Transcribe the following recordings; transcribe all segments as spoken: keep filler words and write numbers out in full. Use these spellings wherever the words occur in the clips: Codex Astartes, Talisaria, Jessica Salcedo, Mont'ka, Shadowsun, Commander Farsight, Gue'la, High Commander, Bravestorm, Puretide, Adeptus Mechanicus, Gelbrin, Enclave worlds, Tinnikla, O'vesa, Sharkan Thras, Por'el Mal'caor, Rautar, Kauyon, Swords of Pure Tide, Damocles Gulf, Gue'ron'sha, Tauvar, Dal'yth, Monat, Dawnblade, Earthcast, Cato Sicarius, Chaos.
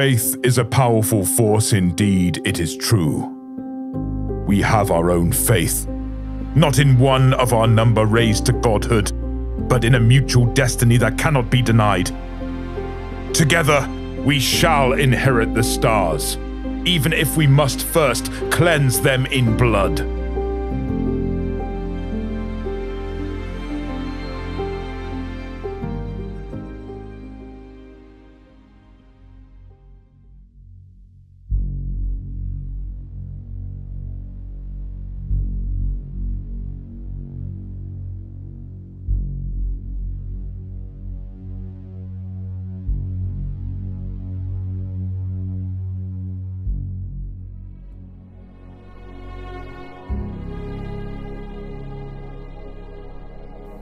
faith is a powerful force indeed, it is true. We have our own faith, not in one of our number raised to godhood, but in a mutual destiny that cannot be denied. Together, we shall inherit the stars, even if we must first cleanse them in blood.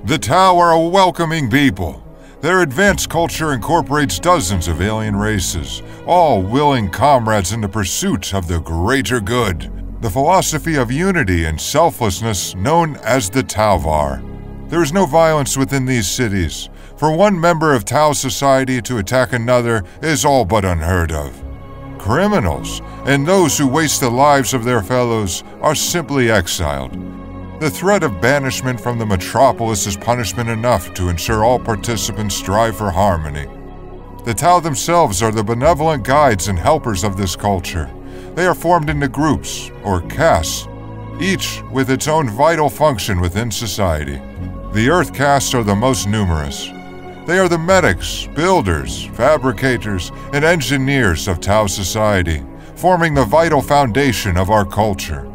The Tau are a welcoming people. Their advanced culture incorporates dozens of alien races, all willing comrades in the pursuit of the greater good. The philosophy of unity and selflessness known as the Tauvar. There is no violence within these cities. For one member of Tau society to attack another is all but unheard of. Criminals and those who waste the lives of their fellows are simply exiled. The threat of banishment from the metropolis is punishment enough to ensure all participants strive for harmony. The Tau themselves are the benevolent guides and helpers of this culture. They are formed into groups, or castes, each with its own vital function within society. The Earth castes are the most numerous. They are the medics, builders, fabricators, and engineers of Tau society, forming the vital foundation of our culture.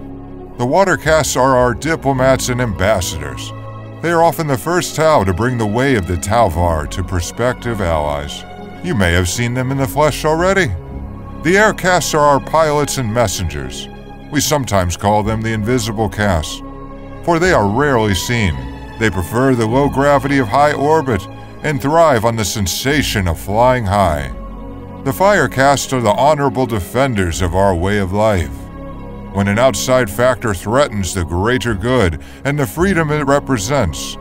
The water castes are our diplomats and ambassadors. They are often the first Tau to bring the way of the Tauvar to prospective allies. You may have seen them in the flesh already. The air castes are our pilots and messengers. We sometimes call them the invisible castes, for they are rarely seen. They prefer the low gravity of high orbit and thrive on the sensation of flying high. The fire castes are the honorable defenders of our way of life. When an outside factor threatens the greater good and the freedom it represents,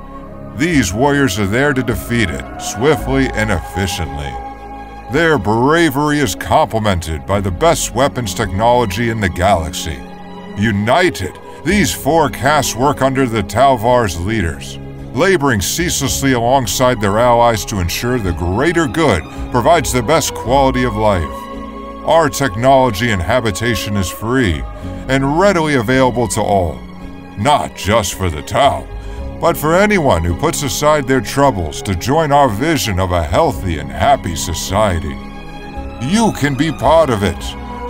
these warriors are there to defeat it swiftly and efficiently. Their bravery is complemented by the best weapons technology in the galaxy. United, these four castes work under the Tauvar's leaders, laboring ceaselessly alongside their allies to ensure the greater good provides the best quality of life. Our technology and habitation is free and readily available to all, not just for the Tau, but for anyone who puts aside their troubles to join our vision of a healthy and happy society. You can be part of it.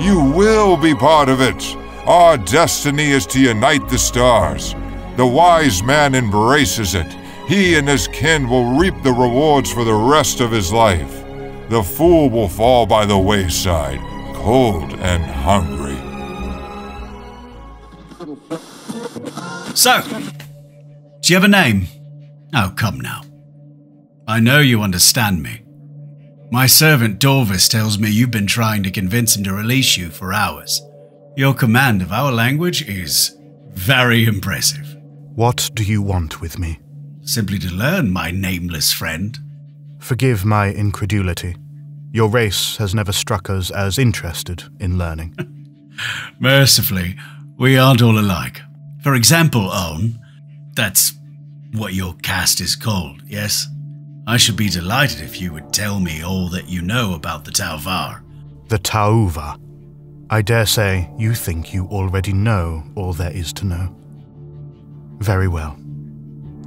You will be part of it. Our destiny is to unite the stars. The wise man embraces it. He and his kin will reap the rewards for the rest of his life. The fool will fall by the wayside, cold and hungry. So, do you have a name? Oh, come now. I know you understand me. My servant Dorvis tells me you've been trying to convince him to release you for hours. Your command of our language is very impressive. What do you want with me? Simply to learn, my nameless friend. Forgive my incredulity. Your race has never struck us as interested in learning. Mercifully, we aren't all alike. For example, Aun, that's what your caste is called, yes? I should be delighted if you would tell me all that you know about the Tauvar. The Tau'va. I dare say you think you already know all there is to know. Very well.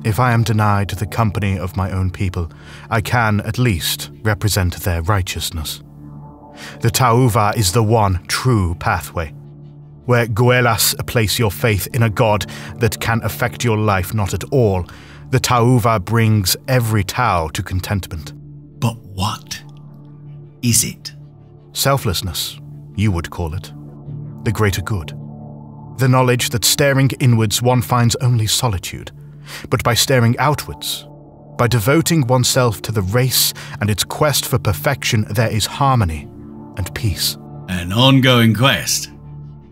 If I am denied the company of my own people, I can at least represent their righteousness. The Tau'va is the one true pathway, where Gue'las place your faith in a god that can affect your life not at all. The Tau'va brings every Tau to contentment. But what is it? Selflessness, you would call it. The greater good. The knowledge that staring inwards one finds only solitude. But by staring outwards, by devoting oneself to the race and its quest for perfection, there is harmony and peace. An ongoing quest.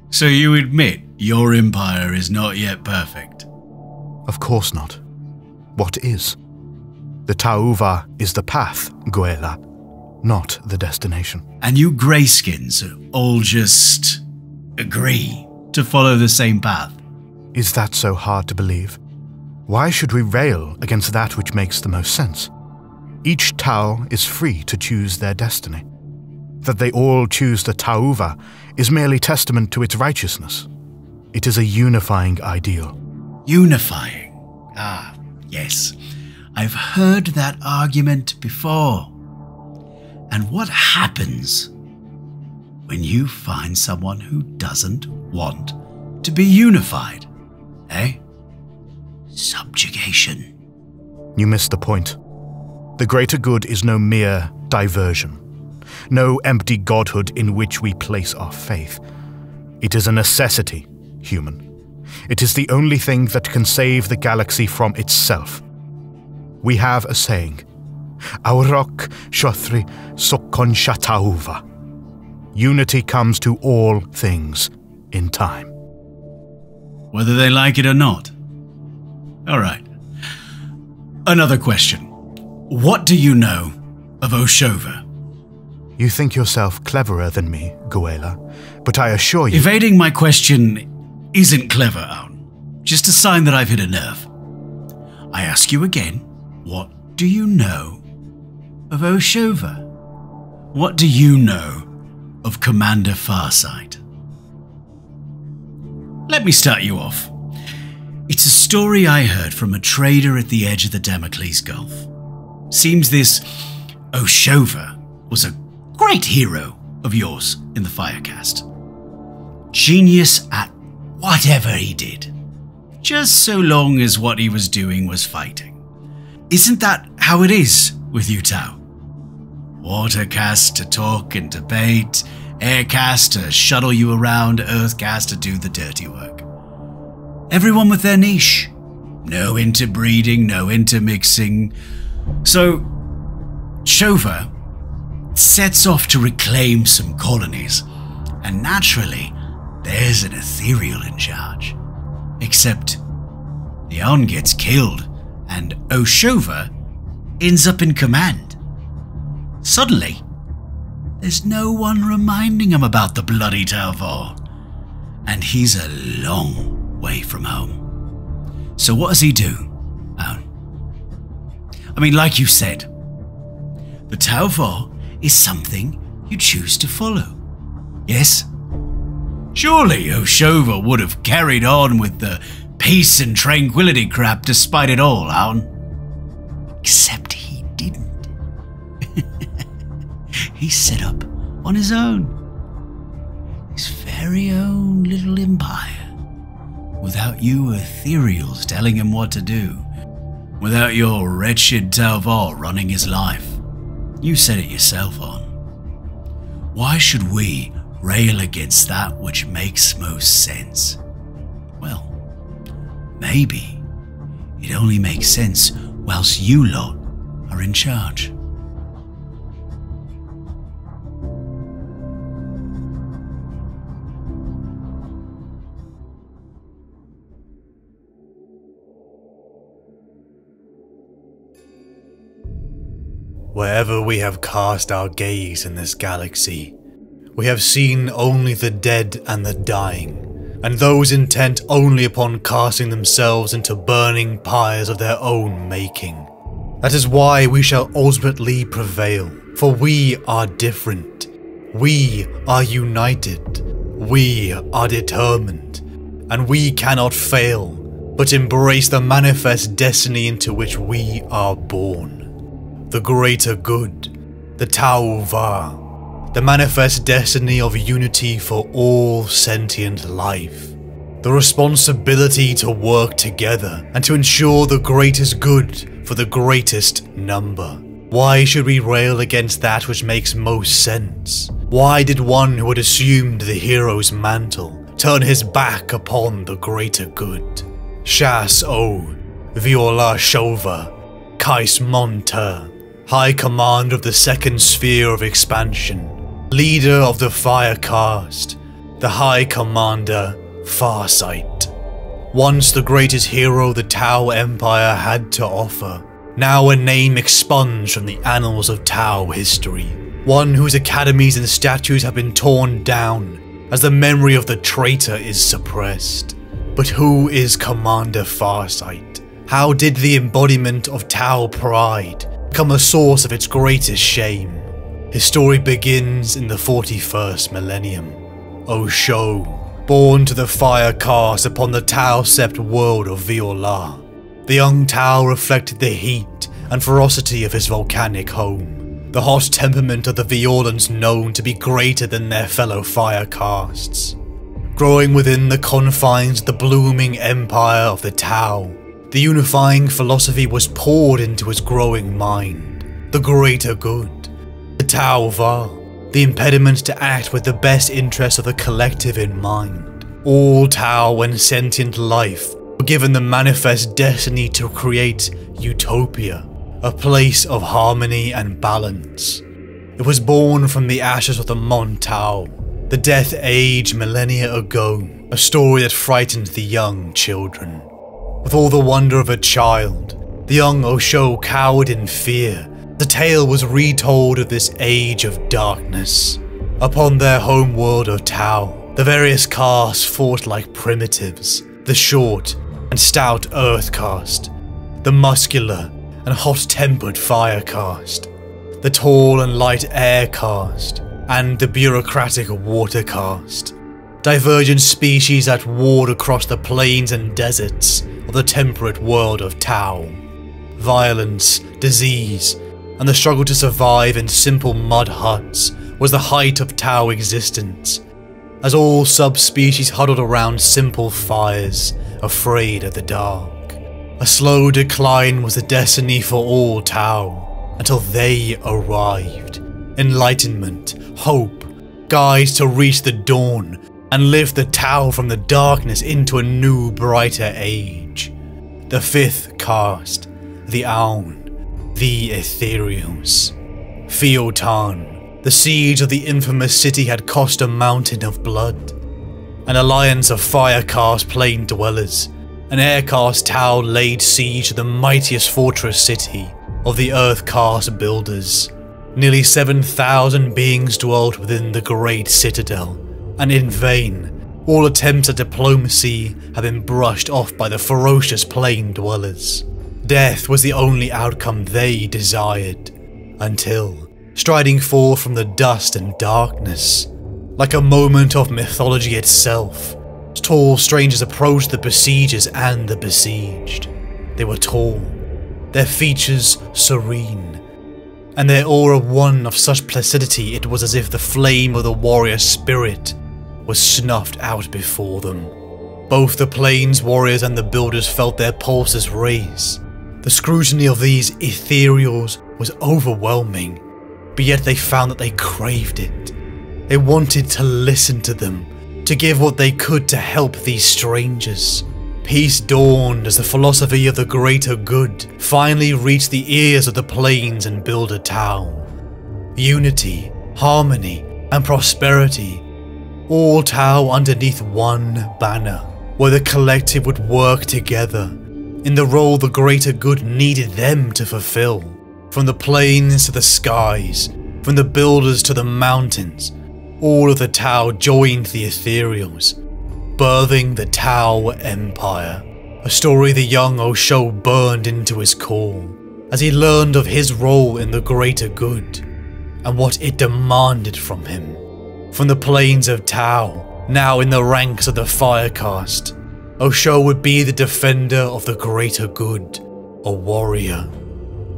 So you admit your empire is not yet perfect? Of course not. What is? The Tau'va is the path, Gue'la. not the destination. And you greyskins all just agree to follow the same path. Is that so hard to believe? Why should we rail against that which makes the most sense? Each Tau is free to choose their destiny. That they all choose the Tau'va is merely testament to its righteousness. It is a unifying ideal. Unifying? Ah, yes. I've heard that argument before. And what happens when you find someone who doesn't want to be unified, eh? Subjugation. You missed the point. The greater good is no mere diversion. No empty godhood in which we place our faith. It is a necessity, human. It is the only thing that can save the galaxy from itself. We have a saying, Aurok Shothri Sokon Shatauva. Unity comes to all things in time. Whether they like it or not. All right. Another question. What do you know of O'Shovah? You think yourself cleverer than me, Gue'la, but I assure you— Evading my question isn't clever, Aun. Just a sign that I've hit a nerve. I ask you again, what do you know of O'Shovah? What do you know of Commander Farsight? Let me start you off. It's a story I heard from a trader at the edge of the Damocles Gulf. Seems this O'Shovah was a great hero of yours in the Firecast. Genius at whatever he did, just so long as what he was doing was fighting. Isn't that how it is with you, Tau? Watercast to talk and debate, aircast to shuttle you around, earthcast to do the dirty work. Everyone with their niche. No interbreeding, no intermixing. So, O'Shovah sets off to reclaim some colonies, and naturally, there's an Ethereal in charge. Except, the Aun gets killed, and O'Shovah ends up in command. Suddenly, there's no one reminding him about the bloody Tauvar, and he's a long way from home. So what does he do, Aun? I mean, like you said, the Tauvar is something you choose to follow. Yes? Surely O'Shovah would have carried on with the peace and tranquility crap despite it all, Aun. Except he didn't. He set up on his own. His very own little empire. Without you Ethereals telling him what to do. Without your wretched Tauvar running his life. You said it yourself, Aun. Why should we rail against that which makes most sense? Well, maybe it only makes sense whilst you lot are in charge. Wherever we have cast our gaze in this galaxy, we have seen only the dead and the dying, and those intent only upon casting themselves into burning pyres of their own making. That is why we shall ultimately prevail, for we are different. We are united. We are determined, and we cannot fail, but embrace the manifest destiny into which we are born. The greater good, the Tau'va, the manifest destiny of unity for all sentient life, the responsibility to work together and to ensure the greatest good for the greatest number. Why should we rail against that which makes most sense? Why did one who had assumed the hero's mantle turn his back upon the greater good? Shas O, Vior'la Shova, Kais Monter, High Commander of the Second Sphere of Expansion, Leader of the Firecast, the High Commander Farsight. Once the greatest hero the Tau Empire had to offer, now a name expunged from the annals of Tau history. one whose academies and statues have been torn down as the memory of the traitor is suppressed. But who is Commander Farsight? How did the embodiment of Tau pride become a source of its greatest shame? His story begins in the forty-first millennium. O'Shovah, born to the fire cast upon the Tau sept world of Vior'la. The young Tau reflected the heat and ferocity of his volcanic home, the hot temperament of the Vior'lans known to be greater than their fellow fire castes. Growing within the confines of the blooming empire of the Tau, the unifying philosophy was poured into his growing mind, the greater good, the Tau'va, the impediment to act with the best interests of the collective in mind. All Tau and sentient life were given the manifest destiny to create utopia, a place of harmony and balance. It was born from the ashes of the Mont'ka, the Death Age millennia ago, a story that frightened the young children. With all the wonder of a child, the young O'Shovah cowered in fear. The tale was retold of this age of darkness. Upon their homeworld of Tau, the various castes fought like primitives, the short and stout earth caste, the muscular and hot-tempered fire caste, the tall and light air caste, and the bureaucratic water caste. Divergent species that warred across the plains and deserts of the temperate world of Tau. Violence, disease, and the struggle to survive in simple mud huts was the height of Tau existence, as all subspecies huddled around simple fires, afraid of the dark. A slow decline was the destiny for all Tau, until they arrived. Enlightenment, hope, guides to reach the dawn, and lift the Tau from the darkness into a new, brighter age. The fifth caste, the Aun. The Ethereals. Feotan, the siege of the infamous city had cost a mountain of blood. An alliance of fire caste plain dwellers, an air caste Tau laid siege to the mightiest fortress city of the earth caste builders. Nearly seven thousand beings dwelt within the great citadel, and in vain, all attempts at diplomacy had been brushed off by the ferocious plain dwellers. Death was the only outcome they desired, until, striding forth from the dust and darkness, like a moment of mythology itself, tall strangers approached the besiegers and the besieged. They were tall, their features serene, and their aura one of such placidity it was as if the flame of the warrior spirit was snuffed out before them. Both the plains warriors and the builders felt their pulses raise. The scrutiny of these Ethereals was overwhelming, but yet they found that they craved it. They wanted to listen to them, to give what they could to help these strangers. Peace dawned as the philosophy of the greater good finally reached the ears of the plains and builder Tau. Unity, harmony, and prosperity, all Tau underneath one banner, where the collective would work together, in the role the greater good needed them to fulfill. From the plains to the skies, from the builders to the mountains, all of the Tau joined the Ethereals, birthing the Tau Empire. A story the young O'Shovah burned into his core, as he learned of his role in the greater good, and what it demanded from him. From the plains of Tau, now in the ranks of the fire caste, O'Shovah would be the defender of the greater good, a warrior.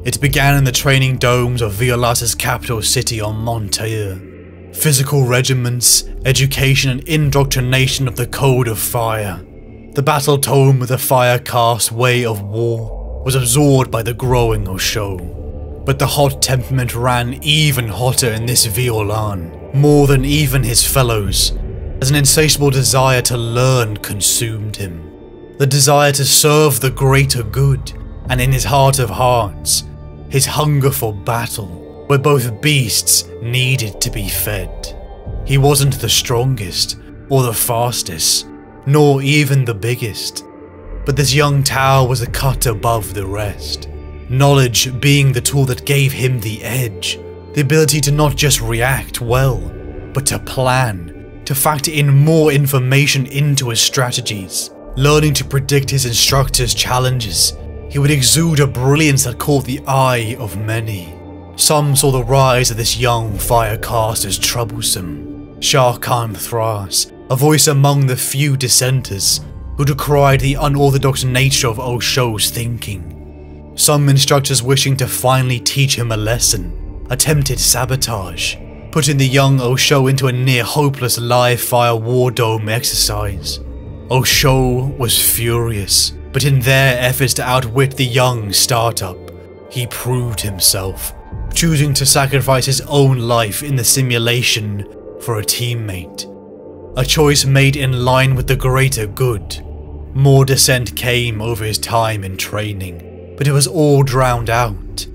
It began in the training domes of Vior'la's capital city on Mont'ka. Physical regiments, education and indoctrination of the Code of Fire. The battle tome of the fire caste way of war was absorbed by the growing O'Shovah. But the hot temperament ran even hotter in this Vior'lan, more than even his fellows, as an insatiable desire to learn consumed him. The desire to serve the greater good, and in his heart of hearts, his hunger for battle, where both beasts needed to be fed. He wasn't the strongest, or the fastest, nor even the biggest, but this young Tau was a cut above the rest, knowledge being the tool that gave him the edge, The ability to not just react well, but to plan, to factor in more information into his strategies. Learning to predict his instructor's challenges, he would exude a brilliance that caught the eye of many. Some saw the rise of this young firecast as troublesome. Sharkan Thras, a voice among the few dissenters, who decried the unorthodox nature of O'Shovah's thinking. Some instructors wishing to finally teach him a lesson, attempted sabotage, putting the young O'Shovah into a near hopeless live fire war dome exercise. O'Shovah was furious, but in their efforts to outwit the young startup, he proved himself, choosing to sacrifice his own life in the simulation for a teammate. A choice made in line with the greater good. More dissent came over his time in training, but it was all drowned out,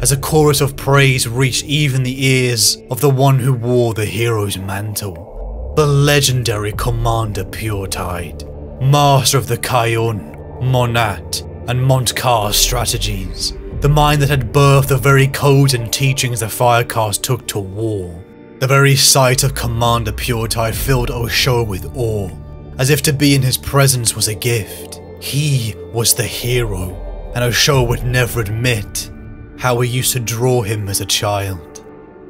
as a chorus of praise reached even the ears of the one who wore the hero's mantle, the legendary Commander Puretide, master of the Kauyon, Monat, and Mont'ka strategies. The mind that had birthed the very codes and teachings the Firecast took to war. The very sight of Commander Puretide filled O'Shovah with awe, as if to be in his presence was a gift. He was the hero, and O'Shovah would never admit how he used to draw him as a child.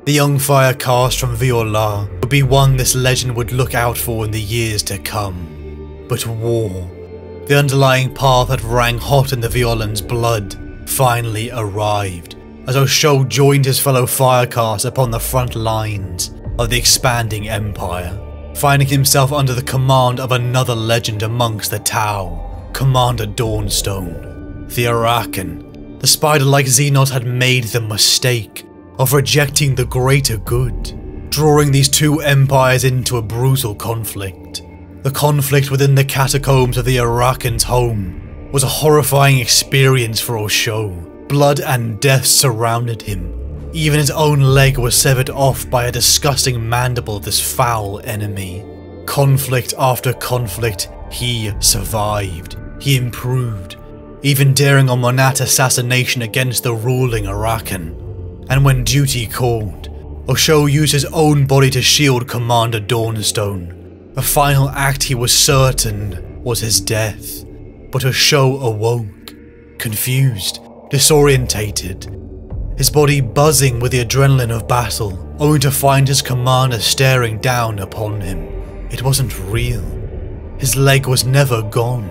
The young Firecast from Vior'la would be one this legend would look out for in the years to come. But war, the underlying path that rang hot in the Vior'lan's blood, finally arrived, as O'Shovah joined his fellow Firecast upon the front lines of the expanding Empire, finding himself under the command of another legend amongst the Tau, Commander Dawnstone, the Arakan. The spider-like Xenos had made the mistake of rejecting the greater good, drawing these two empires into a brutal conflict. The conflict within the catacombs of the Arakan's home was a horrifying experience for O'Shovah. Blood and death surrounded him. Even his own leg was severed off by a disgusting mandible of this foul enemy. Conflict after conflict, he survived. He improved, even daring a Monat assassination against the ruling Arakan. And when duty called, O'Shovah used his own body to shield Commander Dawnstone. The final act he was certain was his death. But O'Shovah awoke, confused, disorientated, his body buzzing with the adrenaline of battle, only to find his commander staring down upon him. It wasn't real. His leg was never gone.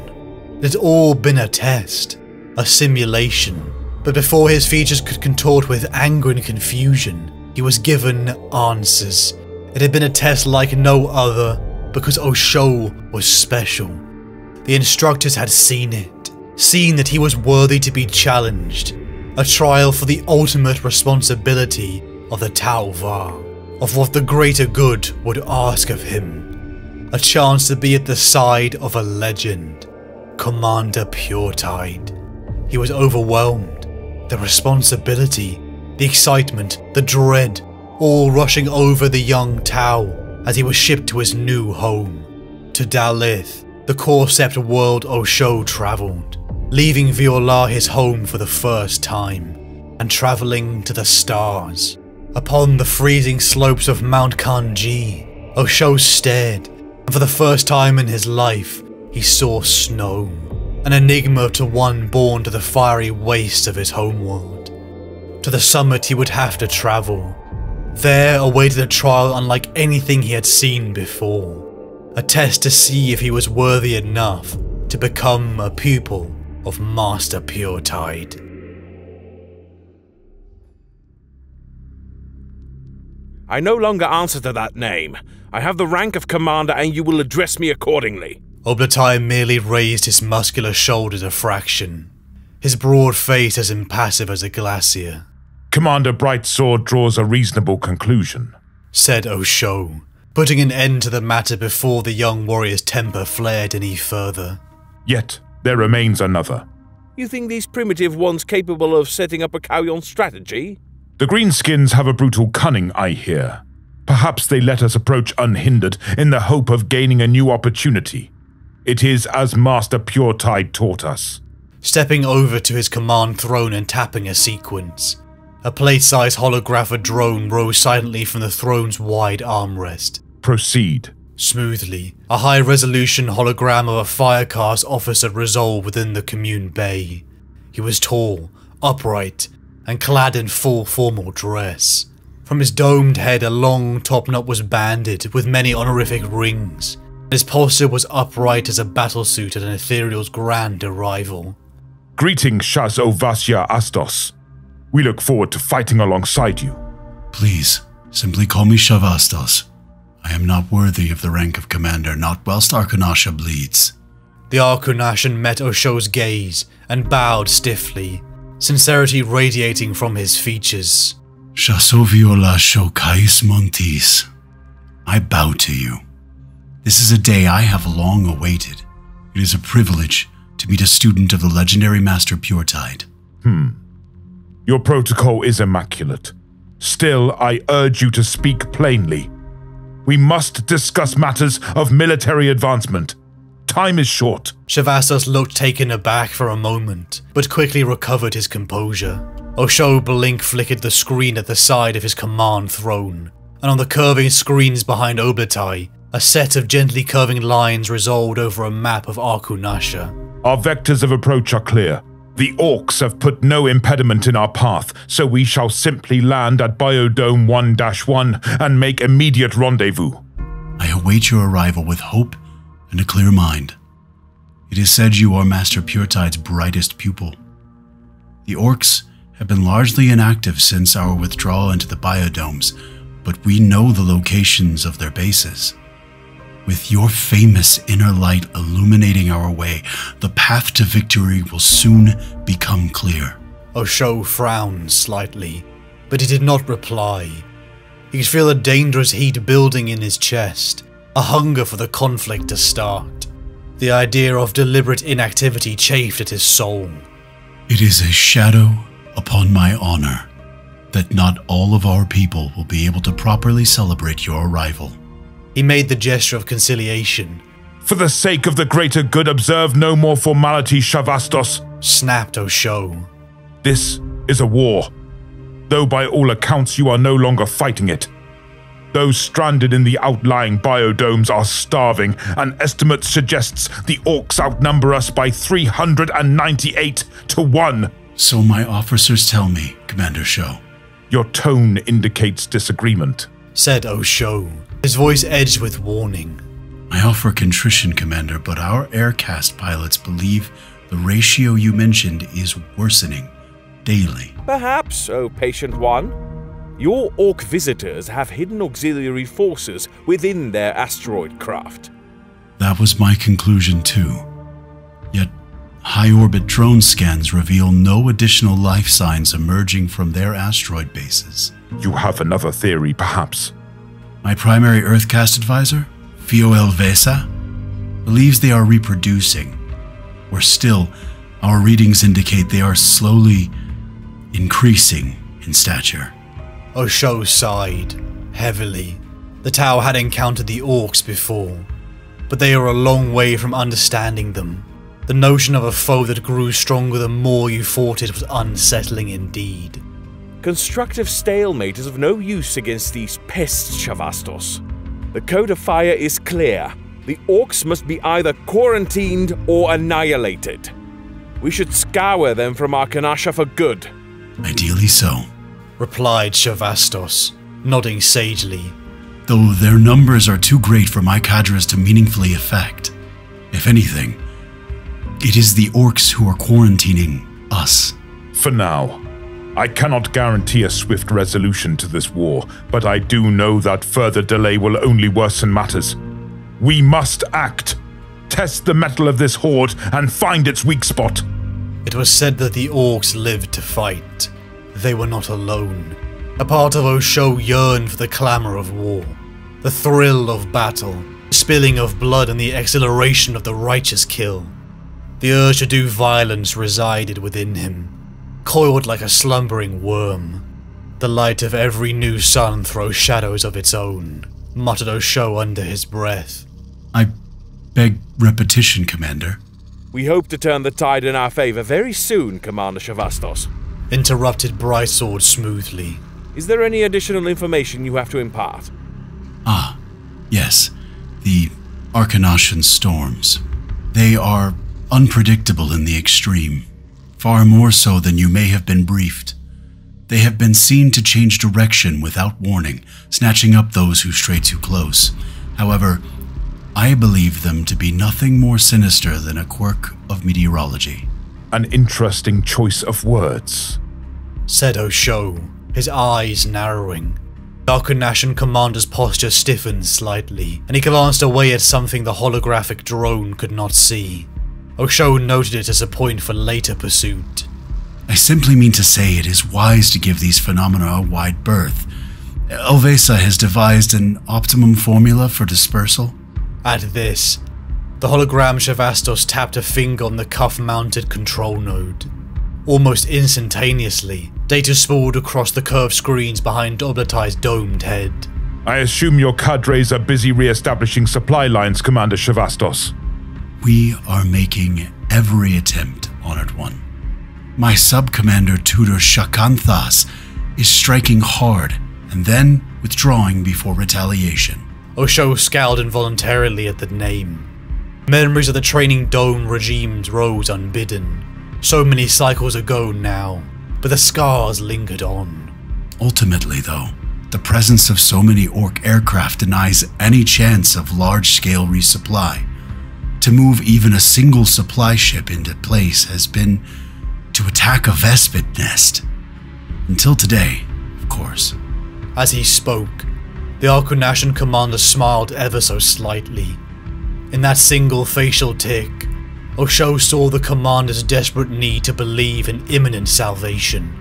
It had all been a test, a simulation. But before his features could contort with anger and confusion, he was given answers. It had been a test like no other, because O'Shovah was special. The instructors had seen it, seen that he was worthy to be challenged, a trial for the ultimate responsibility of the Tauvar, of what the greater good would ask of him, a chance to be at the side of a legend, Commander Puretide. He was overwhelmed, the responsibility, the excitement, the dread, all rushing over the young Tau as he was shipped to his new home, to Dal'yth, the Corsept world O'Shovah travelled, leaving Vior'la his home for the first time, and travelling to the stars. Upon the freezing slopes of Mount Kanji, O'Shovah stared, and for the first time in his life, he saw snow, an enigma to one born to the fiery wastes of his homeworld. To the summit he would have to travel. There awaited a trial unlike anything he had seen before. A test to see if he was worthy enough to become a pupil of Master Puretide. I no longer answer to that name. I have the rank of commander and you will address me accordingly. Obatai merely raised his muscular shoulders a fraction, his broad face as impassive as a glacier. Commander Brightsword draws a reasonable conclusion, said O'Shovah, putting an end to the matter before the young warrior's temper flared any further. Yet, there remains another. You think these primitive ones capable of setting up a Kauyon strategy? The Greenskins have a brutal cunning, I hear. Perhaps they let us approach unhindered in the hope of gaining a new opportunity. It is as Master Puretide taught us. Stepping over to his command throne and tapping a sequence, A plate-sized holographic drone rose silently from the throne's wide armrest. Proceed. Smoothly, a high-resolution hologram of a Firecast officer resolved within the commune bay. He was tall, upright, and clad in full formal dress. From his domed head a long topknot was banded with many honorific rings. His posture was upright as a battlesuit at an Ethereal's grand arrival. Greetings, Shaz O'Vasia Astos. We look forward to fighting alongside you. Please, simply call me Sha'vastos. I am not worthy of the rank of commander, not whilst Arkunasha bleeds. The Arkunashan met O'Shovah's gaze and bowed stiffly, sincerity radiating from his features. Shaso Vior'la Shokais Montis, I bow to you. This is a day I have long awaited. It is a privilege to meet a student of the legendary master Puretide. Hmm. Your protocol is immaculate. Still, I urge you to speak plainly. We must discuss matters of military advancement. Time is short. Sha'vastos looked taken aback for a moment, but quickly recovered his composure. O'Shovah blink flickered the screen at the side of his command throne, and on the curving screens behind Obatai, a set of gently curving lines resolved over a map of Arkunasha. Our vectors of approach are clear. The orcs have put no impediment in our path, so we shall simply land at Biodome one dash one and make immediate rendezvous. I await your arrival with hope and a clear mind. It is said you are Master Puretide's brightest pupil. The orcs have been largely inactive since our withdrawal into the Biodomes, but we know the locations of their bases. With your famous inner light illuminating our way, the path to victory will soon become clear. O'Shovah frowned slightly, but he did not reply. He could feel a dangerous heat building in his chest, a hunger for the conflict to start. The idea of deliberate inactivity chafed at his soul. It is a shadow upon my honor that not all of our people will be able to properly celebrate your arrival. He made the gesture of conciliation. For the sake of the greater good, observe no more formalities, Sha'vastos, snapped O'Shovah. This is a war, though by all accounts you are no longer fighting it. Those stranded in the outlying biodomes are starving. An estimate suggests the orcs outnumber us by three hundred ninety-eight to one. So my officers tell me, Commander Sho. Your tone indicates disagreement, said O'Shovah. His voice edged with warning. I offer contrition, Commander, but our aircast pilots believe the ratio you mentioned is worsening daily. Perhaps, O patient one. Your orc visitors have hidden auxiliary forces within their asteroid craft. That was my conclusion too. Yet, high-orbit drone scans reveal no additional life signs emerging from their asteroid bases. You have another theory, perhaps? My primary Earthcast advisor, O'Vesa, believes they are reproducing, or still, our readings indicate they are slowly increasing in stature. O'Shovah sighed, heavily. The Tau had encountered the orcs before, but they are a long way from understanding them. The notion of a foe that grew stronger the more you fought it was unsettling indeed. Constructive stalemate is of no use against these pests, Sha'vastos. The code of fire is clear. The orcs must be either quarantined or annihilated. We should scour them from Arkunasha for good. Ideally so, replied Sha'vastos, nodding sagely. Though their numbers are too great for my cadres to meaningfully affect. If anything, it is the orcs who are quarantining us. For now. I cannot guarantee a swift resolution to this war, but I do know that further delay will only worsen matters. We must act, test the mettle of this horde, and find its weak spot. It was said that the orcs lived to fight. They were not alone. A part of O'Shovah yearned for the clamour of war, the thrill of battle, the spilling of blood and the exhilaration of the righteous kill. The urge to do violence resided within him, coiled like a slumbering worm. The light of every new sun throws shadows of its own, muttered O'Shovah under his breath. I beg repetition, Commander. We hope to turn the tide in our favor very soon, Commander Sha'vastos. interrupted Brightsword smoothly. Is there any additional information you have to impart? Ah, yes. The Arkunashan storms. They are unpredictable in the extreme, far more so than you may have been briefed. They have been seen to change direction without warning, snatching up those who stray too close. However, I believe them to be nothing more sinister than a quirk of meteorology. An interesting choice of words, said O'Shovah, his eyes narrowing. The Arkunashan commander's posture stiffened slightly, and he glanced away at something the holographic drone could not see. O'Shovah noted it as a point for later pursuit. I simply mean to say it is wise to give these phenomena a wide berth. O'Vesa has devised an optimum formula for dispersal. At this, the hologram Sha'vastos tapped a finger on the cuff-mounted control node. Almost instantaneously, data sprawled across the curved screens behind Obatai's domed head. I assume your cadres are busy re-establishing supply lines, Commander Sha'vastos. We are making every attempt, Honored One. My sub-commander Tutor Shakanthas is striking hard and then withdrawing before retaliation. O'Shovah scowled involuntarily at the name. Memories of the training dome regimes rose unbidden. So many cycles ago now, but the scars lingered on. Ultimately though, the presence of so many orc aircraft denies any chance of large-scale resupply. To move even a single supply ship into place has been to attack a Vespid nest. Until today, of course. As he spoke, the Arkunashan commander smiled ever so slightly. In that single facial tick, O'Shovah saw the commander's desperate need to believe in imminent salvation.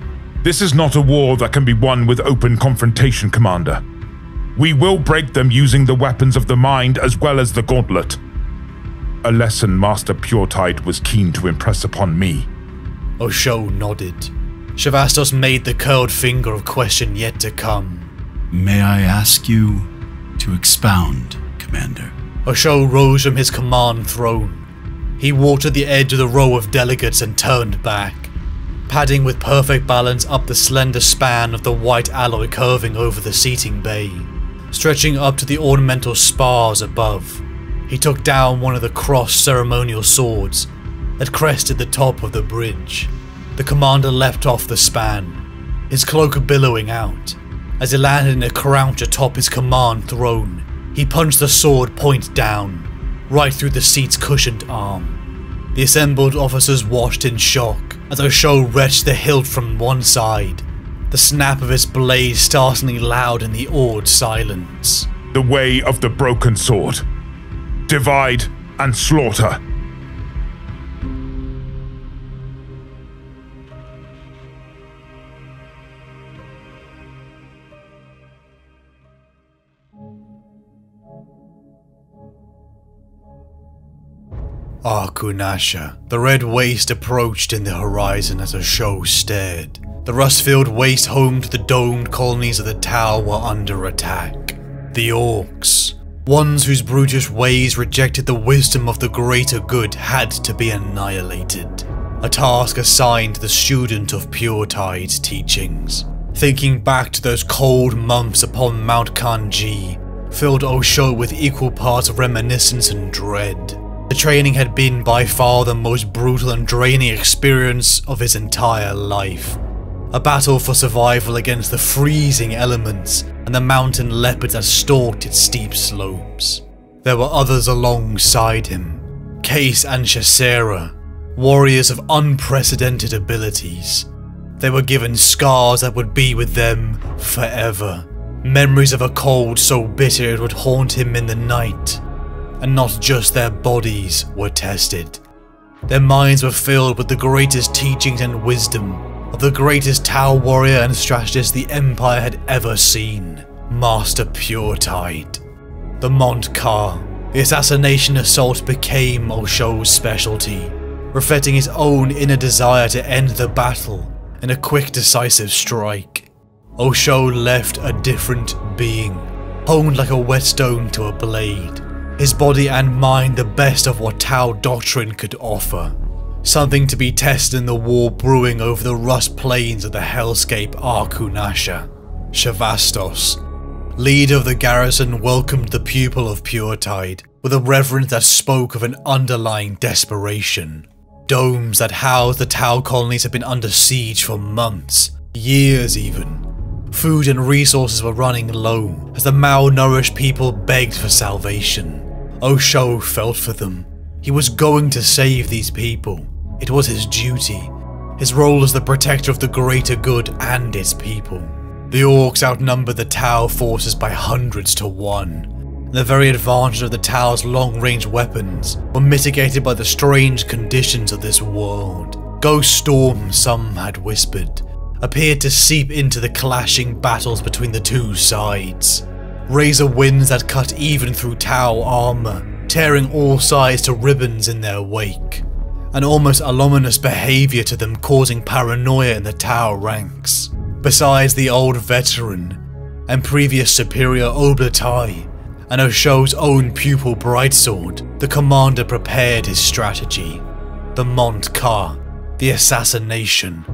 This is not a war that can be won with open confrontation, Commander. We will break them using the weapons of the mind as well as the gauntlet. A lesson Master Puretide was keen to impress upon me. O'Shovah nodded. Sha'vastos made the curled finger of question yet to come. May I ask you to expound, Commander? O'Shovah rose from his command throne. He walked to the edge of the row of delegates and turned back, padding with perfect balance up the slender span of the white alloy curving over the seating bay, stretching up to the ornamental spars above. He took down one of the crossed ceremonial swords that crested the top of the bridge. The commander leapt off the span, his cloak billowing out. As he landed in a crouch atop his command throne, he punched the sword point down, right through the seat's cushioned arm. The assembled officers watched in shock as O'Shovah wrenched the hilt from one side, the snap of its blade startlingly loud in the awed silence. The way of the broken sword. Divide and slaughter. Arkunasha. The red waste approached in the horizon as O'Shovah stared. The rust-filled waste home to the domed colonies of the Tau were under attack. The orcs, ones whose brutish ways rejected the wisdom of the greater good, had to be annihilated. A task assigned to the student of Puretide's teachings. Thinking back to those cold months upon Mount Kanji filled O'Shovah with equal parts of reminiscence and dread. The training had been by far the most brutal and draining experience of his entire life. A battle for survival against the freezing elements and the mountain leopards that stalked its steep slopes. There were others alongside him, Case and Shasera, warriors of unprecedented abilities. They were given scars that would be with them forever. Memories of a cold so bitter it would haunt him in the night. And not just their bodies were tested. Their minds were filled with the greatest teachings and wisdom of the greatest Tau warrior and strategist the Empire had ever seen, Master Puretide. The Mont'ka, the assassination assault, became O'Shovah's specialty, reflecting his own inner desire to end the battle in a quick, decisive strike. O'Shovah left a different being, honed like a whetstone to a blade. His body and mind the best of what Tau doctrine could offer. something to be tested in the war brewing over the rust plains of the hellscape Arkunasha. Sha'vastos, leader of the garrison, welcomed the pupil of Puretide with a reverence that spoke of an underlying desperation. Domes that housed the Tau colonies had been under siege for months, years even. Food and resources were running low as the malnourished people begged for salvation. O'Shovah felt for them. He was going to save these people. It was his duty, his role as the protector of the greater good and its people. The orcs outnumbered the Tau forces by hundreds to one. The very advantage of the Tau's long-range weapons were mitigated by the strange conditions of this world. Ghost storms, some had whispered, appeared to seep into the clashing battles between the two sides. Razor winds that cut even through Tau armour, tearing all sides to ribbons in their wake. An almost aluminous behaviour to them causing paranoia in the Tau ranks. Besides the old veteran and previous superior Obatai, and O'Shovah's own pupil Brightsword, the commander prepared his strategy. The Mont'ka, the assassination.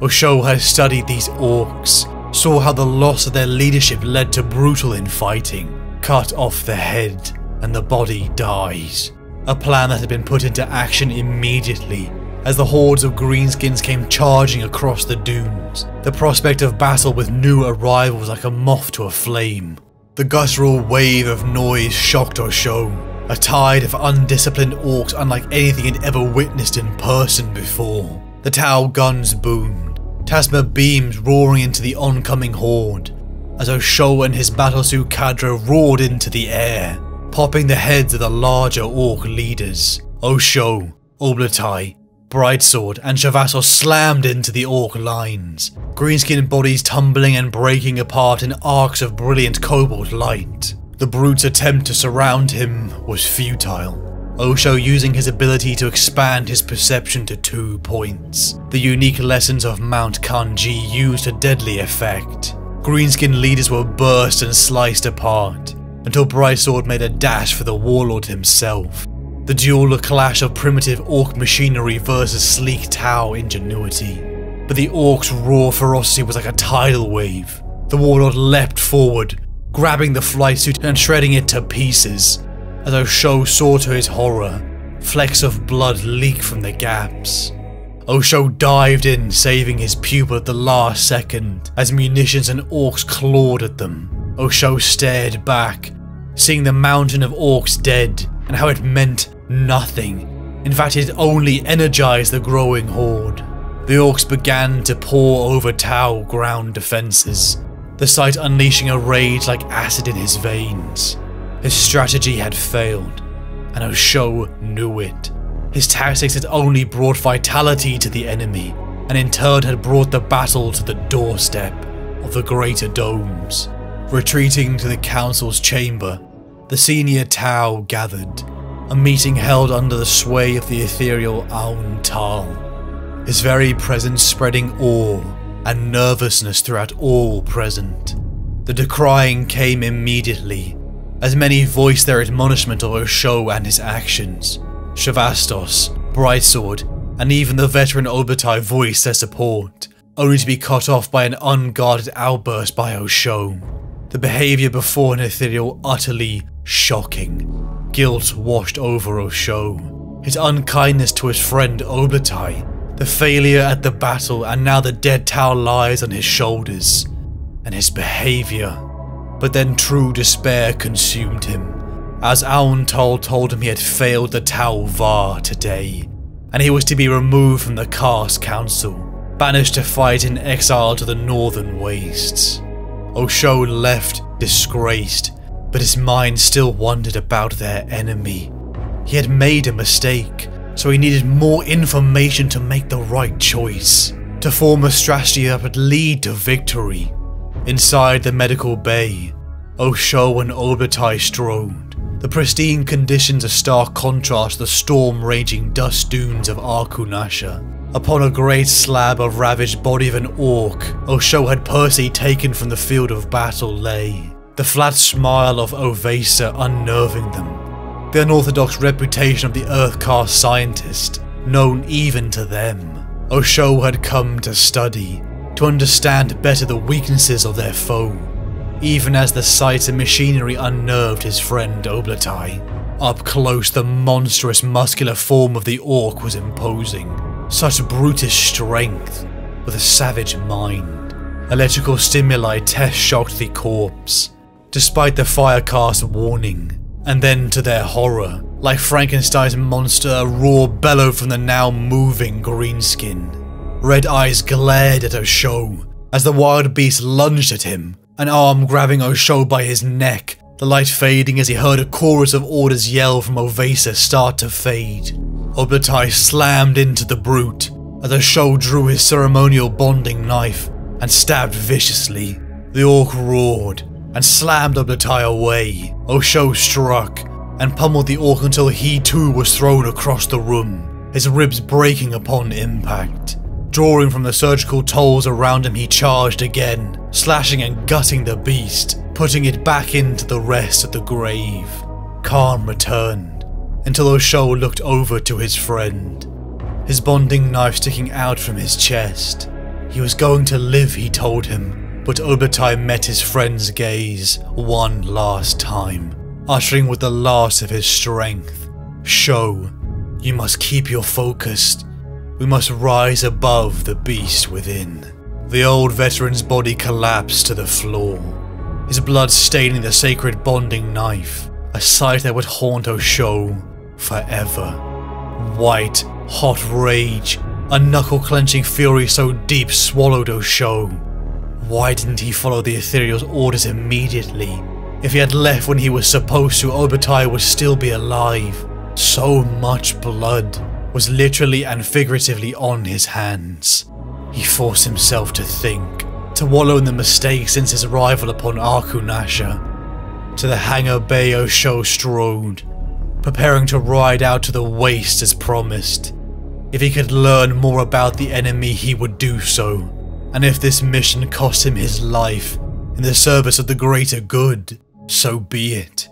O'Shovah had studied these orcs, saw how the loss of their leadership led to brutal infighting. Cut off the head, and the body dies. A plan that had been put into action immediately, as the hordes of greenskins came charging across the dunes, the prospect of battle with new arrivals like a moth to a flame. The guttural wave of noise shocked O'Shovah, a tide of undisciplined orcs unlike anything he'd ever witnessed in person before. The Tau guns boomed, Tasma beams roaring into the oncoming horde, as O'Shovah and his battlesuit cadre roared into the air, popping the heads of the larger orc leaders. O'Shovah, Obatai, Brightsword and Sha'vastos slammed into the orc lines, greenskin bodies tumbling and breaking apart in arcs of brilliant cobalt light. The brute's attempt to surround him was futile, O'Shovah using his ability to expand his perception to two points, the unique lessons of Mount Kanji used to deadly effect. Greenskin leaders were burst and sliced apart, until Brightsword made a dash for the warlord himself. The duel, a clash of primitive orc machinery versus sleek Tau ingenuity. But the orc's raw ferocity was like a tidal wave. The warlord leapt forward, grabbing the flysuit and shredding it to pieces, as O'Shovah saw to his horror, flecks of blood leak from the gaps. O'Shovah dived in, saving his pupil at the last second, as munitions and orcs clawed at them. O'Shovah stared back, seeing the mountain of orcs dead, and how it meant nothing. In fact, it only energized the growing horde. The orcs began to pour over Tau ground defenses, the sight unleashing a rage like acid in his veins. His strategy had failed, and O'Shovah knew it. His tactics had only brought vitality to the enemy, and in turn had brought the battle to the doorstep of the greater domes. Retreating to the council's chamber, the senior Tau gathered, a meeting held under the sway of the ethereal Aun, his very presence spreading awe and nervousness throughout all present. The decrying came immediately, as many voiced their admonishment of O'Shovah and his actions. Sha'vastos, Brightsword, and even the veteran Obatai voiced their support, only to be cut off by an unguarded outburst by O'Shovah. The behaviour before an ethereal utterly shocking. Guilt washed over O'Shovah. His unkindness to his friend Obatai, the failure at the battle, and now the dead Tau lies on his shoulders, and his behaviour. But then true despair consumed him, as Aun told him he had failed the Tauvar today, and he was to be removed from the Karst Council, banished to fight in exile to the northern wastes. O'Shovah left disgraced, but his mind still wondered about their enemy. He had made a mistake, so he needed more information to make the right choice, to form a strategy that would lead to victory. Inside the medical bay, O'Shovah and Obatai strode, the pristine conditions a stark contrast to the storm-raging dust dunes of Arkunasha. Upon a great slab of ravaged body of an orc, O'Shovah had personally taken from the field of battle lay. The flat smile of O'vesa unnerving them, the unorthodox reputation of the Earthcast scientist, known even to them. O'Shovah had come to study, to understand better the weaknesses of their foe, even as the sight and machinery unnerved his friend Obatai. Up close, the monstrous muscular form of the orc was imposing. Such brutish strength, with a savage mind. Electrical stimuli test-shocked the corpse, despite the firecast's warning. And then, to their horror, like Frankenstein's monster, a roar bellowed from the now-moving greenskin. Red eyes glared at O'Shovah as the wild beast lunged at him, an arm grabbing O'Shovah by his neck, the light fading as he heard a chorus of orders yell from O'Vesa start to fade. Obatai slammed into the brute as O'Shovah drew his ceremonial bonding knife and stabbed viciously. The orc roared and slammed Obatai away. O'Shovah struck and pummeled the orc until he too was thrown across the room, his ribs breaking upon impact. Drawing from the surgical tolls around him, he charged again, slashing and gutting the beast, putting it back into the rest of the grave. Calm returned, until O'Shovah looked over to his friend, his bonding knife sticking out from his chest. He was going to live, he told him, but Obatai met his friend's gaze one last time, uttering with the last of his strength, "Show, you must keep your focus. We must rise above the beast within." The old veteran's body collapsed to the floor, his blood staining the sacred bonding knife, a sight that would haunt O'Shovah forever. White, hot rage, a knuckle-clenching fury so deep swallowed O'Shovah. Why didn't he follow the Ethereal's orders immediately? If he had left when he was supposed to, Obatai would still be alive. So much blood was literally and figuratively on his hands. He forced himself to think, to wallow in the mistake since his arrival upon Arkunasha. To the hangar bay O'Shovah strode, preparing to ride out to the waste as promised. If he could learn more about the enemy, he would do so, and if this mission cost him his life in the service of the greater good, so be it.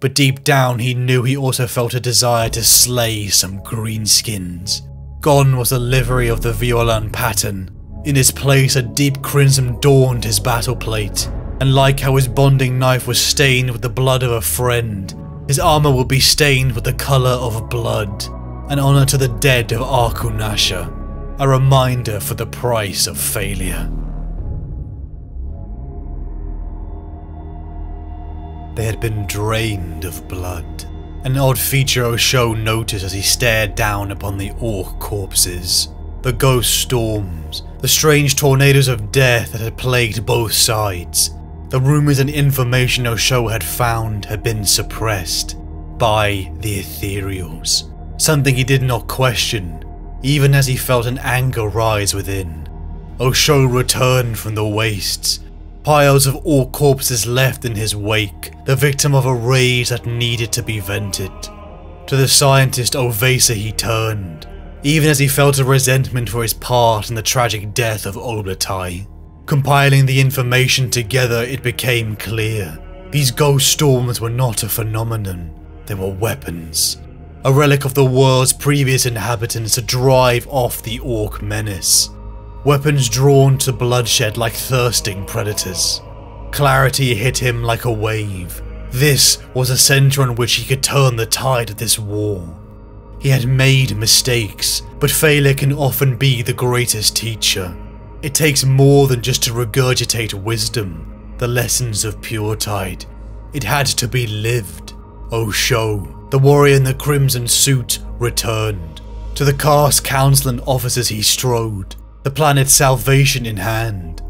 But deep down he knew he also felt a desire to slay some greenskins. Gone was the livery of the Vior'la pattern. In its place a deep crimson dawned his battle plate, and like how his bonding knife was stained with the blood of a friend, his armour would be stained with the colour of blood. An honour to the dead of Arkunasha, a reminder for the price of failure. They had been drained of blood, an odd feature O'Shovah noticed as he stared down upon the orc corpses. The ghost storms, the strange tornadoes of death that had plagued both sides, the rumours and information O'Shovah had found had been suppressed by the Ethereals. Something he did not question, even as he felt an anger rise within. O'Shovah returned from the wastes, piles of orc corpses left in his wake, the victim of a rage that needed to be vented. To the scientist O'Vesa he turned, even as he felt a resentment for his part in the tragic death of Obatai. Compiling the information together, it became clear. These ghost storms were not a phenomenon, they were weapons. A relic of the world's previous inhabitants to drive off the orc menace. Weapons drawn to bloodshed like thirsting predators. Clarity hit him like a wave. This was a centre on which he could turn the tide of this war. He had made mistakes, but failure can often be the greatest teacher. It takes more than just to regurgitate wisdom, the lessons of Puretide. It had to be lived. O'Shovah, the warrior in the crimson suit, returned. To the caste council and officers he strode, the planet's salvation in hand.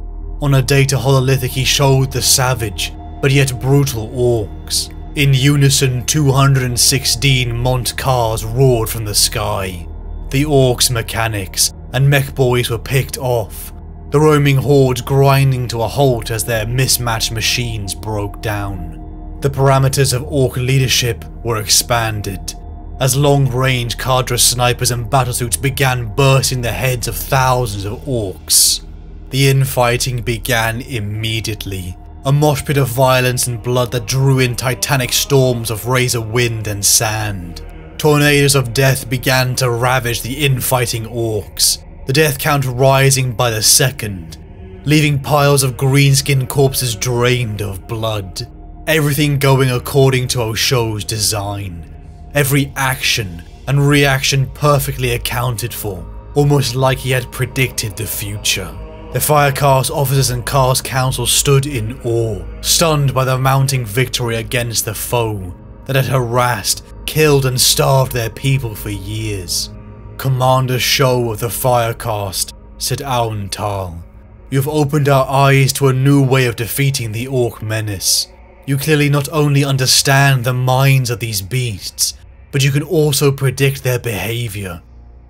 On a data hololithic he showed the savage, but yet brutal orcs. In unison, two hundred sixteen Mont'kas roared from the sky. The orcs' mechanics and mech boys were picked off, the roaming hordes grinding to a halt as their mismatched machines broke down. The parameters of orc leadership were expanded, as long-range cadre snipers and battlesuits began bursting the heads of thousands of orcs. The infighting began immediately, a mosh pit of violence and blood that drew in titanic storms of razor wind and sand. tornadoes of death began to ravage the infighting orcs, the death count rising by the second, leaving piles of green-skinned corpses drained of blood. Everything going according to O'Shovah's design. Every action and reaction perfectly accounted for, almost like he had predicted the future. The Firecast officers and Cast Council stood in awe, stunned by the mounting victory against the foe that had harassed, killed and starved their people for years. Commander Shou of the Firecast, said Aun Tal, "You have opened our eyes to a new way of defeating the orc menace. You clearly not only understand the minds of these beasts, but you can also predict their behaviour.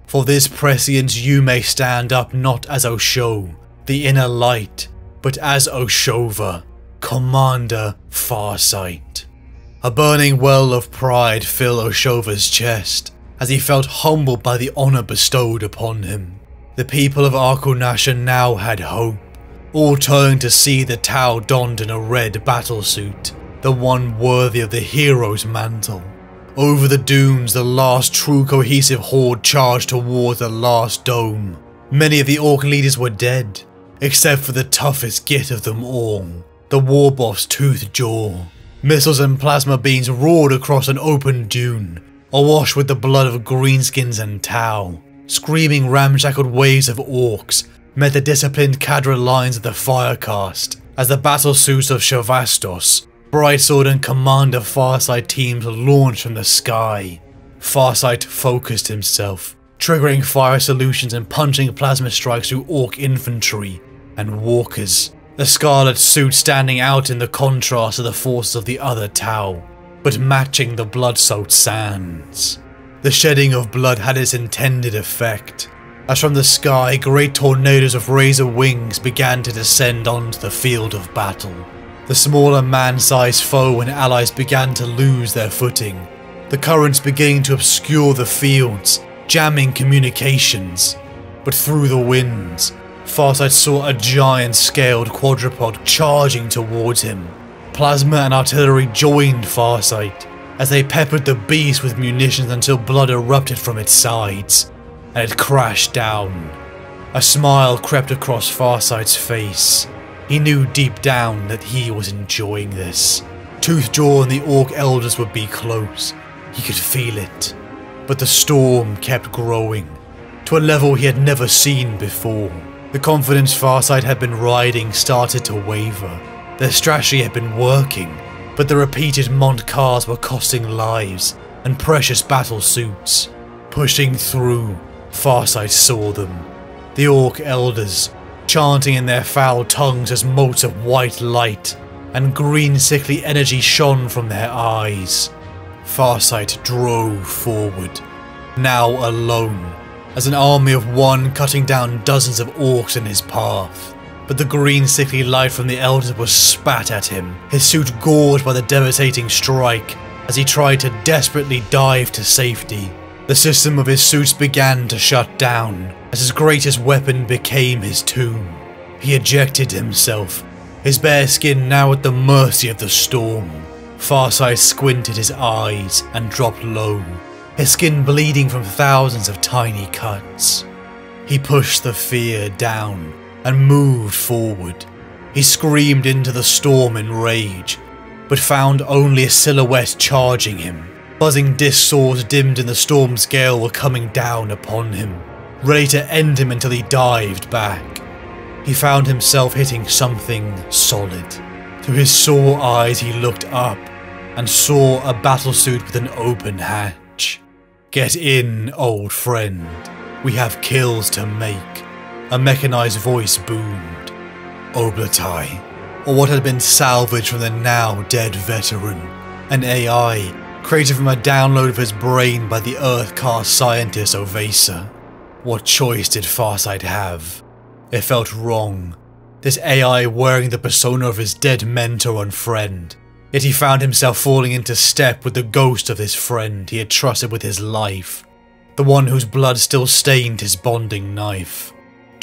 For this prescience you may stand up not as O'Shovah, the inner light, but as O'Shovah, Commander Farsight." A burning well of pride filled O'Shovah's chest, as he felt humbled by the honour bestowed upon him. The people of Arkunasha now had hope. All turned to see the Tau donned in a red battlesuit, the one worthy of the hero's mantle. Over the dunes, the last true cohesive horde charged towards the last dome. Many of the orc leaders were dead, except for the toughest git of them all, the Warboss Toothjaw. Missiles and plasma beams roared across an open dune, awash with the blood of greenskins and Tau. Screaming ramshackled waves of orcs met the disciplined cadre lines of the Firecast, as the battle suits of Sha'vastos, Brightsword and Commander Farsight teams launched from the sky. Farsight focused himself, triggering fire solutions and punching plasma strikes through orc infantry and walkers, the scarlet suit standing out in the contrast of the forces of the other Tau, but matching the blood-soaked sands. The shedding of blood had its intended effect, as from the sky great tornadoes of razor wings began to descend onto the field of battle. The smaller man-sized foe and allies began to lose their footing, the currents beginning to obscure the fields, jamming communications. But through the winds, Farsight saw a giant-scaled quadrupod charging towards him. Plasma and artillery joined Farsight as they peppered the beast with munitions until blood erupted from its sides, and it crashed down. A sigh crept across Farsight's face. He knew deep down that he was enjoying this. Toothjaw and the Orc Elders would be close. He could feel it. But the storm kept growing, to a level he had never seen before. The confidence Farsight had been riding started to waver. Their strategy had been working, but the repeated Mont'kas were costing lives and precious battle suits. Pushing through, Farsight saw them. The Orc Elders, chanting in their foul tongues as motes of white light and green sickly energy shone from their eyes. Farsight drove forward, now alone, as an army of one cutting down dozens of orcs in his path. But the green sickly light from the elders was spat at him, his suit gored by the devastating strike as he tried to desperately dive to safety. The system of his suits began to shut down, as his greatest weapon became his tomb. He ejected himself, his bare skin now at the mercy of the storm. Farsight squinted his eyes and dropped low, his skin bleeding from thousands of tiny cuts. He pushed the fear down and moved forward. He screamed into the storm in rage, but found only a silhouette charging him. Buzzing disc swords dimmed in the storm's gale were coming down upon him, ready to end him until he dived back. He found himself hitting something solid. Through his sore eyes he looked up and saw a battlesuit with an open hatch. "Get in, old friend. We have kills to make." A mechanized voice boomed. Obatai, or what had been salvaged from the now dead veteran, an A I, created from a download of his brain by the Earthcast scientist O'Vesa. What choice did Farsight have? It felt wrong, this A I wearing the persona of his dead mentor and friend, yet he found himself falling into step with the ghost of his friend he had trusted with his life, the one whose blood still stained his bonding knife.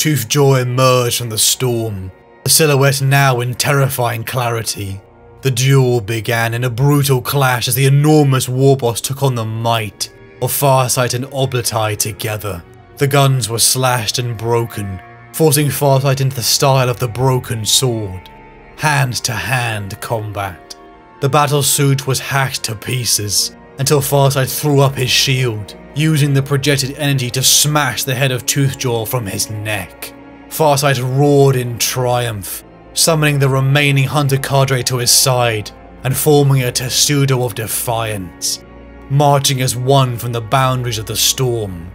Toothjaw emerged from the storm, the silhouette now in terrifying clarity. The duel began in a brutal clash as the enormous Warboss took on the might Farsight and Obatai together. The guns were slashed and broken, forcing Farsight into the style of the broken sword. Hand-to-hand combat. The battle suit was hacked to pieces, until Farsight threw up his shield, using the projected energy to smash the head of Toothjaw from his neck. Farsight roared in triumph, summoning the remaining hunter cadre to his side, and forming a testudo of defiance, marching as one from the boundaries of the storm,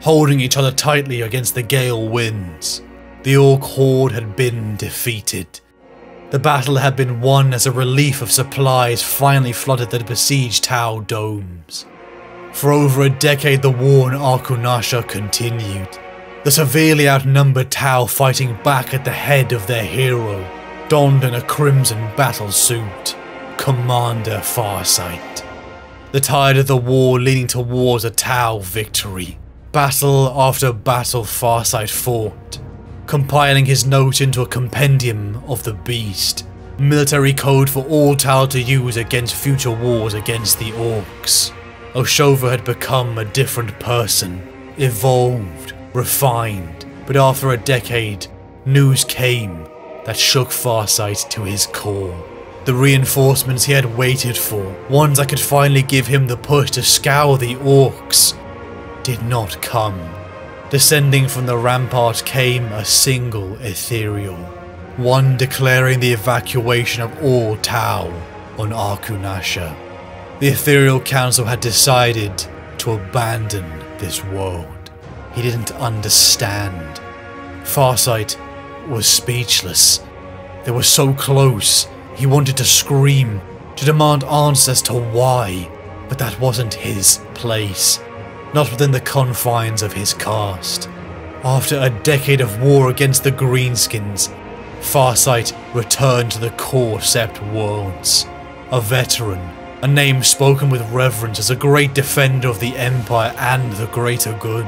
holding each other tightly against the gale winds. The Orc horde had been defeated. The battle had been won as a relief of supplies finally flooded the besieged Tau domes. For over a decade the war in Arkunasha continued, the severely outnumbered Tau fighting back at the head of their hero, donned in a crimson battle suit, Commander Farsight. The tide of the war leaning towards a Tau victory. Battle after battle Farsight fought, compiling his note into a compendium of the beast, military code for all Tau to use against future wars against the Orcs. O'Shovah had become a different person, evolved, refined, but after a decade, news came that shook Farsight to his core. The reinforcements he had waited for, ones that could finally give him the push to scour the Orcs, did not come. Descending from the rampart came a single Ethereal, one declaring the evacuation of all Tau on Arkunasha. The Ethereal Council had decided to abandon this world. He didn't understand. Farsight was speechless. They were so close. He wanted to scream, to demand answers to why, but that wasn't his place. Not within the confines of his caste. After a decade of war against the Greenskins, Farsight returned to the core sept worlds. A veteran, a name spoken with reverence as a great defender of the Empire and the greater good.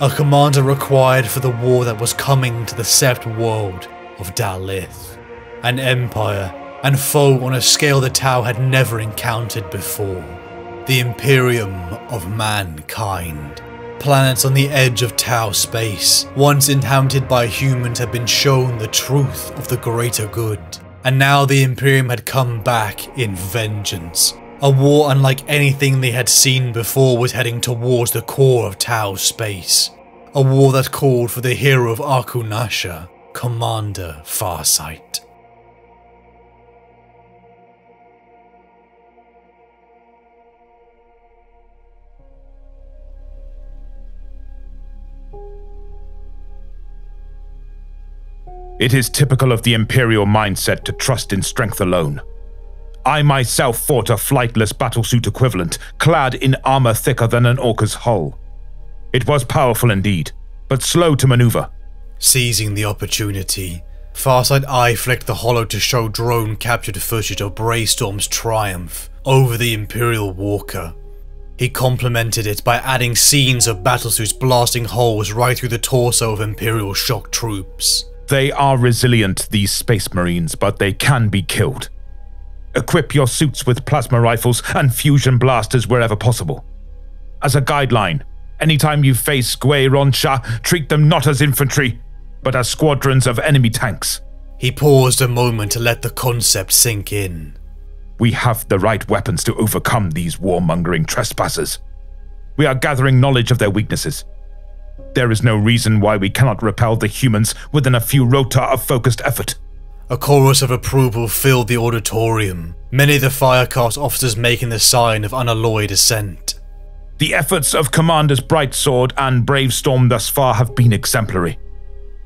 A commander required for the war that was coming to the sept world of Dal'yth. An empire and foe on a scale the Tau had never encountered before. The Imperium of Mankind. Planets on the edge of Tau space, once inhabited by humans, had been shown the truth of the greater good, and now the Imperium had come back in vengeance. A war unlike anything they had seen before was heading towards the core of Tau space. A war that called for the hero of Arkunasha, Commander Farsight. It is typical of the Imperial mindset to trust in strength alone. I myself fought a flightless battlesuit equivalent, clad in armor thicker than an orca's hull. It was powerful indeed, but slow to maneuver. Seizing the opportunity, Farsight eye flicked the hollow to show drone-captured footage of Bravestorm's triumph over the Imperial walker. He complemented it by adding scenes of battlesuits blasting holes right through the torso of Imperial shock troops. They are resilient, these Space Marines, but they can be killed. Equip your suits with plasma rifles and fusion blasters wherever possible. As a guideline, anytime you face Gue'ron'sha, treat them not as infantry, but as squadrons of enemy tanks. He paused a moment to let the concept sink in. We have the right weapons to overcome these warmongering trespassers. We are gathering knowledge of their weaknesses. There is no reason why we cannot repel the humans within a few rota of focused effort. A chorus of approval filled the auditorium, many of the Firecast officers making the sign of unalloyed assent. The efforts of Commanders Brightsword and Bravestorm thus far have been exemplary.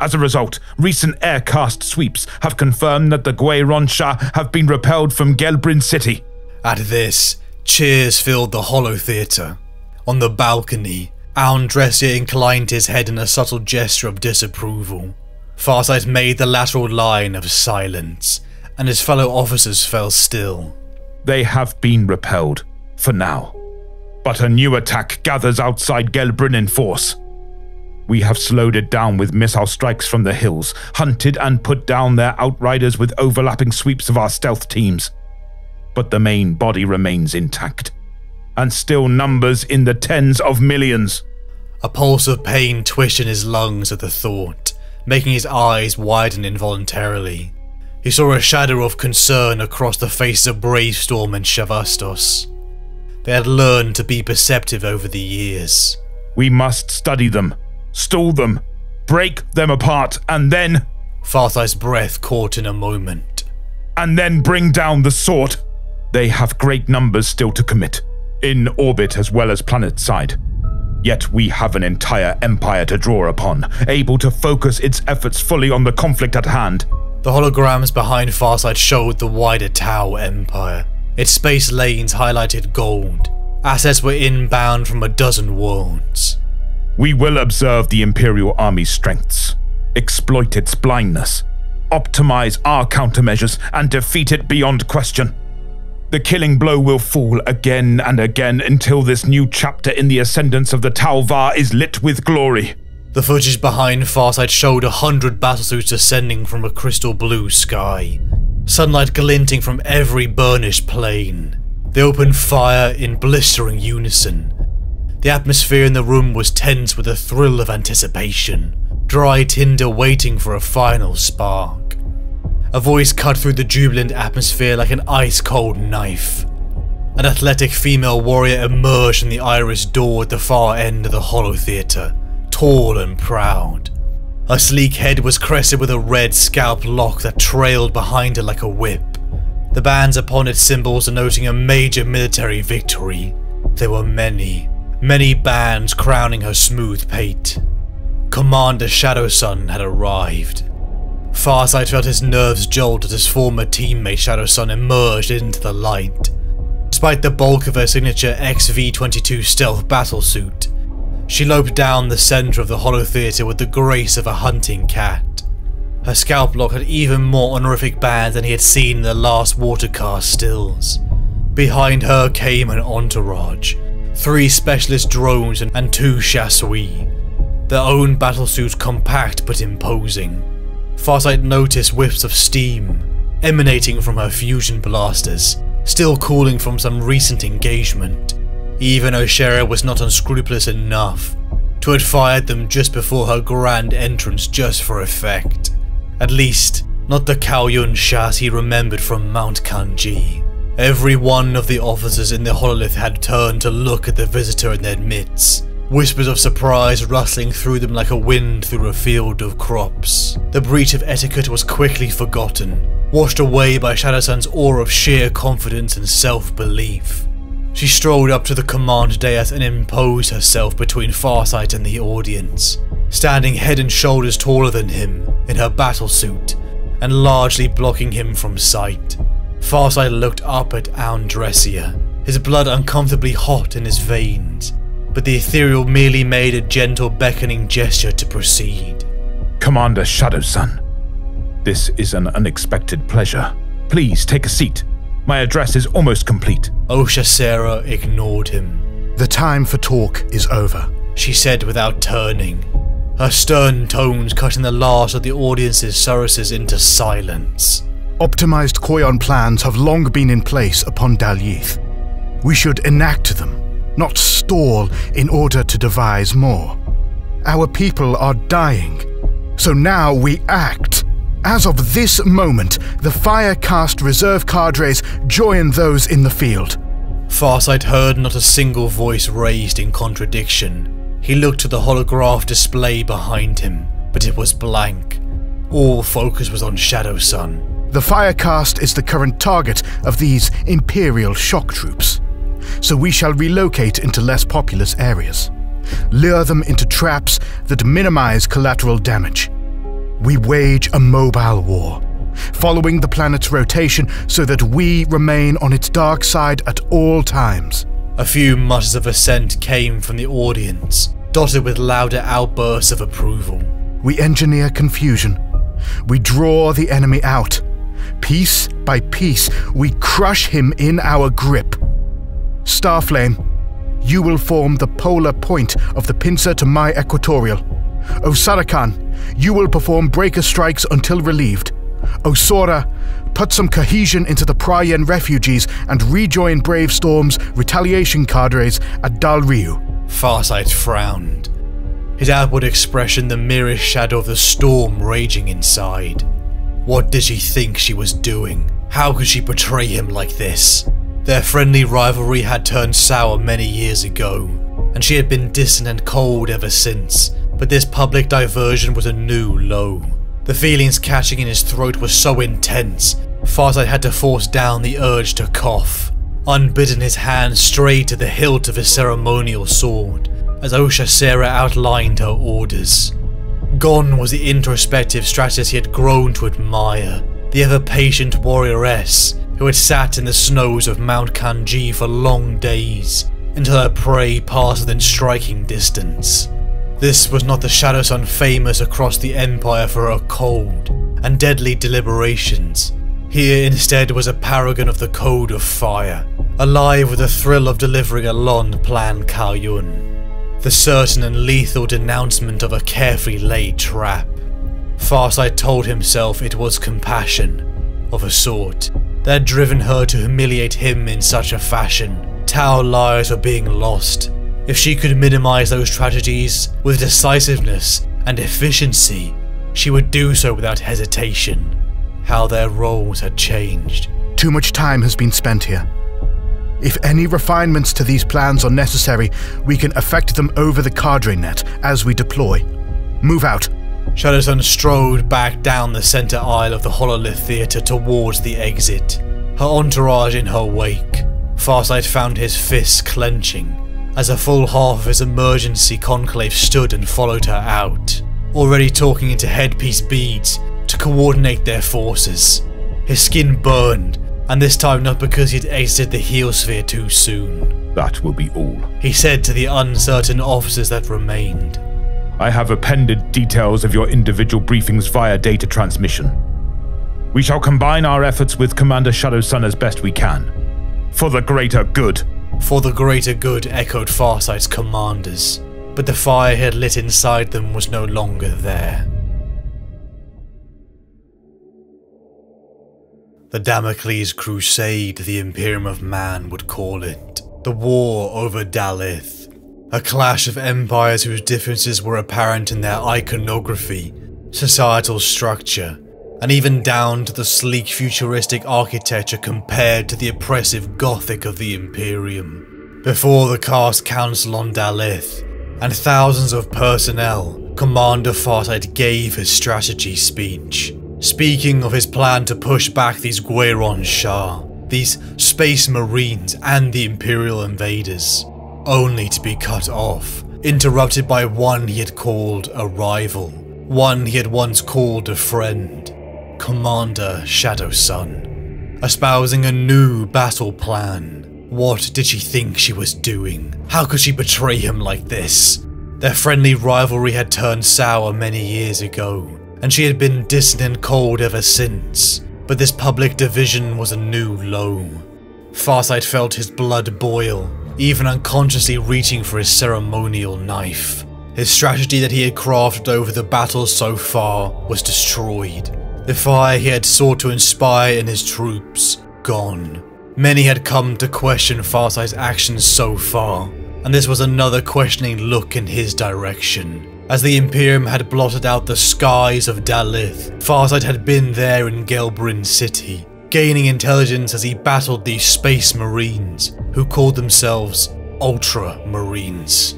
As a result, recent aircast sweeps have confirmed that the Gue'ron'sha have been repelled from Gelbrin City. At this, cheers filled the hollow theatre. On the balcony, Aun inclined his head in a subtle gesture of disapproval. Farsight made the lateral line of silence, and his fellow officers fell still. They have been repelled, for now. But a new attack gathers outside Gelbrin in force. We have slowed it down with missile strikes from the hills, hunted and put down their outriders with overlapping sweeps of our stealth teams. But the main body remains intact. and still numbers in the tens of millions. A pulse of pain twisted in his lungs at the thought, making his eyes widen involuntarily. He saw a shadow of concern across the faces of Bravestorm and Sha'vastos. They had learned to be perceptive over the years. We must study them, stall them, break them apart, and then... Farthai's breath caught in a moment. And then bring down the sword. They have great numbers still to commit, in orbit as well as planetside. Yet we have an entire empire to draw upon, able to focus its efforts fully on the conflict at hand. The holograms behind Farsight showed the wider Tau Empire. Its space lanes highlighted gold. Assets were inbound from a dozen worlds. We will observe the Imperial Army's strengths, exploit its blindness, optimize our countermeasures, and defeat it beyond question. The killing blow will fall again and again until this new chapter in the ascendance of the Tau'va is lit with glory. The footage behind Farsight showed a hundred battlesuits ascending from a crystal blue sky, sunlight glinting from every burnished plane. They opened fire in blistering unison. The atmosphere in the room was tense with a thrill of anticipation, dry tinder waiting for a final spark. A voice cut through the jubilant atmosphere like an ice-cold knife. An athletic female warrior emerged from the iris door at the far end of the hollow theatre, tall and proud. Her sleek head was crested with a red scalp lock that trailed behind her like a whip, the bands upon its symbols denoting a major military victory. There were many, many bands crowning her smooth pate. Commander Shadowsun had arrived. Farsight felt his nerves jolt as his former teammate Shadowsun emerged into the light. Despite the bulk of her signature X V twenty-two stealth battlesuit, she loped down the centre of the hollow theatre with the grace of a hunting cat. Her scalp lock had even more honorific bands than he had seen in the last watercast stills. Behind her came an entourage, three specialist drones and two chasseurs, their own battlesuits compact but imposing. Farsight noticed whiffs of steam emanating from her fusion blasters, still cooling from some recent engagement. Even O'Shovah was not unscrupulous enough to have fired them just before her grand entrance just for effect. At least, not the Kauyon shot he remembered from Mount Kanji. Every one of the officers in the Hololith had turned to look at the visitor in their midst, whispers of surprise rustling through them like a wind through a field of crops. The breach of etiquette was quickly forgotten, washed away by Shadowsun's aura of sheer confidence and self-belief. She strolled up to the command dais and imposed herself between Farsight and the audience, standing head and shoulders taller than him in her battlesuit and largely blocking him from sight. Farsight looked up at Andressia, his blood uncomfortably hot in his veins, but the Ethereal merely made a gentle beckoning gesture to proceed. Commander Shadowsun, this is an unexpected pleasure. Please take a seat. My address is almost complete. O'Shovah ignored him. The time for talk is over, she said without turning, her stern tones cutting the last of the audience's services into silence. Optimized Kauyon plans have long been in place upon Dal'yth. We should enact them, not stall in order to devise more. Our people are dying, so now we act. As of this moment, the Fire Caste reserve cadres join those in the field. Farsight heard not a single voice raised in contradiction. He looked at the holograph display behind him, but it was blank. All focus was on Shadowsun. The Fire Caste is the current target of these Imperial shock troops, so we shall relocate into less populous areas, lure them into traps that minimize collateral damage. We wage a mobile war, following the planet's rotation so that we remain on its dark side at all times. A few mutters of assent came from the audience, dotted with louder outbursts of approval. We engineer confusion. We draw the enemy out. Piece by piece, we crush him in our grip. Starflame, you will form the polar point of the pincer to my equatorial. Osarakan, you will perform breaker strikes until relieved. Osora, put some cohesion into the Priyan refugees and rejoin Bravestorm's retaliation cadres at Dal'Ryu. Farsight frowned, his outward expression the merest shadow of the storm raging inside. What did she think she was doing? How could she betray him like this? Their friendly rivalry had turned sour many years ago, and she had been distant and cold ever since, but this public diversion was a new low. The feelings catching in his throat were so intense, Farsight had to force down the urge to cough. Unbidden, his hand strayed to the hilt of his ceremonial sword, as O'Shovah outlined her orders. Gone was the introspective strategist he had grown to admire, the ever-patient warrioress who had sat in the snows of Mount Kanji for long days, until her prey passed within striking distance. This was not the Shadowsun famous across the Empire for her cold and deadly deliberations. Here instead was a paragon of the Code of Fire, alive with the thrill of delivering a long-planned Kauyon, the certain and lethal denouncement of a carefully laid trap. Farsight told himself it was compassion, of a sort, that had driven her to humiliate him in such a fashion. Tau lives were being lost. If she could minimize those tragedies with decisiveness and efficiency, she would do so without hesitation. How their roles had changed. Too much time has been spent here. If any refinements to these plans are necessary, we can effect them over the cadre net as we deploy. Move out. Shadowsun strode back down the center aisle of the Hololith Theatre towards the exit, her entourage in her wake. Farsight found his fists clenching as a full half of his emergency conclave stood and followed her out, already talking into headpiece beads to coordinate their forces. His skin burned, and this time not because he'd exited the heal sphere too soon. That will be all, he said to the uncertain officers that remained. I have appended details of your individual briefings via data transmission. We shall combine our efforts with Commander Shadowsun as best we can. For the greater good. For the greater good echoed Farsight's commanders, but the fire he had lit inside them was no longer there. The Damocles Crusade, the Imperium of Man would call it. The war over Dal'yth. A clash of empires whose differences were apparent in their iconography, societal structure, and even down to the sleek futuristic architecture compared to the oppressive Gothic of the Imperium. Before the Cast Council on Dal'yth, and thousands of personnel, Commander Farsight gave his strategy speech, speaking of his plan to push back these Gue'ron'sha, these Space Marines and the Imperial invaders, only to be cut off, interrupted by one he had called a rival, one he had once called a friend, Commander Shadowsun, espousing a new battle plan. What did she think she was doing? How could she betray him like this? Their friendly rivalry had turned sour many years ago, and she had been distant and cold ever since, but this public division was a new low. Farsight felt his blood boil, even unconsciously reaching for his ceremonial knife. His strategy that he had crafted over the battle so far was destroyed. The fire he had sought to inspire in his troops, gone. Many had come to question Farsight's actions so far, and this was another questioning look in his direction. As the Imperium had blotted out the skies of Dal'yth, Farsight had been there in Gelbrin City, gaining intelligence as he battled these Space Marines, who called themselves Ultramarines.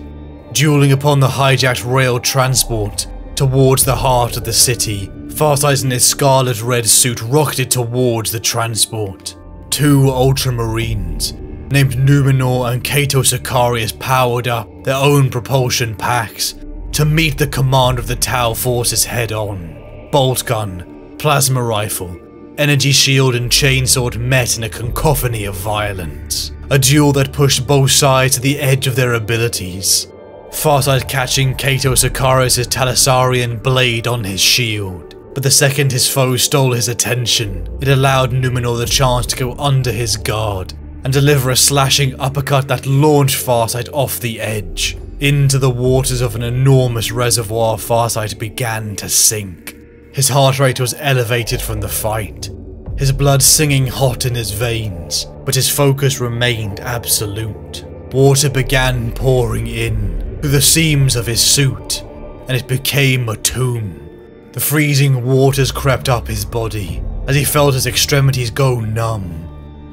Dueling upon the hijacked rail transport towards the heart of the city, Farsight in his scarlet-red suit rocketed towards the transport. Two Ultramarines, named Numenor and Cato Sicarius, powered up their own propulsion packs to meet the commander of the Tau forces head-on. Bolt gun, plasma rifle, energy shield and chainsword met in a cacophony of violence. A duel that pushed both sides to the edge of their abilities. Farsight catching Cato Sicarius' Talisarian blade on his shield, but the second his foe stole his attention, it allowed Numenor the chance to go under his guard and deliver a slashing uppercut that launched Farsight off the edge. Into the waters of an enormous reservoir, Farsight began to sink. His heart rate was elevated from the fight, his blood singing hot in his veins, but his focus remained absolute. Water began pouring in through the seams of his suit, and it became a tomb. The freezing waters crept up his body as he felt his extremities go numb.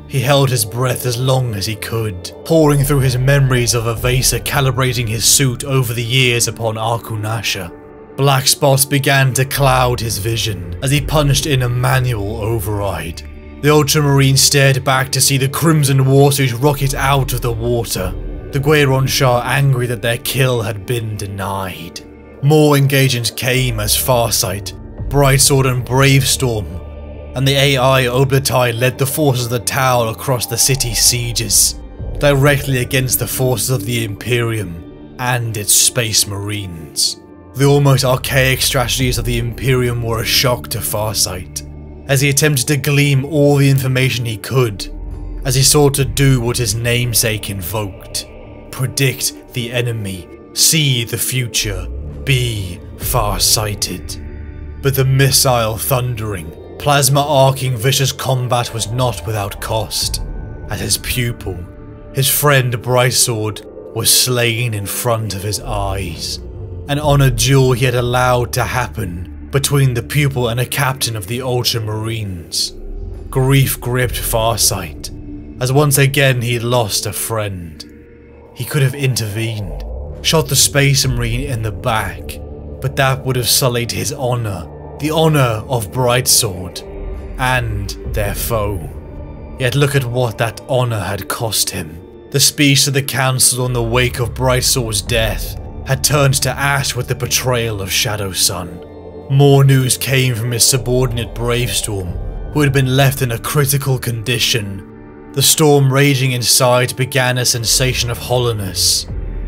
He held his breath as long as he could, pouring through his memories of O'vesa calibrating his suit over the years upon Arkunasha. Black spots began to cloud his vision as he punched in a manual override. The Ultramarines stared back to see the Crimson Warsuit rocket out of the water, the Gue'ron'sha angry that their kill had been denied. More engagements came as Farsight, Brightsword and Bravestorm, and the A I Obatai led the forces of the Tau across the city's sieges, directly against the forces of the Imperium and its Space Marines. The almost archaic strategies of the Imperium were a shock to Farsight, as he attempted to glean all the information he could, as he sought to do what his namesake invoked: predict the enemy, see the future, be far-sighted. But the missile thundering, plasma arcing vicious combat was not without cost, as his pupil, his friend Brightsword, was slain in front of his eyes, an honor duel he had allowed to happen between the pupil and a captain of the Ultramarines. Grief gripped Farsight, as once again he lost a friend. He could have intervened, shot the Space Marine in the back, but that would have sullied his honor, the honour of Brightsword, and their foe. Yet look at what that honour had cost him. The speech to the council in the wake of Brightsword's death had turned to ash with the betrayal of Shadowsun. More news came from his subordinate Bravestorm, who had been left in a critical condition. The storm raging inside began a sensation of hollowness,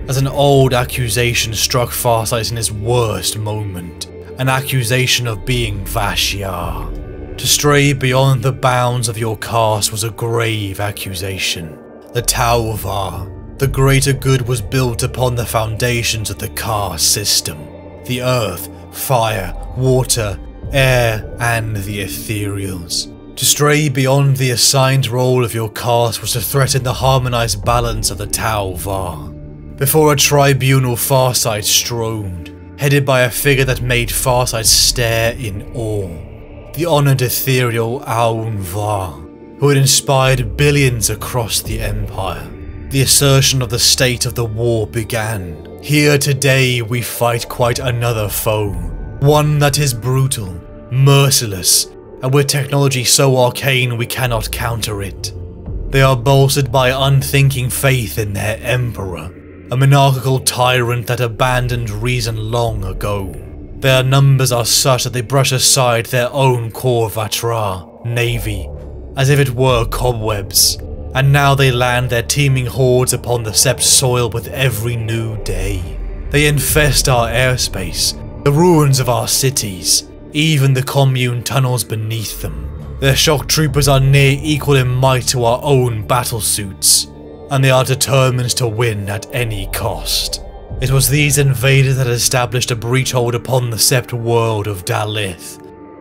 as an old accusation struck Farsight in his worst moment. An accusation of being Vashyar. To stray beyond the bounds of your caste was a grave accusation. The Tauvar, the greater good, was built upon the foundations of the caste system. The earth, fire, water, air, and the Ethereals. To stray beyond the assigned role of your caste was to threaten the harmonized balance of the Tauvar. Before a tribunal, Farsight strode, headed by a figure that made Farsight stare in awe. The honoured ethereal Aun'Va, who had inspired billions across the Empire. The assertion of the state of the war began. Here today we fight quite another foe. One that is brutal, merciless, and with technology so arcane we cannot counter it. They are bolstered by unthinking faith in their Emperor, a monarchical tyrant that abandoned reason long ago. Their numbers are such that they brush aside their own core Vatra, navy, as if it were cobwebs, and now they land their teeming hordes upon the Sept soil with every new day. They infest our airspace, the ruins of our cities, even the commune tunnels beneath them. Their shock troopers are near equal in might to our own battlesuits, and they are determined to win at any cost. It was these invaders that established a breachhold upon the Sept world of Dal'yth,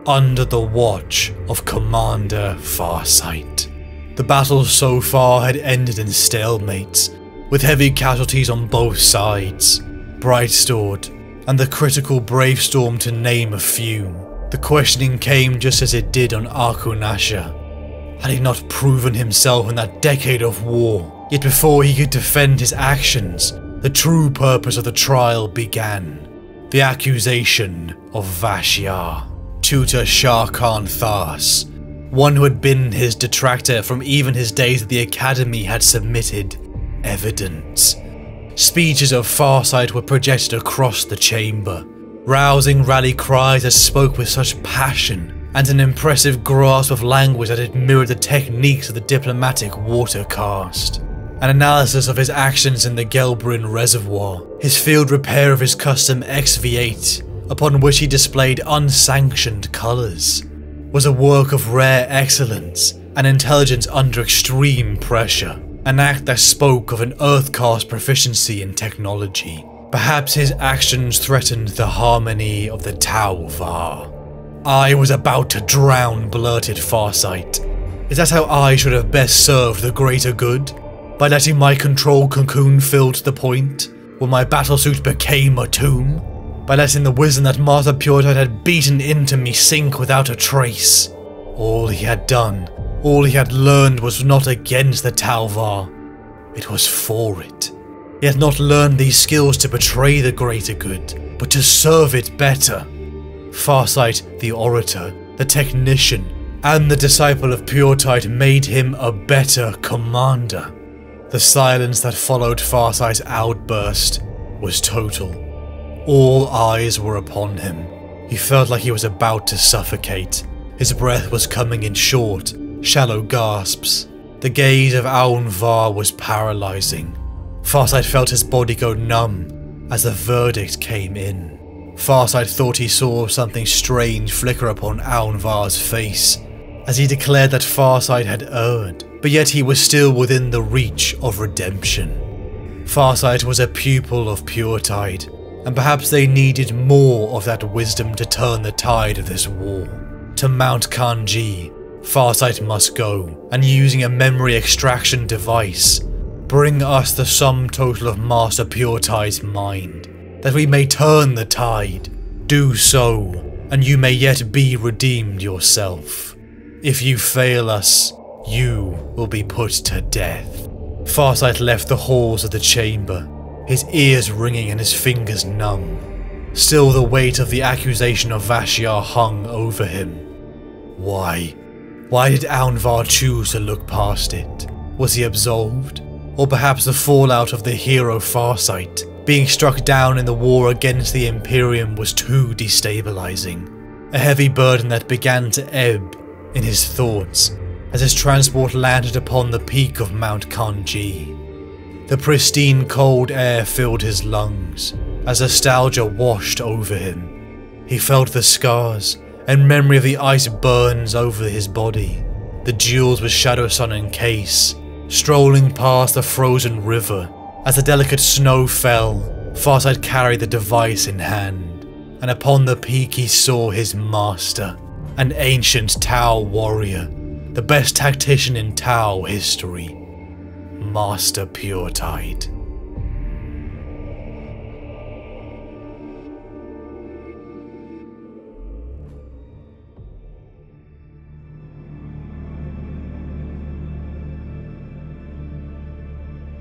under the watch of Commander Farsight. The battle so far had ended in stalemates, with heavy casualties on both sides. Brightsword, and the critical Bravestorm to name a few. The questioning came just as it did on Arkunasha. Had he not proven himself in that decade of war? Yet before he could defend his actions, the true purpose of the trial began. The accusation of Vashyar, tutor Sharkan Thas, one who had been his detractor from even his days at the academy, had submitted evidence. Speeches of Farsight were projected across the chamber, rousing rally cries that spoke with such passion and an impressive grasp of language that it mirrored the techniques of the diplomatic water caste. An analysis of his actions in the Gelbrin Reservoir, his field repair of his custom X V eight, upon which he displayed unsanctioned colours, was a work of rare excellence and intelligence under extreme pressure, an act that spoke of an Earthcast proficiency in technology. Perhaps his actions threatened the harmony of the Tau'va. I was about to drown, blurted Farsight. Is that how I should have best served the greater good? By letting my control cocoon fill to the point, when my battlesuit became a tomb? By letting the wisdom that Martha Puretide had beaten into me sink without a trace? All he had done, all he had learned was not against the Tauvar. It was for it. He had not learned these skills to betray the greater good, but to serve it better. Farsight, the orator, the technician, and the disciple of Puretide made him a better commander. The silence that followed Farsight's outburst was total. All eyes were upon him. He felt like he was about to suffocate. His breath was coming in short, shallow gasps. The gaze of Aun'Va was paralysing. Farsight felt his body go numb as the verdict came in. Farsight thought he saw something strange flicker upon Aunvar's face, as he declared that Farsight had erred, but yet he was still within the reach of redemption. Farsight was a pupil of Puretide, and perhaps they needed more of that wisdom to turn the tide of this war. To Mount Kanji, Farsight must go, and using a memory extraction device, bring us the sum total of Master Puretide's mind, that we may turn the tide. Do so, and you may yet be redeemed yourself. If you fail us, you will be put to death. Farsight left the halls of the chamber, his ears ringing and his fingers numb. Still the weight of the accusation of Vashyar hung over him. Why? Why did Aun'Va choose to look past it? Was he absolved? Or perhaps the fallout of the hero Farsight? Being struck down in the war against the Imperium was too destabilizing, a heavy burden that began to ebb in his thoughts as his transport landed upon the peak of Mount Kanji. The pristine cold air filled his lungs as nostalgia washed over him. He felt the scars and memory of the ice burns over his body, the jewels with Shadowsun and Case, strolling past the frozen river. As the delicate snow fell, Farsight carried the device in hand, and upon the peak he saw his master, an ancient Tau warrior, the best tactician in Tau history, Master Puretide.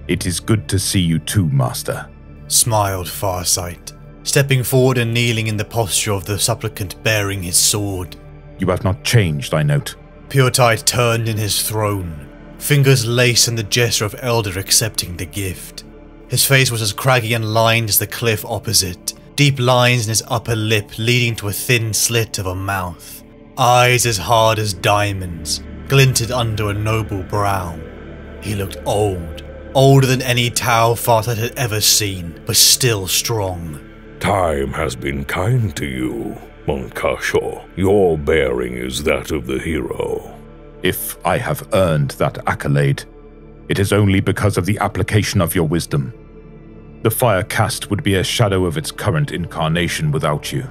It is good to see you too, Master, smiled Farsight, stepping forward and kneeling in the posture of the supplicant bearing his sword. You have not changed, I note. Puretide turned in his throne, fingers laced in the gesture of Elder accepting the gift. His face was as craggy and lined as the cliff opposite, deep lines in his upper lip leading to a thin slit of a mouth. Eyes as hard as diamonds glinted under a noble brow. He looked old. Older than any Tau Farsight had ever seen, but still strong. Time has been kind to you, Mont'ka. Your bearing is that of the hero. If I have earned that accolade, it is only because of the application of your wisdom. The fire caste would be a shadow of its current incarnation without you.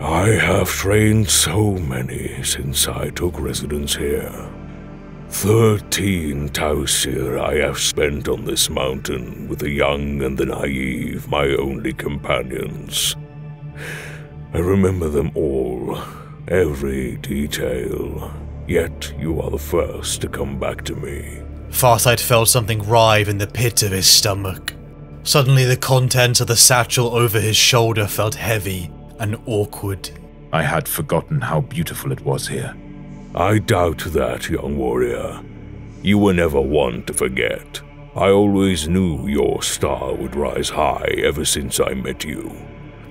I have trained so many since I took residence here. Thirteen Tausir I have spent on this mountain with the young and the naive, my only companions. I remember them all, every detail, yet you are the first to come back to me. Farsight felt something rive in the pit of his stomach. Suddenly the contents of the satchel over his shoulder felt heavy and awkward. I had forgotten how beautiful it was here. I doubt that, young warrior. You were never one to forget. I always knew your star would rise high ever since I met you.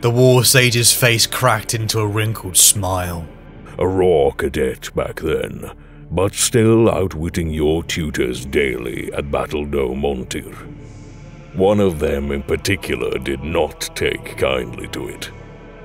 The war sage's face cracked into a wrinkled smile. A raw cadet back then, but still outwitting your tutors daily at Battle Dome Montir. One of them in particular did not take kindly to it.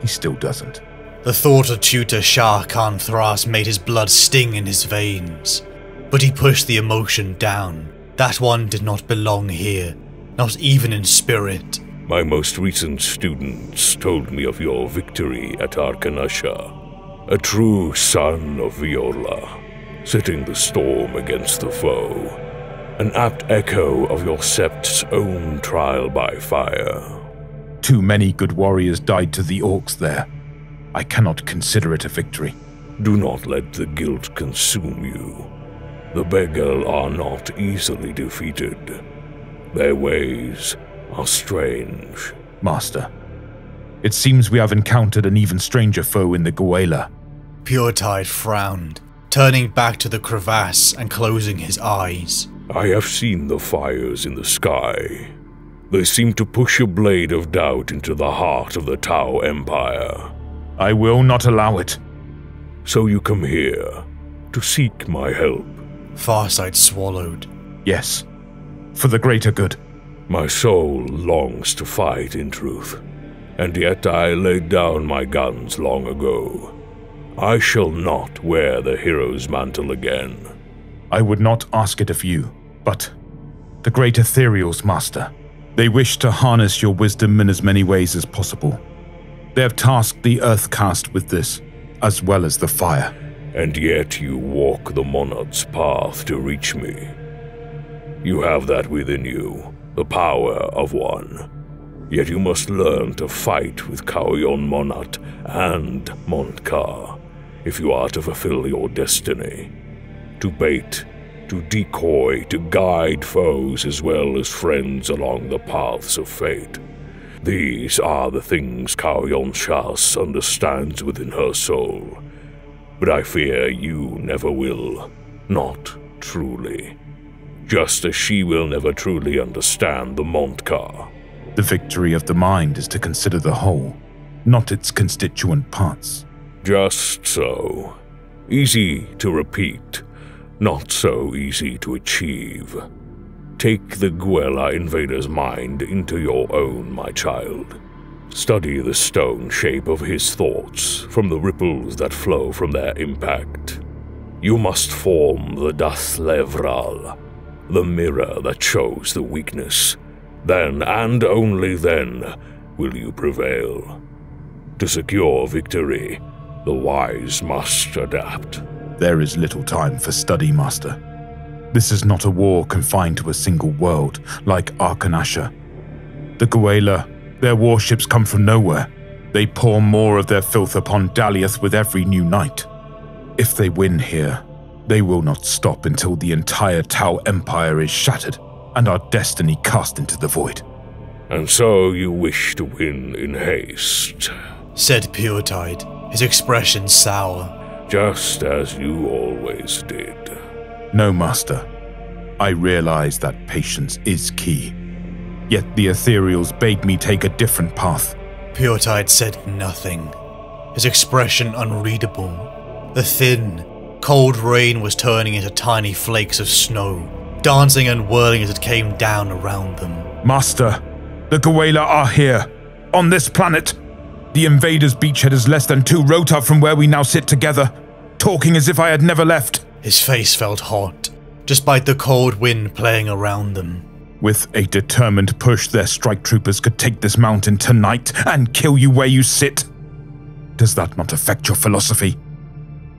He still doesn't. The thought of tutor Shah Khan Thras made his blood sting in his veins, but he pushed the emotion down. That one did not belong here, not even in spirit. My most recent students told me of your victory at Arkunasha. a true son of Vior'la, setting the storm against the foe, an apt echo of your sept's own trial by fire. Too many good warriors died to the orcs there. I cannot consider it a victory. Do not let the guilt consume you. The Beggar are not easily defeated. Their ways are strange. Master, it seems we have encountered an even stranger foe in the Gue'la. Puretide frowned, turning back to the crevasse and closing his eyes. I have seen the fires in the sky. They seem to push a blade of doubt into the heart of the Tau Empire. I will not allow it. So you come here, to seek my help. Farsight swallowed. Yes, for the greater good. My soul longs to fight in truth, and yet I laid down my guns long ago. I shall not wear the hero's mantle again. I would not ask it of you, but the great Ethereals, Master, they wish to harness your wisdom in as many ways as possible. They have tasked the Earthcast with this, as well as the fire. And yet you walk the Monat's path to reach me. You have that within you, the power of one. Yet you must learn to fight with Kauyon Monat and Mont'ka, if you are to fulfill your destiny. To bait, to decoy, to guide foes as well as friends along the paths of fate. These are the things Gue'ron'sha understands within her soul, but I fear you never will, not truly, just as she will never truly understand the Mont'ka. The victory of the mind is to consider the whole, not its constituent parts. Just so. Easy to repeat, not so easy to achieve. Take the Gue'la invader's mind into your own, my child. Study the stone shape of his thoughts from the ripples that flow from their impact. You must form the das levral, the mirror that shows the weakness. Then, and only then, will you prevail. To secure victory, the wise must adapt. There is little time for study, Master. This is not a war confined to a single world, like Arkunasha. The Gue'la, their warships come from nowhere. They pour more of their filth upon Dal'yth with every new night. If they win here, they will not stop until the entire Tau Empire is shattered and our destiny cast into the void. And so you wish to win in haste, said Puretide, his expression sour. Just as you always did. No, Master. I realize that patience is key. Yet the Ethereals bade me take a different path. Puretide said nothing, his expression unreadable. The thin, cold rain was turning into tiny flakes of snow, dancing and whirling as it came down around them. Master, the Gue'la are here, on this planet. The invaders' beachhead is less than two rota from where we now sit together, talking as if I had never left. His face felt hot, despite the cold wind playing around them. With a determined push, their strike troopers could take this mountain tonight and kill you where you sit. Does that not affect your philosophy?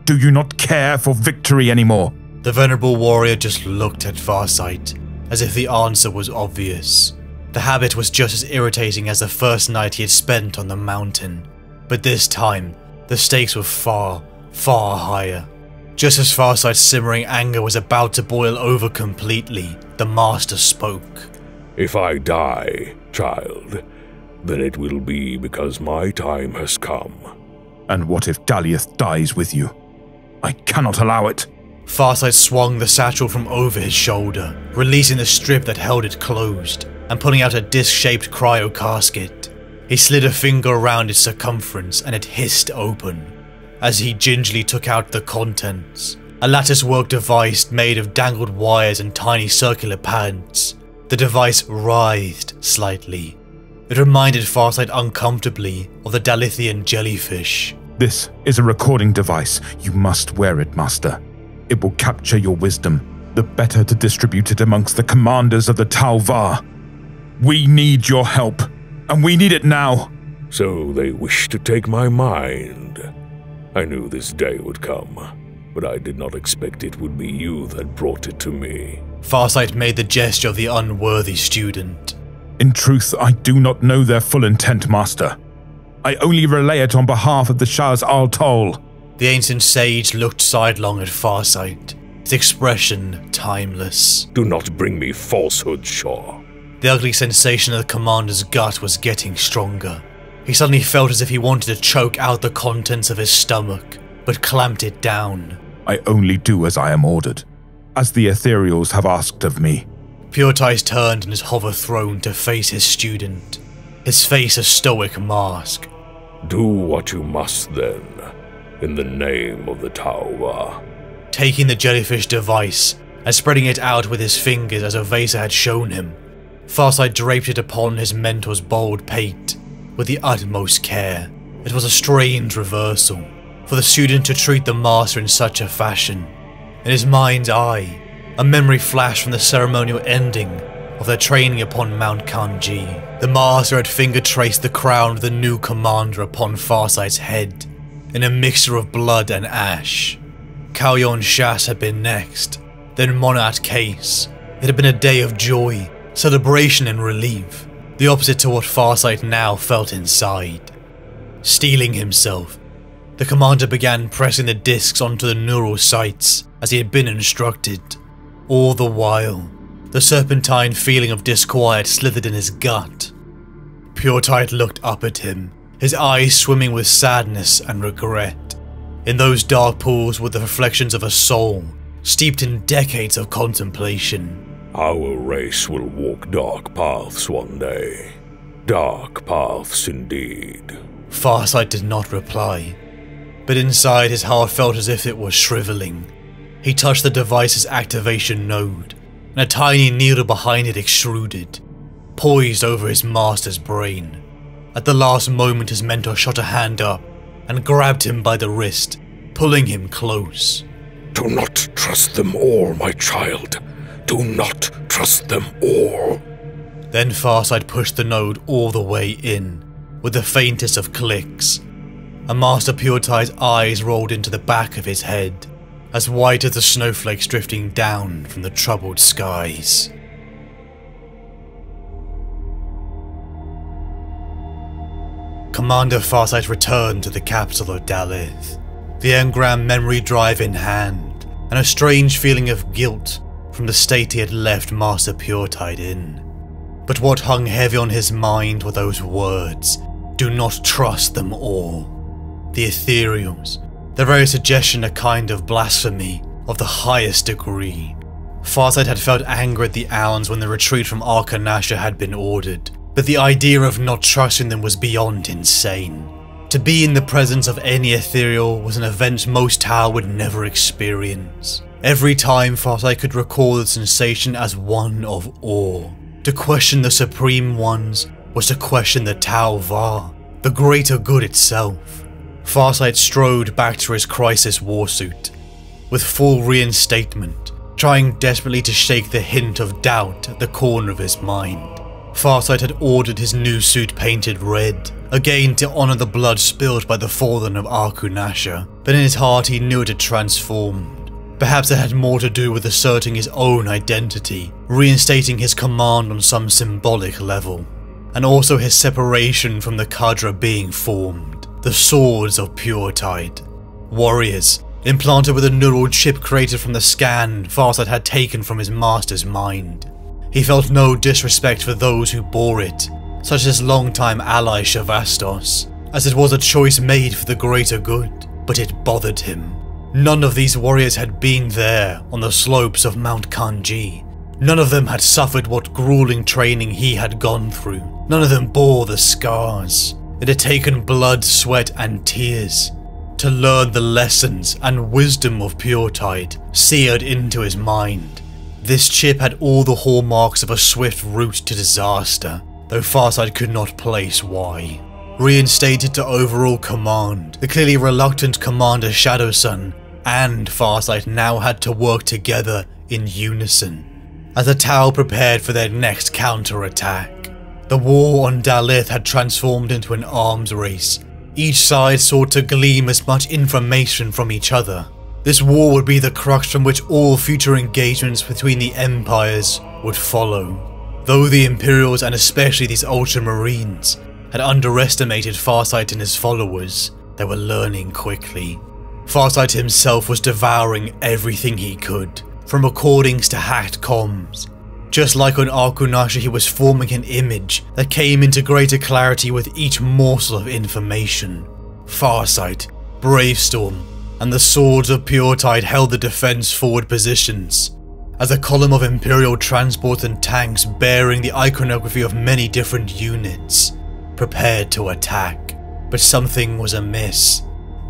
Do you not care for victory anymore? The venerable warrior just looked at Farsight, as if the answer was obvious. The habit was just as irritating as the first night he had spent on the mountain. But this time, the stakes were far, far higher. Just as Farsight's simmering anger was about to boil over completely, the Master spoke. If I die, child, then it will be because my time has come. And what if Dal'yth dies with you? I cannot allow it. Farsight swung the satchel from over his shoulder, releasing the strip that held it closed, and pulling out a disc-shaped cryo casket. He slid a finger around its circumference and it hissed open. As he gingerly took out the contents, a lattice-work device made of dangled wires and tiny circular pads. The device writhed slightly. It reminded Farsight uncomfortably of the Dalithian jellyfish. This is a recording device. You must wear it, Master. It will capture your wisdom, the better to distribute it amongst the commanders of the Tauvar. We need your help, and we need it now. So they wish to take my mind. I knew this day would come, but I did not expect it would be you that brought it to me. Farsight made the gesture of the unworthy student. In truth, I do not know their full intent, Master. I only relay it on behalf of the Shah's Al-Tol. The ancient sage looked sidelong at Farsight, his expression timeless. Do not bring me falsehood, Shah. The ugly sensation of the commander's gut was getting stronger. He suddenly felt as if he wanted to choke out the contents of his stomach, but clamped it down. I only do as I am ordered, as the Ethereals have asked of me. Puretide turned in his hover throne to face his student, his face a stoic mask. Do what you must then, in the name of the Tau'va. Taking the jellyfish device and spreading it out with his fingers as O'Vesa had shown him, Farsight draped it upon his mentor's bald pate with the utmost care. It was a strange reversal, for the student to treat the master in such a fashion. In his mind's eye, a memory flashed from the ceremonial ending of their training upon Mount Kanji. The master had finger-traced the crown of the new commander upon Farsight's head, in a mixture of blood and ash. Kauyon Shas had been next, then Monat Case. It had been a day of joy, celebration and relief, the opposite to what Farsight now felt inside. Steeling himself, the commander began pressing the discs onto the neural sites as he had been instructed. All the while, the serpentine feeling of disquiet slithered in his gut. Puretide looked up at him, his eyes swimming with sadness and regret. In those dark pools were the reflections of a soul, steeped in decades of contemplation. Our race will walk dark paths one day. Dark paths indeed. Farsight did not reply, but inside his heart felt as if it were shriveling. He touched the device's activation node, and a tiny needle behind it extruded, poised over his master's brain. At the last moment his mentor shot a hand up and grabbed him by the wrist, pulling him close. Do not trust them all, my child. Do not trust them all. Then Farsight pushed the node all the way in, with the faintest of clicks, and Master Puretide's eyes rolled into the back of his head, as white as the snowflakes drifting down from the troubled skies. Commander Farsight returned to the capital of Dal'yth, the engram memory drive in hand, and a strange feeling of guilt from the state he had left Master Puretide in. But what hung heavy on his mind were those words, do not trust them all. The Ethereals, their very suggestion a kind of blasphemy of the highest degree. Farsight had felt anger at the Auns when the retreat from Arkunasha had been ordered, but the idea of not trusting them was beyond insane. To be in the presence of any Ethereal was an event most Tau would never experience. Every time Farsight could recall the sensation as one of awe. To question the Supreme Ones was to question the Tau'va, the greater good itself. Farsight strode back to his crisis warsuit, with full reinstatement, trying desperately to shake the hint of doubt at the corner of his mind. Farsight had ordered his new suit painted red, again to honour the blood spilled by the fallen of Arkunasha, but in his heart he knew it had transformed. Perhaps it had more to do with asserting his own identity, reinstating his command on some symbolic level, and also his separation from the Kadra being formed, the Swords of Puretide. Warriors, implanted with a neural chip created from the scan Farsight had taken from his master's mind. He felt no disrespect for those who bore it, such as his longtime ally Sha'vastos, as it was a choice made for the greater good, but it bothered him. None of these warriors had been there on the slopes of Mount Kanji. None of them had suffered what grueling training he had gone through. None of them bore the scars. It had taken blood, sweat and tears to learn the lessons and wisdom of Puretide seared into his mind. This chip had all the hallmarks of a swift route to disaster, though Farsight could not place why. Reinstated to overall command, the clearly reluctant Commander Shadowsun and Farsight now had to work together in unison, as the Tau prepared for their next counterattack. The war on Dal'yth had transformed into an arms race, Each side sought to glean as much information from each other. This war would be the crux from which all future engagements between the empires would follow. Though the Imperials, and especially these Ultramarines, had underestimated Farsight and his followers, they were learning quickly. Farsight himself was devouring everything he could, from recordings to hacked comms. Just like on Arkunasha, he was forming an image that came into greater clarity with each morsel of information. Farsight, Bravestorm, and the swords of Puretide held the defense forward positions, as a column of Imperial transport and tanks bearing the iconography of many different units prepared to attack. But something was amiss.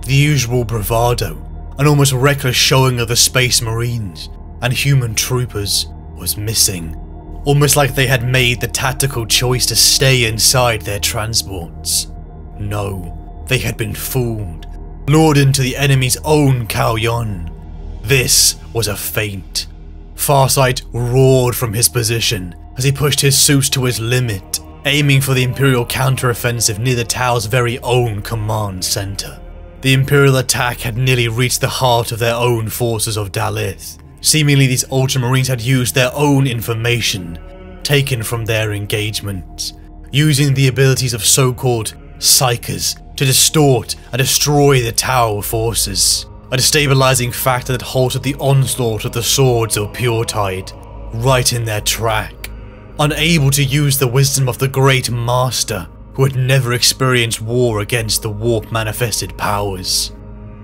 The usual bravado, an almost reckless showing of the Space Marines and human troopers, was missing, almost like they had made the tactical choice to stay inside their transports. No, they had been fooled, lured into the enemy's own Kauyon. This was a feint. Farsight roared from his position as he pushed his suits to his limit, aiming for the Imperial counteroffensive near the Tau's very own command centre. The Imperial attack had nearly reached the heart of their own forces of Dal'yth. Seemingly these Ultramarines had used their own information, taken from their engagements, using the abilities of so-called psychers to distort and destroy the Tau forces, a destabilising factor that halted the onslaught of the swords of Puretide right in their track. Unable to use the wisdom of the Great Master, who had never experienced war against the warp-manifested powers.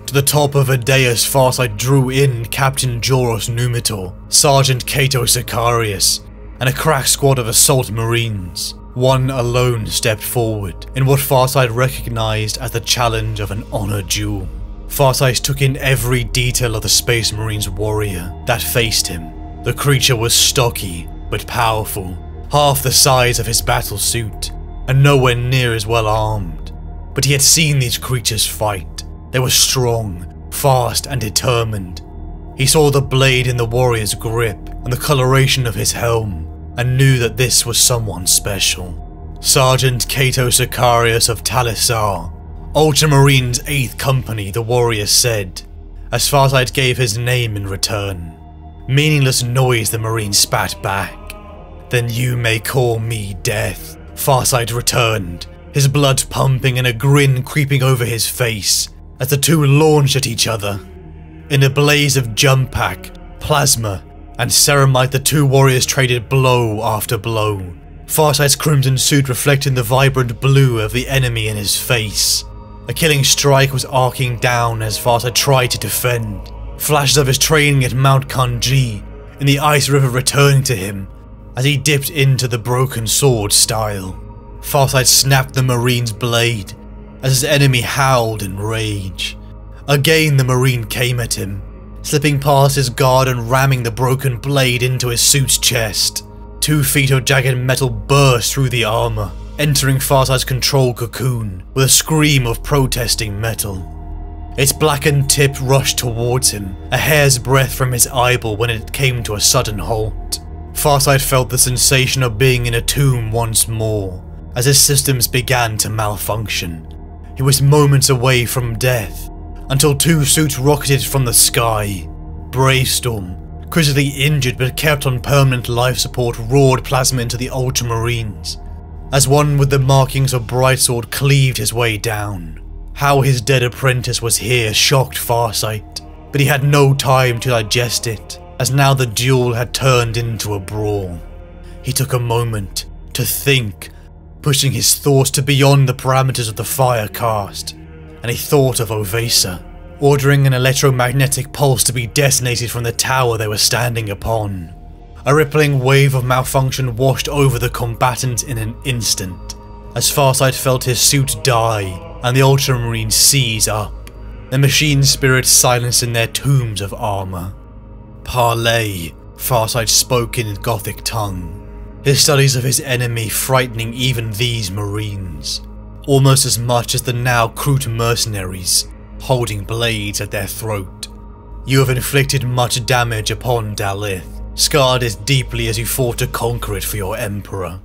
To the top of a dais, Farsight drew in Captain Joros Numitor, Sergeant Cato Sicarius, and a crack squad of assault marines. One alone stepped forward, in what Farsight recognised as the challenge of an honour duel. Farsight took in every detail of the Space Marine's warrior that faced him. The creature was stocky, but powerful, half the size of his battle suit, and nowhere near as well armed. But he had seen these creatures fight. They were strong, fast, and determined. He saw the blade in the warrior's grip and the coloration of his helm, and knew that this was someone special. Sergeant Cato Sicarius of Talisar, Ultramarines eighth Company, the warrior said, as Farsight gave his name in return. Meaningless noise the marine spat back. "Then you may call me Death," Farsight returned, his blood pumping and a grin creeping over his face, as the two launched at each other. In a blaze of jump pack, plasma, and ceramite, the two warriors traded blow after blow, Farsight's crimson suit reflecting the vibrant blue of the enemy in his face. A killing strike was arcing down as Farsight tried to defend, flashes of his training at Mount Kanji in the Ice River returning to him as he dipped into the broken sword style. Farsight snapped the marine's blade as his enemy howled in rage. Again the marine came at him, slipping past his guard and ramming the broken blade into his suit's chest. Two feet of jagged metal burst through the armour, entering Farsight's control cocoon with a scream of protesting metal. Its blackened tip rushed towards him, a hair's breadth from his eyeball, when it came to a sudden halt. Farsight felt the sensation of being in a tomb once more, as his systems began to malfunction. He was moments away from death, until two suits rocketed from the sky. Bravestorm, critically injured but kept on permanent life support, roared plasma into the Ultramarines, as one with the markings of Brightsword cleaved his way down. How his dead apprentice was here shocked Farsight, but he had no time to digest it, as now the duel had turned into a brawl. He took a moment to think, pushing his thoughts to beyond the parameters of the fire cast, and he thought of O'Vesa, ordering an electromagnetic pulse to be detonated from the tower they were standing upon. A rippling wave of malfunction washed over the combatants in an instant, as Farsight felt his suit die and the Ultramarines seize up, the machine spirits silenced in their tombs of armour. "Parley," Farsight spoke in Gothic tongue, his studies of his enemy frightening even these marines, almost as much as the now crude mercenaries holding blades at their throat. "You have inflicted much damage upon Dal'yth, scarred as deeply as you fought to conquer it for your Emperor.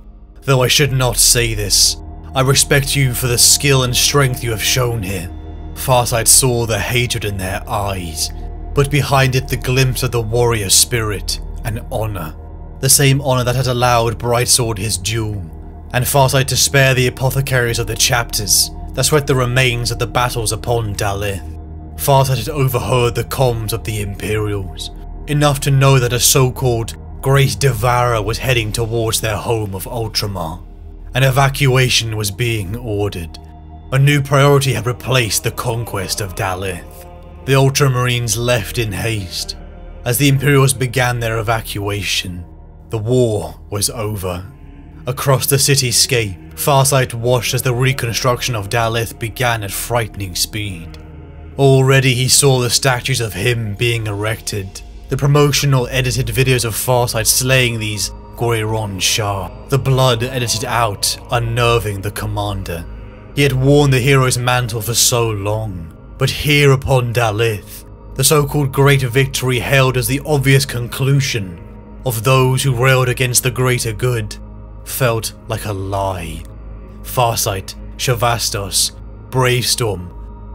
Though I should not say this, I respect you for the skill and strength you have shown here. Farsight saw the hatred in their eyes, but behind it the glimpse of the warrior spirit and honour. The same honour that had allowed Brightsword his doom, and Farsight to spare the apothecaries of the chapters that sweat the remains of the battles upon Dal'yth. Farsight had overheard the comms of the Imperials, enough to know that a so-called Great Devourer was heading towards their home of Ultramar. An evacuation was being ordered. A new priority had replaced the conquest of Dal'yth. The Ultramarines left in haste. As the Imperials began their evacuation, the war was over. Across the cityscape, Farsight watched as the reconstruction of Dal'yth began at frightening speed. Already he saw the statues of him being erected, the promotional edited videos of Farsight slaying these Gue'ron'sha, the blood edited out, unnerving the commander. He had worn the hero's mantle for so long, but here upon Dal'yth, the so-called Great Victory hailed as the obvious conclusion of those who railed against the greater good felt like a lie. Farsight, Sha'vastos, Bravestorm,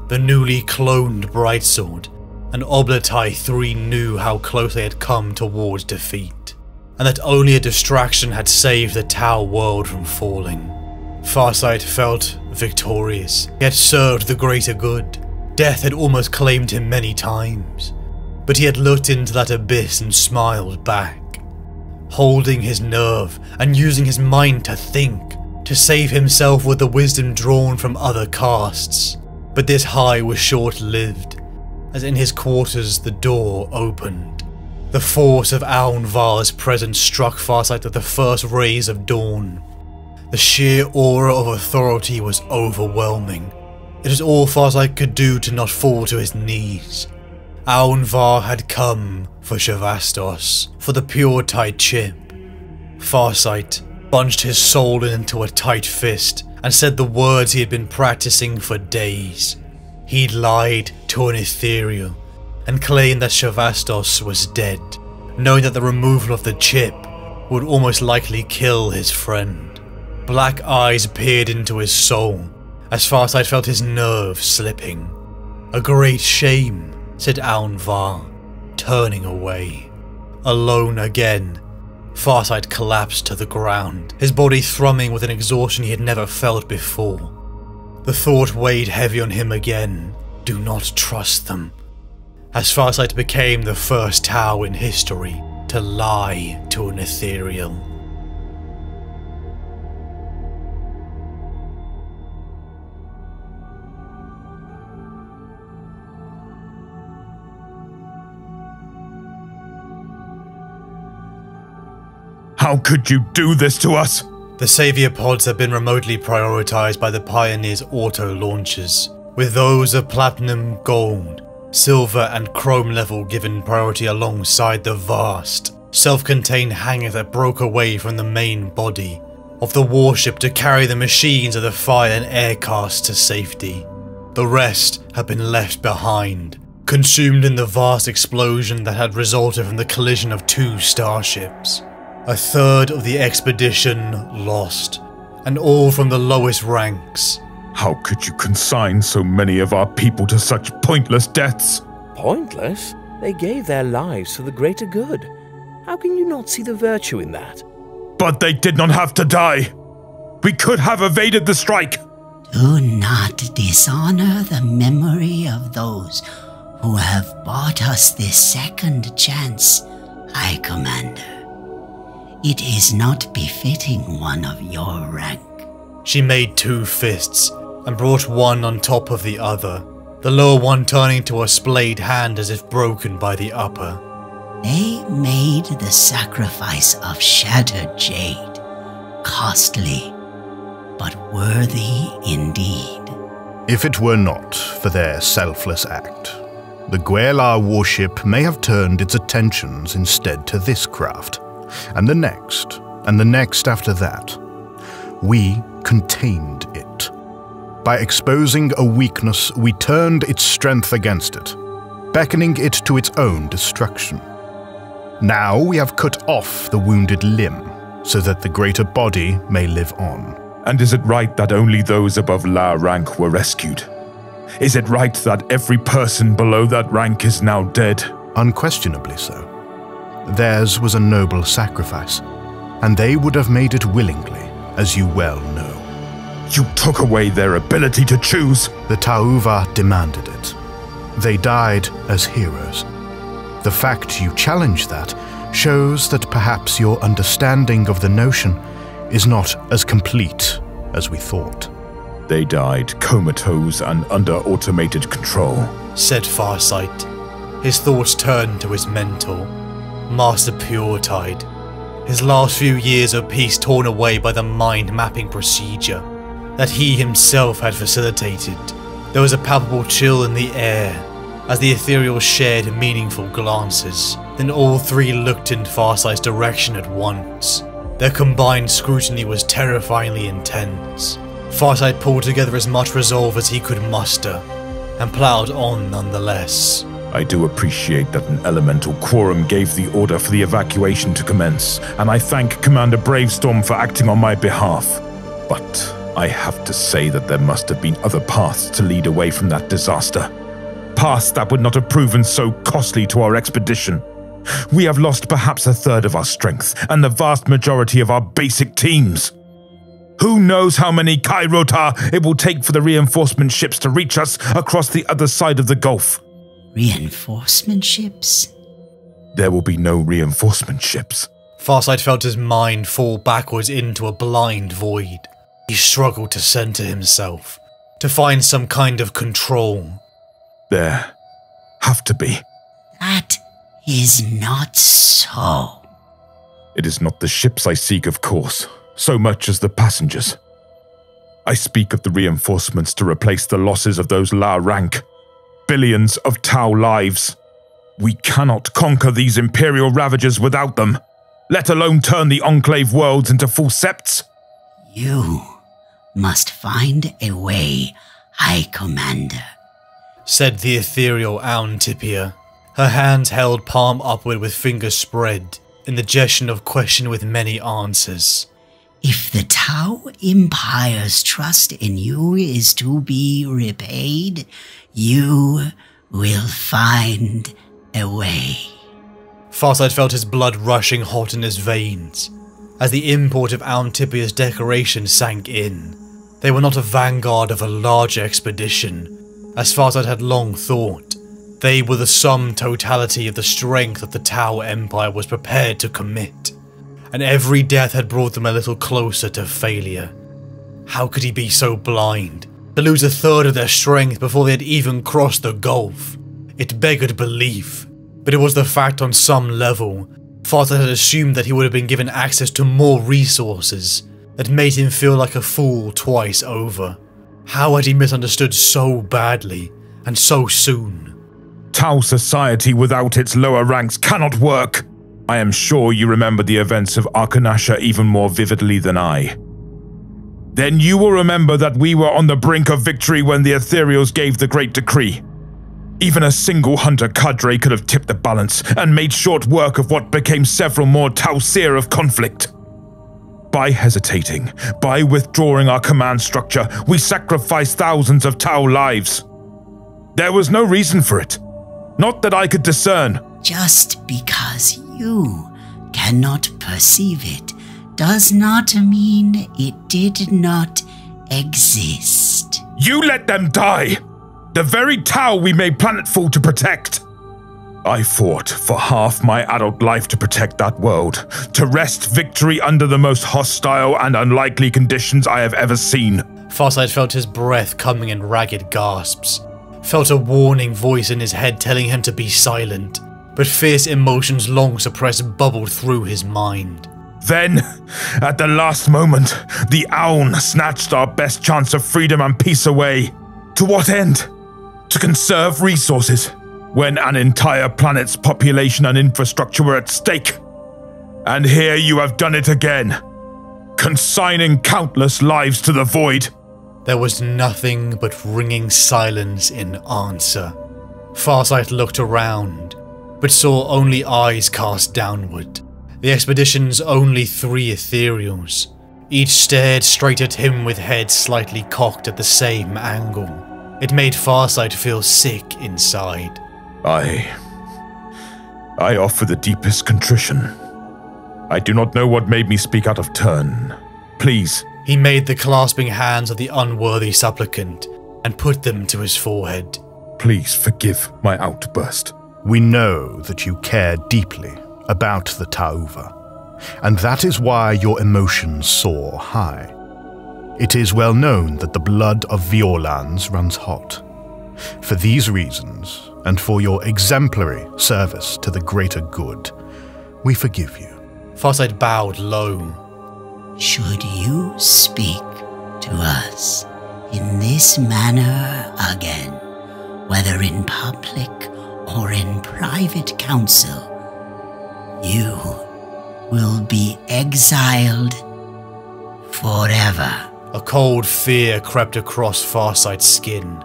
the newly cloned Brightsword, and Obatai three knew how close they had come towards defeat, and that only a distraction had saved the Tau world from falling. Farsight felt victorious, yet served the greater good. Death had almost claimed him many times, but he had looked into that abyss and smiled back, holding his nerve and using his mind to think, to save himself with the wisdom drawn from other castes. But this high was short-lived, as in his quarters the door opened. The force of Aun'Va's presence struck Farsight at the first rays of dawn. The sheer aura of authority was overwhelming. It was all Farsight could do to not fall to his knees. Aun'Va had come for Sha'vastos, for the Puretide chip. Farsight bunched his soul into a tight fist and said the words he had been practicing for days. He'd lied to an Ethereal and claimed that Sha'vastos was dead, knowing that the removal of the chip would almost likely kill his friend. Black eyes peered into his soul as Farsight felt his nerve slipping. "A great shame," said Aun'Va, turning away. Alone again, Farsight collapsed to the ground, his body thrumming with an exhaustion he had never felt before. The thought weighed heavy on him again, do not trust them. As Farsight became the first Tau in history to lie to an Ethereal. How could you do this to us? The Savior pods had been remotely prioritized by the Pioneer's auto-launchers, with those of Platinum, Gold, Silver and Chrome level given priority alongside the vast, self-contained hangar that broke away from the main body of the warship to carry the machines of the fire and air cast to safety. The rest had been left behind, consumed in the vast explosion that had resulted from the collision of two starships. A third of the expedition lost, and all from the lowest ranks. How could you consign so many of our people to such pointless deaths? Pointless? They gave their lives for the greater good. How can you not see the virtue in that? But they did not have to die. We could have evaded the strike. Do not dishonor the memory of those who have bought us this second chance, High Commander. It is not befitting one of your rank. She made two fists and brought one on top of the other, the lower one turning to a splayed hand as if broken by the upper. They made the sacrifice of shattered jade, costly, but worthy indeed. If it were not for their selfless act, the Gue'la warship may have turned its attentions instead to this craft, and the next, and the next after that. We contained it. By exposing a weakness, we turned its strength against it, beckoning it to its own destruction. Now we have cut off the wounded limb, so that the greater body may live on. And is it right that only those above La rank were rescued? Is it right that every person below that rank is now dead? Unquestionably so. Theirs was a noble sacrifice, and they would have made it willingly, as you well know. You took away their ability to choose! The Tau'va demanded it. They died as heroes. The fact you challenge that shows that perhaps your understanding of the notion is not as complete as we thought. They died comatose and under automated control, said Farsight. His thoughts turned to his mentor, Master Puretide. His last few years of peace torn away by the mind-mapping procedure that he himself had facilitated. There was a palpable chill in the air as the Ethereals shared meaningful glances. Then all three looked in Farsight's direction at once. Their combined scrutiny was terrifyingly intense. Farsight pulled together as much resolve as he could muster, and ploughed on nonetheless. I do appreciate that an elemental quorum gave the order for the evacuation to commence, and I thank Commander Bravestorm for acting on my behalf. But I have to say that there must have been other paths to lead away from that disaster. Paths that would not have proven so costly to our expedition. We have lost perhaps a third of our strength, and the vast majority of our basic teams. Who knows how many Kairota it will take for the reinforcement ships to reach us across the other side of the Gulf? Reinforcement ships? There will be no reinforcement ships. Farsight felt his mind fall backwards into a blind void. He struggled to center himself, to find some kind of control. There have to be. That is not so. It is not the ships I seek, of course, so much as the passengers. I speak of the reinforcements to replace the losses of those La rank. Billions of Tau lives. We cannot conquer these Imperial Ravagers without them, let alone turn the Enclave worlds into full septs. You must find a way, High Commander, said the ethereal Aun. Her hands held palm upward with fingers spread, in the gesture of question with many answers. If the Tau Empire's trust in you is to be repaid, you will find a way. Farsight felt his blood rushing hot in his veins, as the import of Auntipia's declaration sank in. They were not a vanguard of a larger expedition, as Farsight had long thought. They were the sum totality of the strength that the Tau Empire was prepared to commit. And every death had brought them a little closer to failure. How could he be so blind, to lose a third of their strength before they had even crossed the gulf? It beggared belief, but it was the fact on some level. Farsight had assumed that he would have been given access to more resources, that made him feel like a fool twice over. How had he misunderstood so badly, and so soon? Tau society without its lower ranks cannot work! I am sure you remember the events of Arkunasha even more vividly than I. Then you will remember that we were on the brink of victory when the Ethereals gave the Great Decree. Even a single hunter cadre could have tipped the balance and made short work of what became several more Tau'sir of conflict. By hesitating, by withdrawing our command structure, we sacrificed thousands of Tau lives. There was no reason for it. Not that I could discern. Just because you cannot perceive it does not mean it did not exist. You let them die! The very Tau we made planetfall to protect! I fought for half my adult life to protect that world, to wrest victory under the most hostile and unlikely conditions I have ever seen. Farsight felt his breath coming in ragged gasps, felt a warning voice in his head telling him to be silent. But fierce emotions long suppressed bubbled through his mind. Then, at the last moment, the Aun snatched our best chance of freedom and peace away. To what end? To conserve resources, when an entire planet's population and infrastructure were at stake. And here you have done it again, consigning countless lives to the void. There was nothing but ringing silence in answer. Farsight looked around, but saw only eyes cast downward. The expedition's only three Ethereals, Each stared straight at him with heads slightly cocked at the same angle. It made Farsight feel sick inside. I... I offer the deepest contrition. I do not know what made me speak out of turn. Please. He made the clasping hands of the unworthy supplicant and put them to his forehead. Please forgive my outburst. We know that you care deeply about the Tau'va, and that is why your emotions soar high. It is well known that the blood of Vior'lans runs hot. For these reasons, and for your exemplary service to the greater good, we forgive you. Farsight bowed low. Should you speak to us in this manner again, whether in public or in private council, you will be exiled forever. A cold fear crept across Farsight's skin,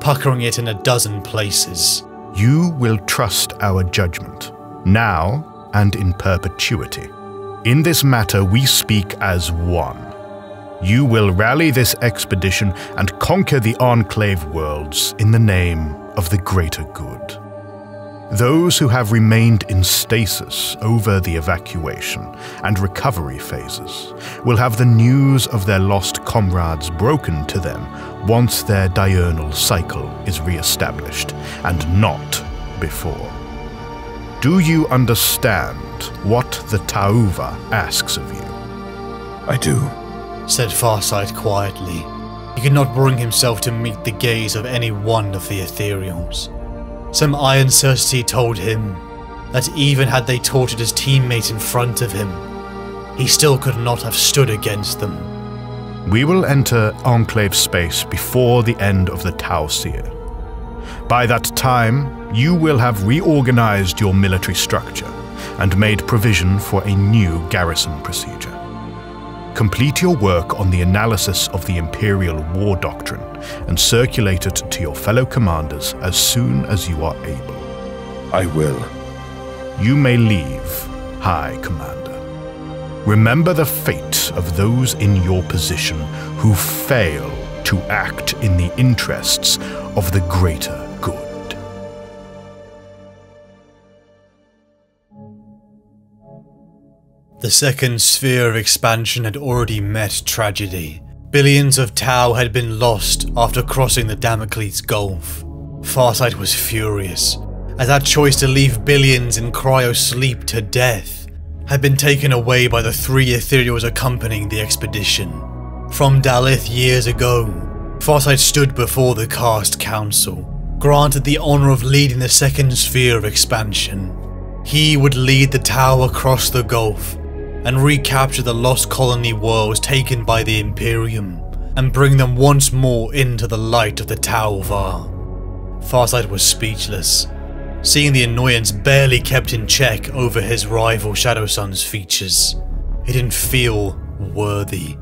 puckering it in a dozen places. You will trust our judgment, now and in perpetuity. In this matter we speak as one. You will rally this expedition and conquer the Enclave worlds in the name of the greater good. Those who have remained in stasis over the evacuation and recovery phases will have the news of their lost comrades broken to them once their diurnal cycle is re-established, and not before. Do you understand what the Tau'va asks of you? I do, said Farsight quietly. He could not bring himself to meet the gaze of any one of the Ethereals. Some iron certainty told him that even had they tortured his teammates in front of him, he still could not have stood against them. We will enter Enclave space before the end of the Tau Seer. By that time, you will have reorganized your military structure and made provision for a new garrison procedure. Complete your work on the analysis of the Imperial War Doctrine and circulate it to your fellow commanders as soon as you are able. I will. You may leave, High Commander. Remember the fate of those in your position who fail to act in the interests of the greater good. The second sphere of expansion had already met tragedy. Billions of Tau had been lost after crossing the Damocles Gulf. Farsight was furious, as that choice to leave billions in cryo-sleep to death had been taken away by the three Ethereals accompanying the expedition. From Dal'yth years ago, Farsight stood before the Caste Council, granted the honor of leading the second sphere of expansion. He would lead the Tau across the Gulf, and recapture the lost colony worlds taken by the Imperium, and bring them once more into the light of the Tau'va. Farsight was speechless, seeing the annoyance barely kept in check over his rival Shadowsun's features. He didn't feel worthy,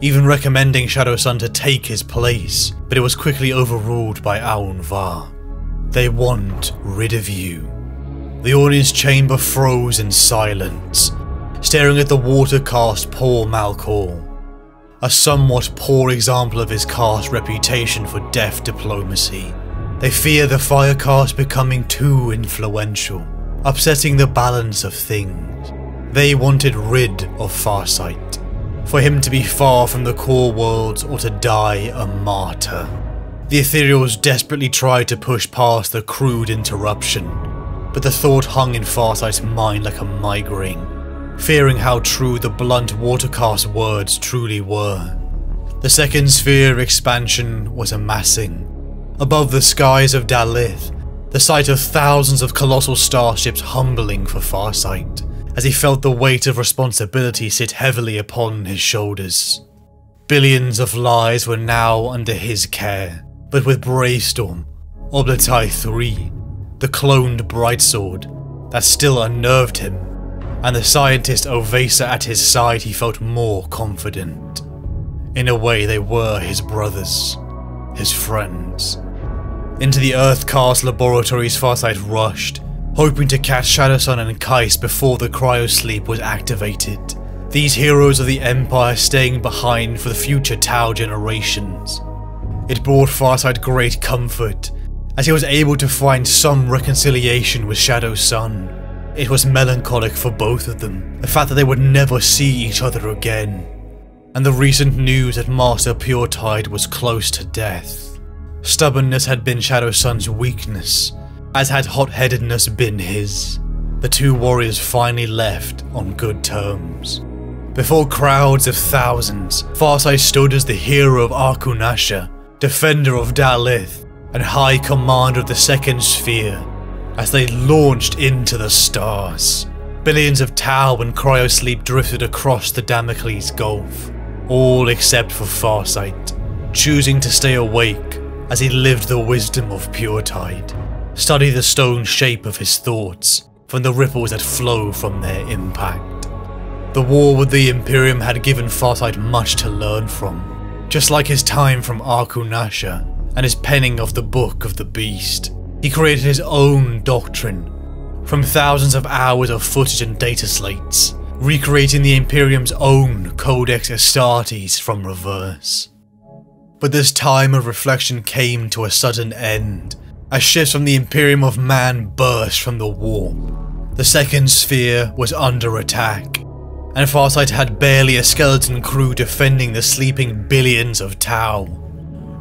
even recommending Shadowsun to take his place, but it was quickly overruled by Aun'Va. They want rid of you. The audience chamber froze in silence, staring at the water caste Por'el Mal'caor, a somewhat poor example of his caste's reputation for deaf diplomacy. They fear the fire caste becoming too influential, upsetting the balance of things. They wanted rid of Farsight, for him to be far from the core worlds or to die a martyr. The Ethereals desperately tried to push past the crude interruption, but the thought hung in Farsight's mind like a migraine, fearing how true the blunt watercast words truly were. The second sphere expansion was amassing. Above the skies of Dal'yth, the sight of thousands of colossal starships humbling for Farsight, as he felt the weight of responsibility sit heavily upon his shoulders. Billions of lives were now under his care, but with Bravestorm, Obatai three, the cloned Brightsword, that still unnerved him, and the scientist O'Vesa at his side, he felt more confident. In a way, they were his brothers, his friends. Into the Earthcast laboratories Farsight rushed, hoping to catch Shadowsun and Kais before the cryosleep was activated, These heroes of the Empire staying behind for the future Tau generations. It brought Farsight great comfort, as he was able to find some reconciliation with Shadowsun. It was melancholic for both of them, the fact that they would never see each other again, and the recent news that Master Puretide was close to death. Stubbornness had been Shadowsun's weakness, as had hot-headedness been his. The two warriors finally left on good terms. Before crowds of thousands, Farsight stood as the hero of Arkunasha, defender of Dal'yth, and High Commander of the Second Sphere, as they launched into the stars. Billions of Tau and cryosleep drifted across the Damocles Gulf, all except for Farsight, choosing to stay awake as he lived the wisdom of Puretide, study the stone shape of his thoughts from the ripples that flow from their impact. The war with the Imperium had given Farsight much to learn from, just like his time from Arkunasha, and his penning of the Book of the Beast. He created his own doctrine, from thousands of hours of footage and data slates, recreating the Imperium's own Codex Astartes from reverse. But this time of reflection came to a sudden end, as shifts from the Imperium of Man burst from the warp. The Second Sphere was under attack, and Farsight had barely a skeleton crew defending the sleeping billions of Tau.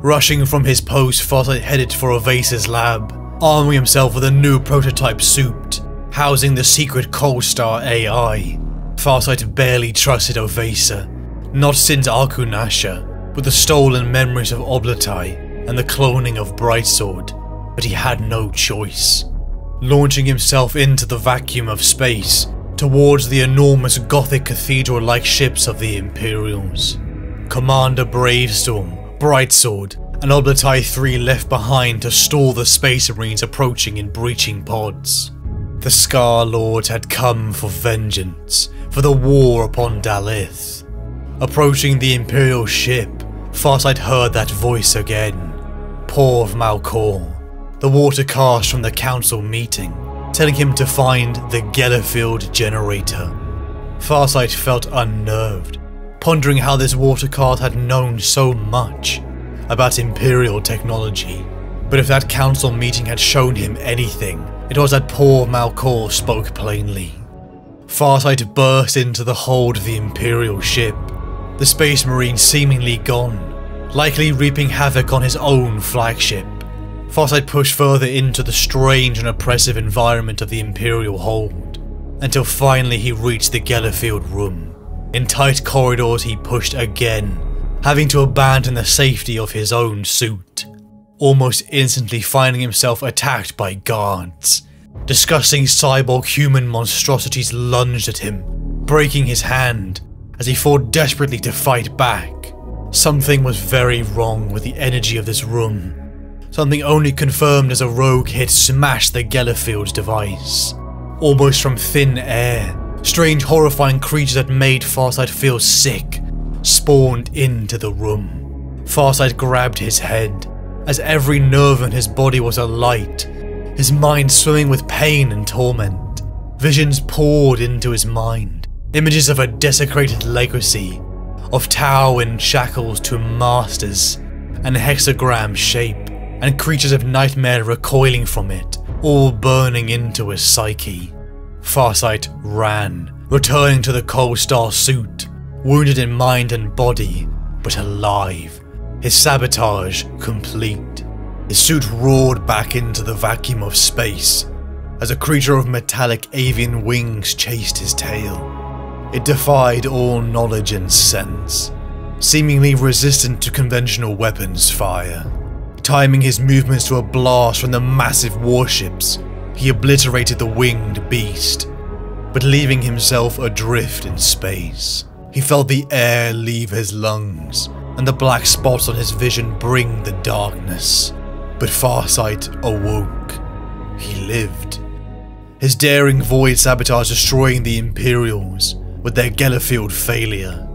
Rushing from his post, Farsight headed for O'Vesa's lab, arming himself with a new prototype suit, housing the secret Cold Star A I. Farsight barely trusted O'Vesa, not since Arkunasha, with the stolen memories of Obatai and the cloning of Brightsword, but he had no choice. Launching himself into the vacuum of space, towards the enormous Gothic cathedral-like ships of the Imperials. Commander Bravestorm, Brightsword, and Obatai three left behind to stall the Space Marines approaching in breaching pods. The Scar Lords had come for vengeance, for the war upon Dal'yth. Approaching the Imperial ship, Farsight heard that voice again. Por'el Mal'caor, the water cast from the council meeting, telling him to find the Gue'la field generator. Farsight felt unnerved, pondering how this water card had known so much about Imperial technology. But if that council meeting had shown him anything, it was that Por'el Mal'caor spoke plainly. Farsight burst into the hold of the Imperial ship, the Space Marine seemingly gone, likely reaping havoc on his own flagship. Farsight pushed further into the strange and oppressive environment of the Imperial hold, until finally he reached the Gue'la field room. In tight corridors he pushed again, having to abandon the safety of his own suit, almost instantly finding himself attacked by guards. Disgusting cyborg human monstrosities lunged at him, breaking his hand as he fought desperately to fight back. Something was very wrong with the energy of this room, something only confirmed as a rogue hit smashed the Gue'la field's device. Almost from thin air, strange, horrifying creatures that made Farsight feel sick spawned into the room. Farsight grabbed his head, as every nerve in his body was alight, his mind swimming with pain and torment. Visions poured into his mind, images of a desecrated legacy, of Tau in shackles to masters, and hexagram shape, and creatures of nightmare recoiling from it, all burning into his psyche. Farsight ran, returning to the Cold Star suit, wounded in mind and body, but alive, his sabotage complete. His suit roared back into the vacuum of space, as a creature of metallic avian wings chased his tail. It defied all knowledge and sense, seemingly resistant to conventional weapons fire. Timing his movements to a blast from the massive warships, he obliterated the winged beast, but leaving himself adrift in space. He felt the air leave his lungs, and the black spots on his vision bring the darkness. But Farsight awoke. He lived. His daring void sabotage destroying the Imperials with their Gue'la field failure,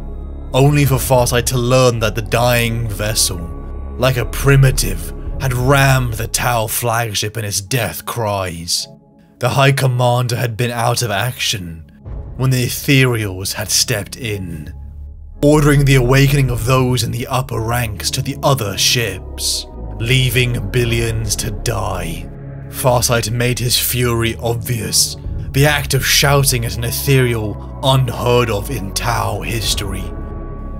only for Farsight to learn that the dying vessel, like a primitive, had rammed the Tau flagship in its death cries. The High Commander had been out of action, when the Ethereals had stepped in, ordering the awakening of those in the upper ranks to the other ships, leaving billions to die. Farsight made his fury obvious, the act of shouting at an Ethereal unheard of in Tau history.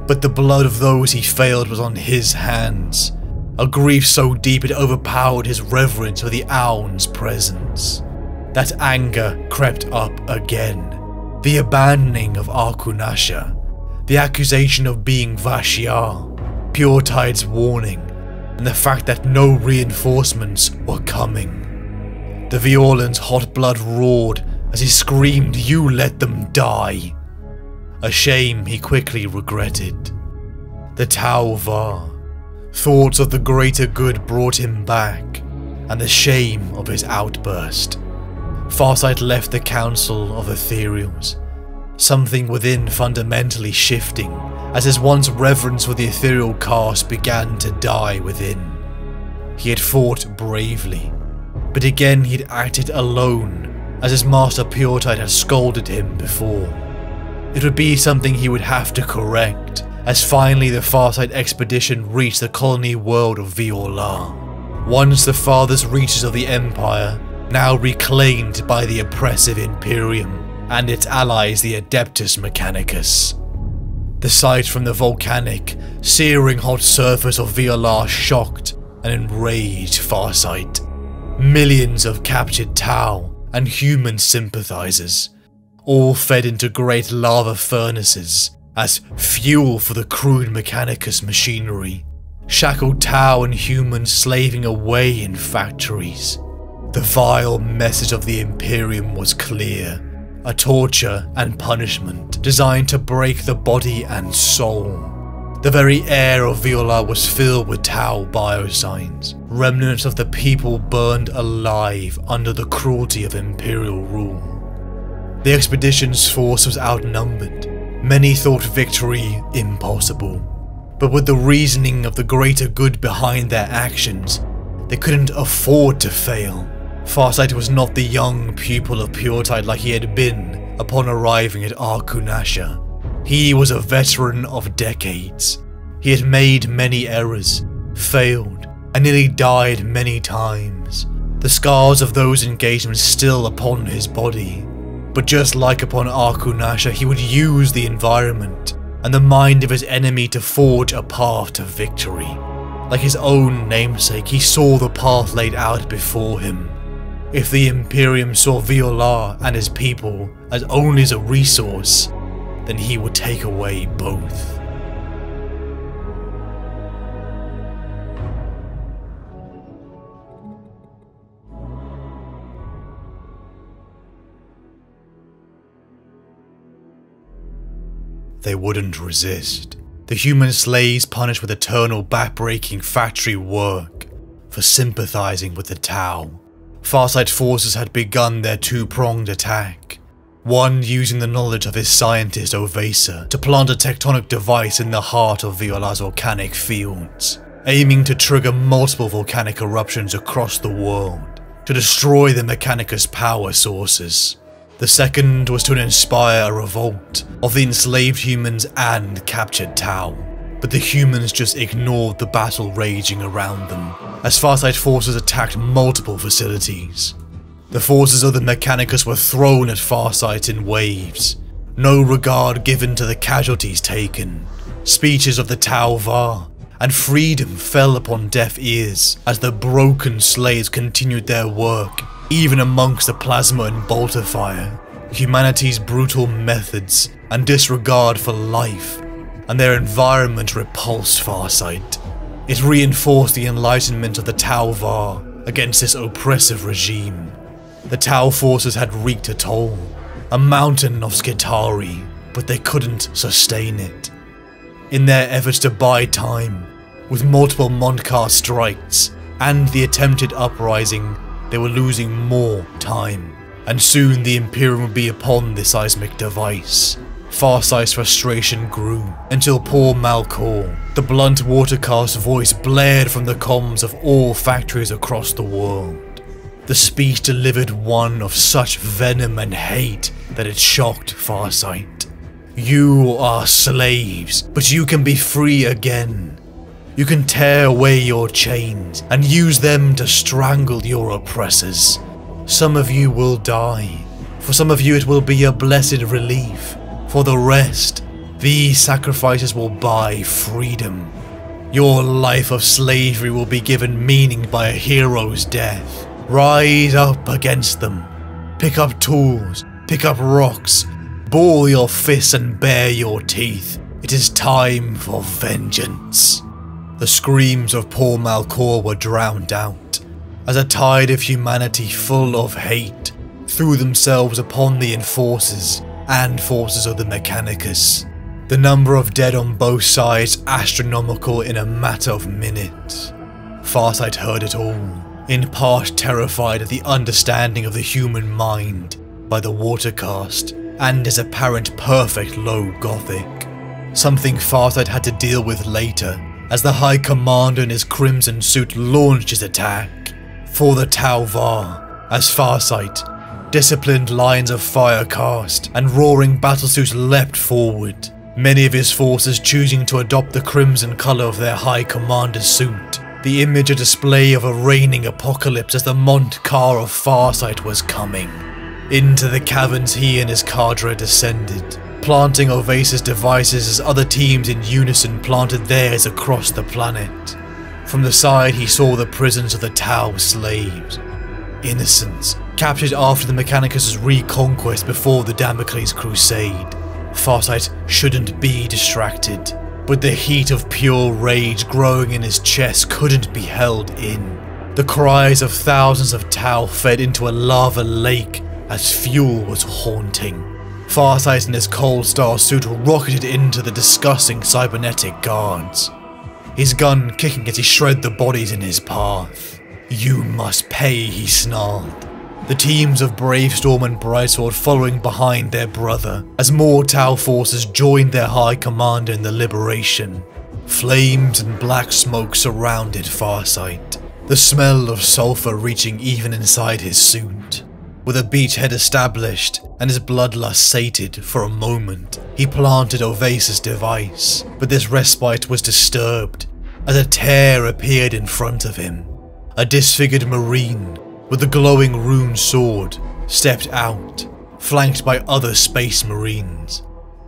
But the blood of those he failed was on his hands, a grief so deep it overpowered his reverence for the Aun's presence. That anger crept up again. The abandoning of Arkunasha, the accusation of being Vashyar, Puretide's warning, and the fact that no reinforcements were coming. The Vior'lan's hot blood roared as he screamed, "You let them die!" A shame he quickly regretted. The Tau'va. Thoughts of the greater good brought him back, and the shame of his outburst. Farsight left the Council of Ethereals, something within fundamentally shifting, as his once reverence for the Ethereal caste began to die within. He had fought bravely, but again he had acted alone, as his master Puretide had scolded him before. It would be something he would have to correct, as finally the Farsight expedition reached the colony world of Vior'la, once the farthest reaches of the Empire, now reclaimed by the oppressive Imperium and its allies the Adeptus Mechanicus. The sight from the volcanic, searing hot surface of Vior'la shocked and enraged Farsight. Millions of captured Tau and human sympathizers, all fed into great lava furnaces as fuel for the crude Mechanicus machinery, shackled Tau and humans slaving away in factories. The vile message of the Imperium was clear, a torture and punishment designed to break the body and soul. The very air of Vior'la was filled with Tau biosigns, remnants of the people burned alive under the cruelty of Imperial rule. The expedition's force was outnumbered. Many thought victory impossible, but with the reasoning of the greater good behind their actions, they couldn't afford to fail. Farsight was not the young pupil of Puretide like he had been upon arriving at Arkunasha. He was a veteran of decades. He had made many errors, failed, and nearly died many times, the scars of those engagements still upon his body. But just like upon Arkunasha, he would use the environment and the mind of his enemy to forge a path to victory. Like his own namesake, he saw the path laid out before him. If the Imperium saw Vior'la and his people as only as a resource, then he would take away both. They wouldn't resist. The human slaves punished with eternal back-breaking factory work for sympathizing with the Tau. Farsight forces had begun their two-pronged attack. One using the knowledge of his scientist O'Vesa to plant a tectonic device in the heart of Vior'la's volcanic fields, aiming to trigger multiple volcanic eruptions across the world to destroy the Mechanicus power sources. The second was to inspire a revolt of the enslaved humans and captured Tau, but the humans just ignored the battle raging around them, as Farsight forces attacked multiple facilities. The forces of the Mechanicus were thrown at Farsight in waves, no regard given to the casualties taken. Speeches of the Tau'va and freedom fell upon deaf ears as the broken slaves continued their work. Even amongst the plasma and bolter fire, humanity's brutal methods and disregard for life and their environment repulsed Farsight. It reinforced the enlightenment of the Tau'var against this oppressive regime. The Tau forces had wreaked a toll, a mountain of Skitari, but they couldn't sustain it. In their efforts to buy time, with multiple Mont'ka strikes and the attempted uprising, they were losing more time, and soon the Imperium would be upon this seismic device. Farsight's frustration grew, until Por'el Mal'caor, the blunt watercast voice blared from the comms of all factories across the world. The speech delivered one of such venom and hate that it shocked Farsight. You are slaves, but you can be free again. You can tear away your chains and use them to strangle your oppressors. Some of you will die. For some of you it will be a blessed relief. For the rest, these sacrifices will buy freedom. Your life of slavery will be given meaning by a hero's death. Rise up against them. Pick up tools, pick up rocks, ball your fists and bare your teeth. It is time for vengeance. The screams of Por'el Mal'caor were drowned out, as a tide of humanity full of hate threw themselves upon the enforcers and forces of the Mechanicus. The number of dead on both sides astronomical in a matter of minutes. Farsight heard it all, in part terrified at the understanding of the human mind by the Watercast and his apparent perfect Low Gothic. Something Farsight had to deal with later, as the High Commander in his crimson suit launched his attack. For the Tauvar, as Farsight, disciplined lines of fire cast and roaring battlesuits leapt forward, many of his forces choosing to adopt the crimson colour of their High Commander's suit, the image a display of a reigning apocalypse as the Mont'ka of Farsight was coming. Into the caverns he and his cadre descended, planting O'Vesa's devices as other teams in unison planted theirs across the planet. From the side he saw the prisons of the Tau slaves. Innocents, captured after the Mechanicus' reconquest before the Damocles Crusade. Farsight shouldn't be distracted, but the heat of pure rage growing in his chest couldn't be held in. The cries of thousands of Tau fed into a lava lake as fuel was haunting. Farsight in his Cold Star suit rocketed into the disgusting cybernetic guards, his gun kicking as he shred the bodies in his path. You must pay, he snarled. The teams of Bravestorm and Brightsword following behind their brother, as more Tau forces joined their High Commander in the liberation. Flames and black smoke surrounded Farsight, the smell of sulphur reaching even inside his suit. With a beachhead established and his bloodlust sated for a moment, he planted O'Vesa's device, but this respite was disturbed as a tear appeared in front of him. A disfigured marine with a glowing rune sword stepped out, flanked by other space marines,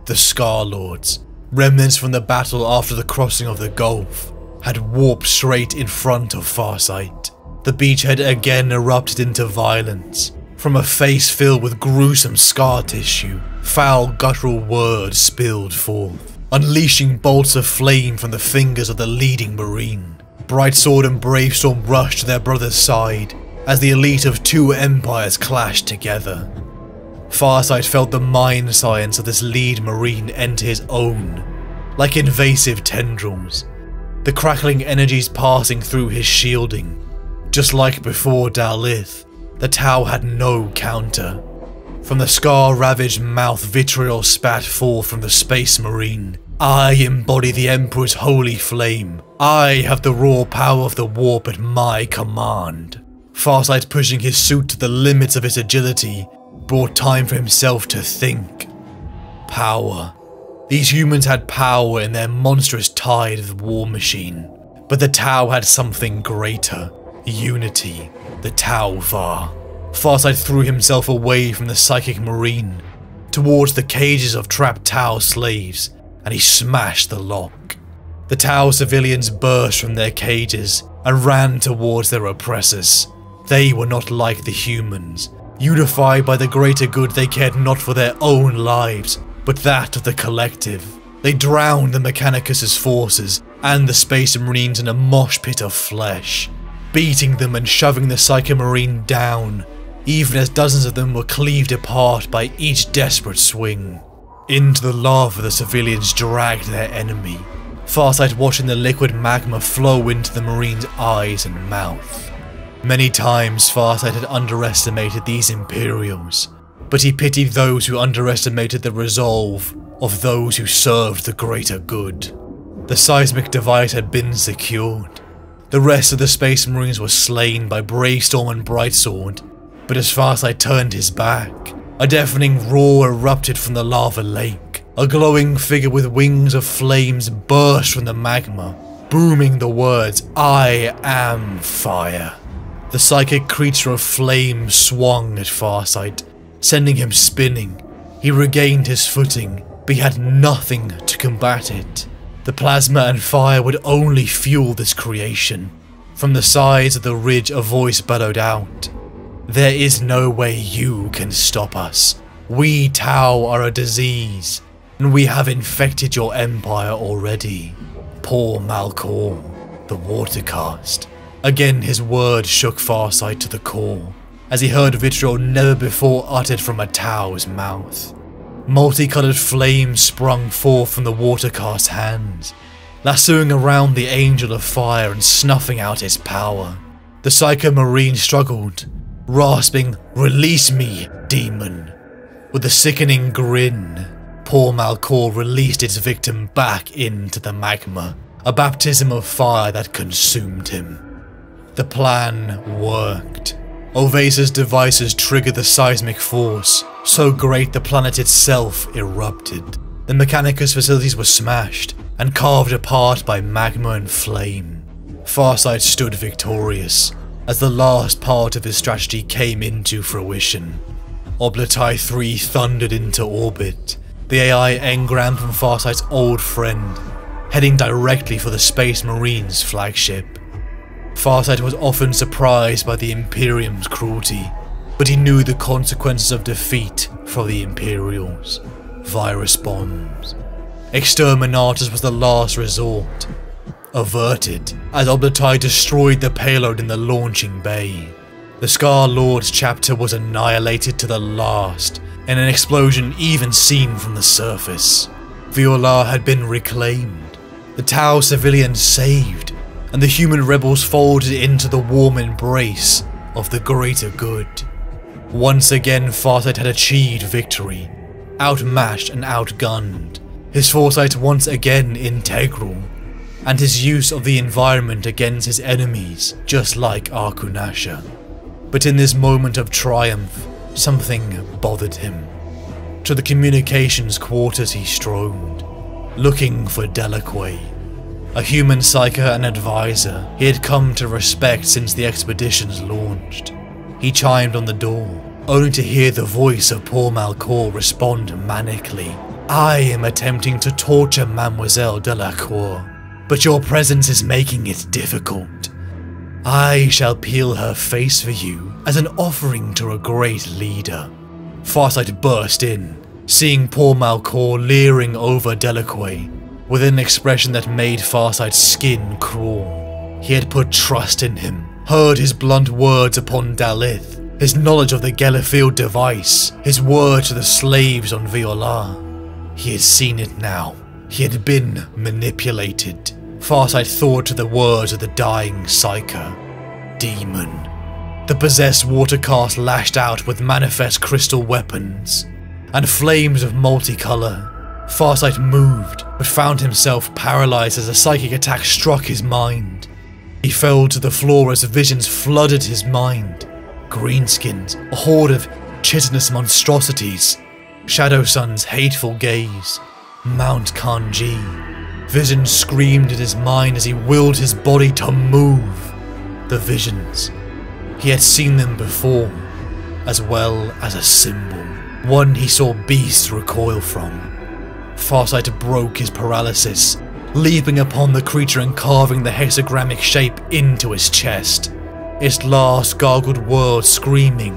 the Scarlords, remnants from the battle after the crossing of the Gulf, had warped straight in front of Farsight. The beachhead again erupted into violence, from a face filled with gruesome scar tissue, foul guttural words spilled forth, unleashing bolts of flame from the fingers of the leading marine. Brightsword and Bravestorm rushed to their brother's side as the elite of two empires clashed together. Farsight felt the mind science of this lead marine enter his own, like invasive tendrils, the crackling energies passing through his shielding. Just like before Dal'yth, the Tau had no counter. From the scar-ravaged mouth vitriol spat forth from the space marine. I embody the Emperor's holy flame. I have the raw power of the warp at my command. Farsight, pushing his suit to the limits of its agility, brought time for himself to think. Power. These humans had power in their monstrous tide of the war machine. But the Tau had something greater. Unity. The Tau'va. Farsight threw himself away from the psychic marine, towards the cages of trapped Tau slaves, and he smashed the lock. The Tau civilians burst from their cages and ran towards their oppressors. They were not like the humans. Unified by the greater good, they cared not for their own lives, but that of the collective. They drowned the Mechanicus' forces and the Space Marines in a mosh pit of flesh, beating them and shoving the Psychomarine down, even as dozens of them were cleaved apart by each desperate swing. Into the lava the civilians dragged their enemy, Farsight watching the liquid magma flow into the marine's eyes and mouth. Many times Farsight had underestimated these Imperials, but he pitied those who underestimated the resolve of those who served the greater good. The seismic device had been secured. The rest of the Space Marines were slain by Bravestorm and Brightsword, but as fast as I turned his back, a deafening roar erupted from the lava lake. A glowing figure with wings of flames burst from the magma, booming the words, "I am fire." The psychic creature of flame swung at Farsight, sending him spinning. He regained his footing, but he had nothing to combat it. The plasma and fire would only fuel this creation. From the sides of the ridge a voice bellowed out, "There is no way you can stop us. We Tau are a disease, and we have infected your empire already. Por'el Mal'caor, the water caste." Again his word shook Farsight to the core, as he heard vitriol never before uttered from a Tau's mouth. Multicoloured flames sprung forth from the water caste's hands, lassoing around the Angel of Fire and snuffing out his power. The Psycho-Marine struggled, rasping, "Release me, demon!" With a sickening grin, Por'el Mal'caor released its victim back into the magma, a baptism of fire that consumed him. The plan worked. O'Vesa's devices triggered the seismic force, so great the planet itself erupted. The Mechanicus facilities were smashed and carved apart by magma and flame. Farsight stood victorious, as the last part of his strategy came into fruition. Obatai three thundered into orbit, the A I engram from Farsight's old friend, heading directly for the Space Marines flagship. Farsight was often surprised by the Imperium's cruelty, but he knew the consequences of defeat for the Imperials. Virus bombs. Exterminatus was the last resort, averted, as Obatai destroyed the payload in the launching bay. The Scar-Lord's chapter was annihilated to the last, in an explosion even seen from the surface. Vior'la had been reclaimed, the Tau civilians saved, and the human rebels folded into the warm embrace of the greater good. Once again Farsight had achieved victory, outmatched and outgunned, his foresight once again integral, and his use of the environment against his enemies, just like Arkunasha. But in this moment of triumph, something bothered him. To the communications quarters he strolled, looking for Delacroix, a human psyker and advisor he had come to respect since the expeditions launched. He chimed on the door, only to hear the voice of Por'el Mal'caor respond manically, "I am attempting to torture Mademoiselle Delacroix, but your presence is making it difficult. I shall peel her face for you as an offering to a great leader." Farsight burst in, seeing Por'el Mal'caor leering over Delacroix, with an expression that made Farsight's skin crawl. He had put trust in him, heard his blunt words upon Dal'yth, his knowledge of the Gue'la field device, his word to the slaves on Vior'la. He had seen it now. He had been manipulated. Farsight thought to the words of the dying psyker, "Demon." The possessed water caste lashed out with manifest crystal weapons and flames of multicolour. Farsight moved, but found himself paralysed as a psychic attack struck his mind. He fell to the floor as visions flooded his mind. Greenskins, a horde of chitinous monstrosities, Shadowsun's hateful gaze, Mount Kanji. Visions screamed in his mind as he willed his body to move. The visions. He had seen them before, as well as a symbol. One he saw beasts recoil from. Farsight broke his paralysis, leaping upon the creature and carving the hexagramic shape into his chest, its last gargled word screaming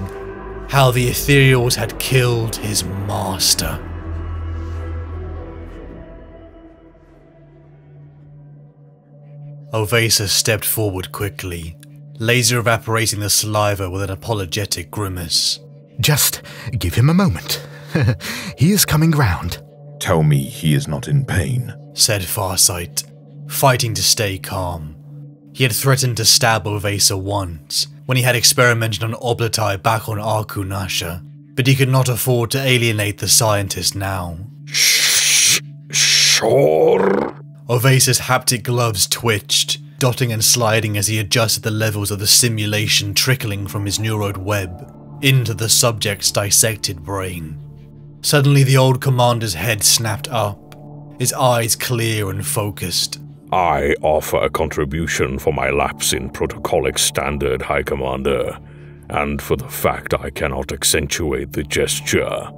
how the Ethereals had killed his master. O'Vesa stepped forward quickly, laser evaporating the saliva with an apologetic grimace. "Just give him a moment. He is coming round." "Tell me he is not in pain," said Farsight, fighting to stay calm. He had threatened to stab O'Vesa once, when he had experimented on Obatai back on Arkunasha, but he could not afford to alienate the scientist now. Sh- sh- sure. Ovesa's haptic gloves twitched, dotting and sliding as he adjusted the levels of the simulation trickling from his neuroid web into the subject's dissected brain. Suddenly the old commander's head snapped up, his eyes clear and focused. I offer a contribution for my lapse in protocolic standard, High Commander, and for the fact I cannot accentuate the gesture.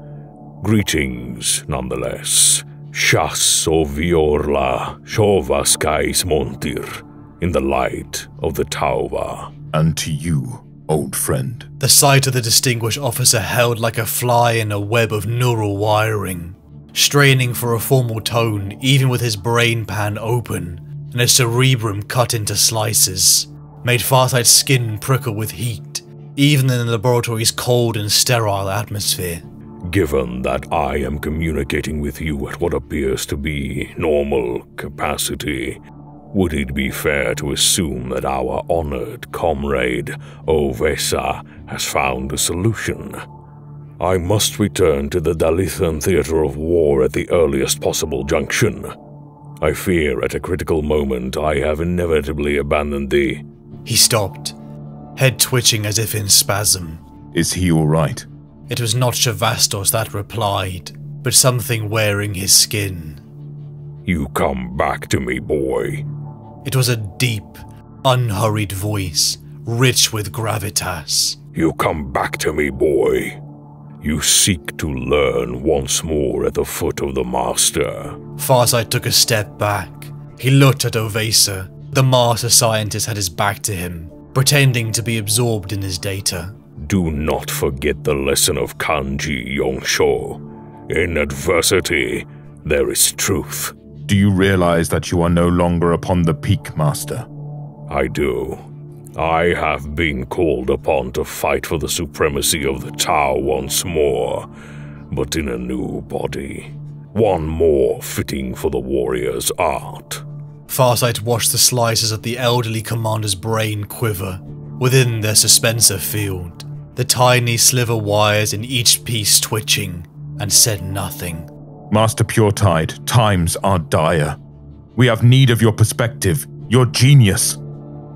Greetings, nonetheless. Shas o Vior'la, Sha'vaskais Montir, in the light of the Tau'va. And to you, old friend. The sight of the distinguished officer held like a fly in a web of neural wiring, straining for a formal tone even with his brain pan open and his cerebrum cut into slices, made Farsight's skin prickle with heat, even in the laboratory's cold and sterile atmosphere. Given that I am communicating with you at what appears to be normal capacity, would it be fair to assume that our honored comrade, O'Vesa, has found a solution? I must return to the Dal'ythan theater of war at the earliest possible junction. I fear at a critical moment I have inevitably abandoned thee. He stopped, head twitching as if in spasm. Is he all right? It was not Sha'vastos that replied, but something wearing his skin. You come back to me, boy. It was a deep, unhurried voice, rich with gravitas. You come back to me, boy. You seek to learn once more at the foot of the Master. Farsight took a step back. He looked at O'Vesa. The Master Scientist had his back to him, pretending to be absorbed in his data. Do not forget the lesson of Kanji Yongsho. In adversity, there is truth. Do you realize that you are no longer upon the peak, Master? I do. I have been called upon to fight for the supremacy of the Tau once more, but in a new body. One more fitting for the warrior's art. Farsight watched the slices of the elderly commander's brain quiver within their suspensor field, the tiny sliver wires in each piece twitching, and said nothing. Master Puretide, times are dire. We have need of your perspective, your genius.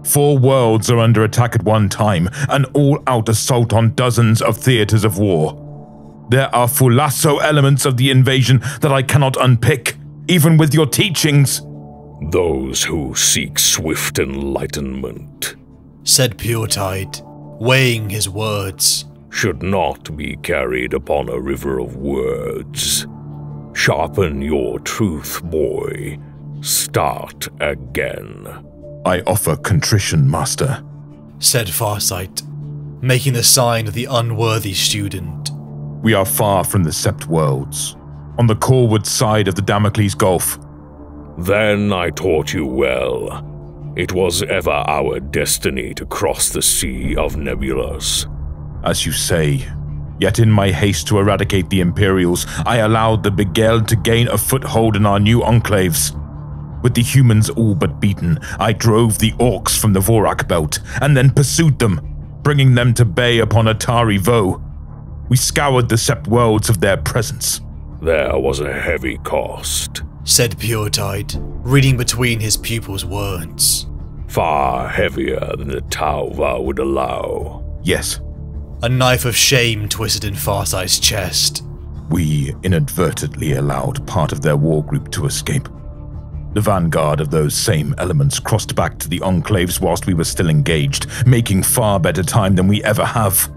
Four worlds are under attack at one time, an all-out assault on dozens of theaters of war. There are fulasso elements of the invasion that I cannot unpick, even with your teachings. Those who seek swift enlightenment, said Puretide, weighing his words, should not be carried upon a river of words. Sharpen your truth, boy. Start again. I offer contrition, Master, said Farsight, making the sign of the unworthy student. We are far from the Sept Worlds, on the coreward side of the Damocles Gulf. Then I taught you well. It was ever our destiny to cross the Sea of Nebulas. As you say, yet in my haste to eradicate the Imperials, I allowed the Begel to gain a foothold in our new enclaves. With the humans all but beaten, I drove the orcs from the Vorak belt, and then pursued them, bringing them to bay upon Atari Vo. We scoured the Sept Worlds of their presence. There was a heavy cost, said Puretide, reading between his pupil's words. Far heavier than the Tau'va would allow. Yes. A knife of shame twisted in Farsight's chest. We inadvertently allowed part of their war group to escape. The vanguard of those same elements crossed back to the enclaves whilst we were still engaged, making far better time than we ever have.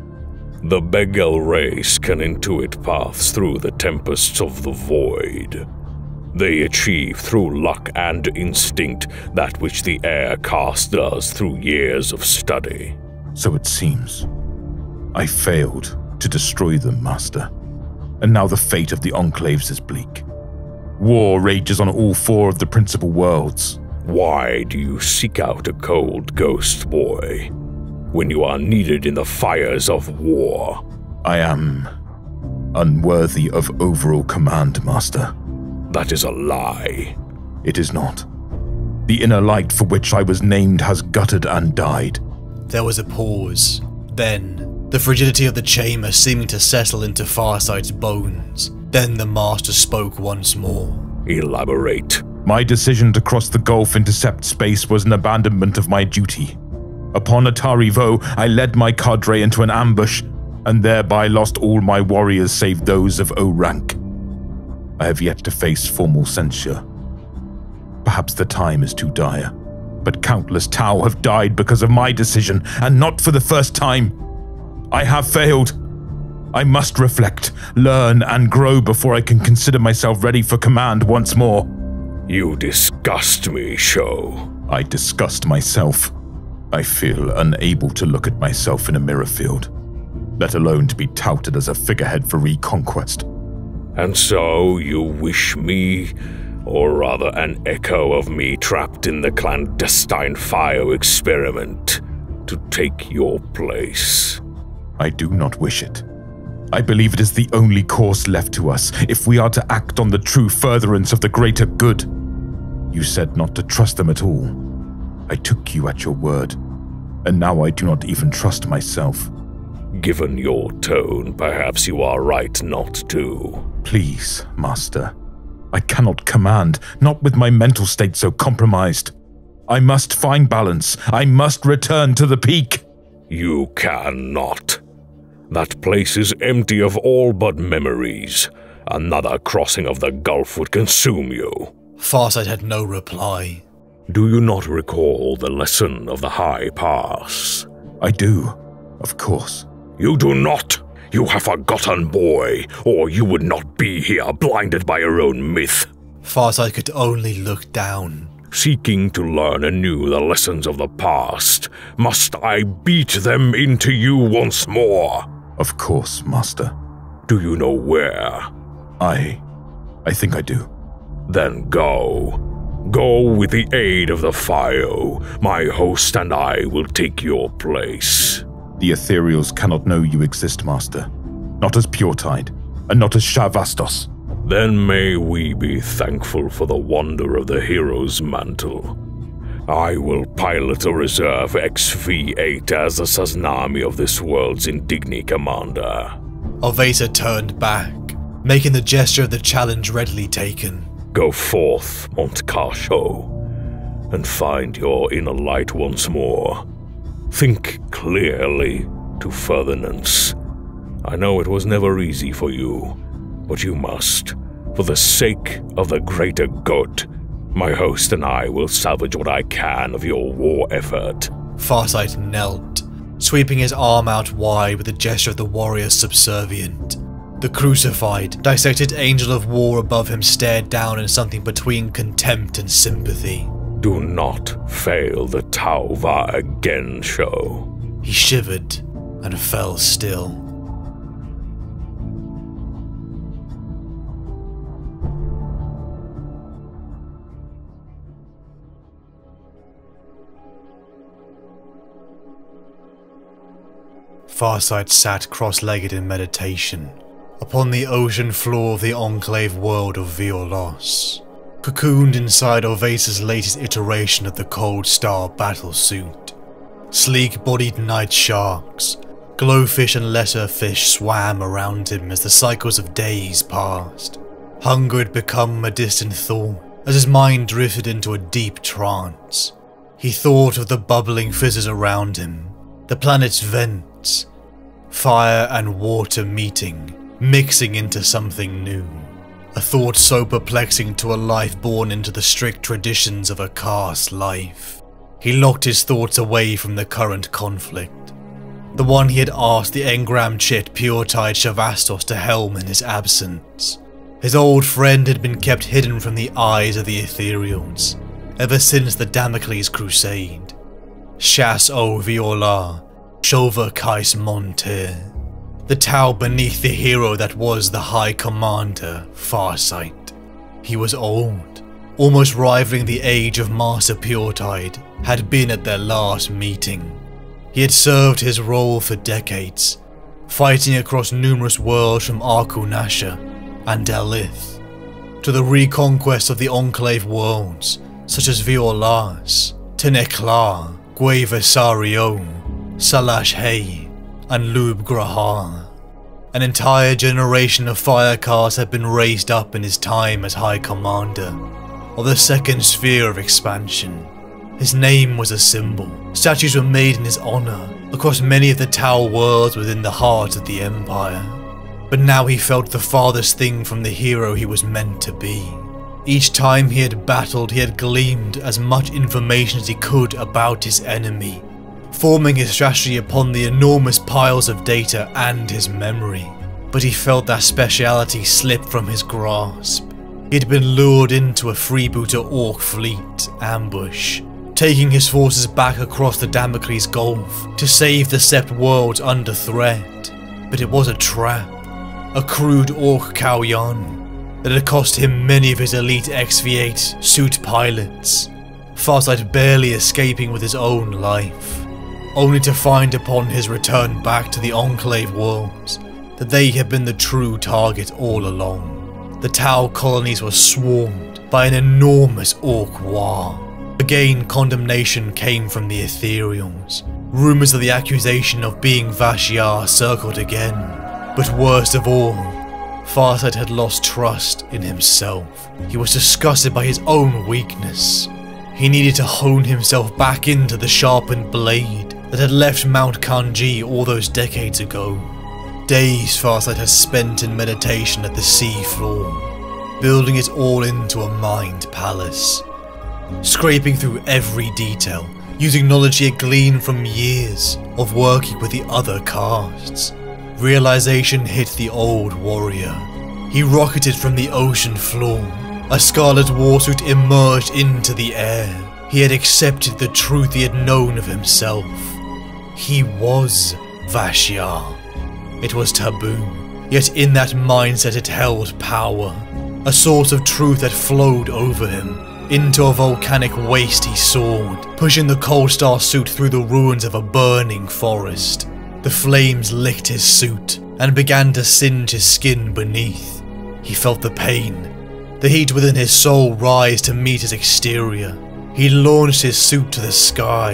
The Begel race can intuit paths through the tempests of the void. They achieve through luck and instinct that which the air cast does through years of study. So it seems. I failed to destroy them, Master. And now the fate of the enclaves is bleak. War rages on all four of the principal worlds. Why do you seek out a cold ghost, boy, when you are needed in the fires of war? I am unworthy of overall command, Master. That is a lie. It is not. The inner light for which I was named has gutted and died. There was a pause. Then, the frigidity of the chamber seeming to settle into Farsight's bones. Then the Master spoke once more. Elaborate. My decision to cross the Gulf and intercept space was an abandonment of my duty. Upon Atari Vo, I led my cadre into an ambush, and thereby lost all my warriors save those of O-rank. I have yet to face formal censure. Perhaps the time is too dire, but countless Tau have died because of my decision, and not for the first time. I have failed. I must reflect, learn, and grow before I can consider myself ready for command once more. You disgust me, Sho. I disgust myself. I feel unable to look at myself in a mirror field, let alone to be touted as a figurehead for reconquest. And so you wish me, or rather an echo of me trapped in the clandestine fire experiment, to take your place? I do not wish it. I believe it is the only course left to us if we are to act on the true furtherance of the greater good. You said not to trust them at all. I took you at your word, and now I do not even trust myself. Given your tone, perhaps you are right not to. Please, Master. I cannot command, not with my mental state so compromised. I must find balance. I must return to the peak. You cannot. That place is empty of all but memories. Another crossing of the gulf would consume you. Farsight had no reply. Do you not recall the lesson of the High Pass? I do, of course. You do not! You have forgotten, boy, or you would not be here blinded by your own myth. Farsight could only look down. Seeking to learn anew the lessons of the past, must I beat them into you once more? Of course, Master. Do you know where? I... I think I do. Then go. Go with the aid of the Fire. My host and I will take your place. The Ethereals cannot know you exist, Master. Not as Puretide, and not as Sha'vastos. Then may we be thankful for the wonder of the hero's mantle. I will pilot a reserve X V eight as the Saznami of this world's indigne commander. O'Vesa turned back, making the gesture of the challenge readily taken. Go forth, Mont'ka, and find your inner light once more. Think clearly to furtherance. I know it was never easy for you, but you must, for the sake of the greater good. My host and I will salvage what I can of your war effort. Farsight knelt, sweeping his arm out wide with a gesture of the warrior subservient. The crucified, dissected angel of war above him stared down in something between contempt and sympathy. Do not fail the Tau'va again, Sho. He shivered and fell still. Farsight sat cross-legged in meditation, upon the ocean floor of the Enclave world of Vior'la, cocooned inside O'Vesa's latest iteration of the Cold Star battlesuit. Sleek-bodied night sharks, glowfish and lesser fish swam around him as the cycles of days passed. Hunger had become a distant thought, as his mind drifted into a deep trance. He thought of the bubbling fizzes around him, the planet's vent, fire and water meeting, mixing into something new. A thought so perplexing to a life born into the strict traditions of a caste life. He locked his thoughts away from the current conflict, the one he had asked the engram chit Puretide Sha'vastos to helm in his absence. His old friend had been kept hidden from the eyes of the Ethereals, ever since the Damocles Crusade. Shas O Vior'la, O'Shovah Kais Montir, the Tau beneath the hero that was the High Commander, Farsight. He was old, almost rivaling the age of Master Puretide, had been at their last meeting. He had served his role for decades, fighting across numerous worlds from Arkunasha and Dal'yth, to the reconquest of the Enclave worlds, such as Vior'la, Tenekla, Gue'Vesario, Salash Hay, and Lub Grahar. An entire generation of Firecars had been raised up in his time as High Commander. or the second sphere of expansion. His name was a symbol. Statues were made in his honour across many of the Tau worlds within the heart of the Empire. But now he felt the farthest thing from the hero he was meant to be. Each time he had battled, he had gleaned as much information as he could about his enemy, forming his strategy upon the enormous piles of data and his memory. But he felt that speciality slip from his grasp. He had been lured into a freebooter orc fleet ambush, taking his forces back across the Damocles Gulf to save the Sept worlds under threat. But it was a trap, a crude orc Kauyon that had cost him many of his elite X V eight suit pilots, Farsight barely escaping with his own life, only to find upon his return back to the Enclave worlds that they had been the true target all along. The Tau colonies were swarmed by an enormous orc war. Again, condemnation came from the Ethereals. Rumours of the accusation of being Vashyar circled again. But worst of all, Farsight had lost trust in himself. He was disgusted by his own weakness. He needed to hone himself back into the sharpened blade that had left Mount Kanji all those decades ago. Days Farsight had spent in meditation at the sea floor, building it all into a mind palace, scraping through every detail, using knowledge he had gleaned from years of working with the other castes. Realization hit the old warrior. He rocketed from the ocean floor. A scarlet warsuit emerged into the air. He had accepted the truth he had known of himself. He was Vashyar. It was taboo, yet in that mindset it held power, a source of truth that flowed over him. Into a volcanic waste he soared, pushing the Cold Star suit through the ruins of a burning forest. The flames licked his suit and began to singe his skin beneath. He felt the pain, the heat within his soul rise to meet his exterior. He launched his suit to the sky.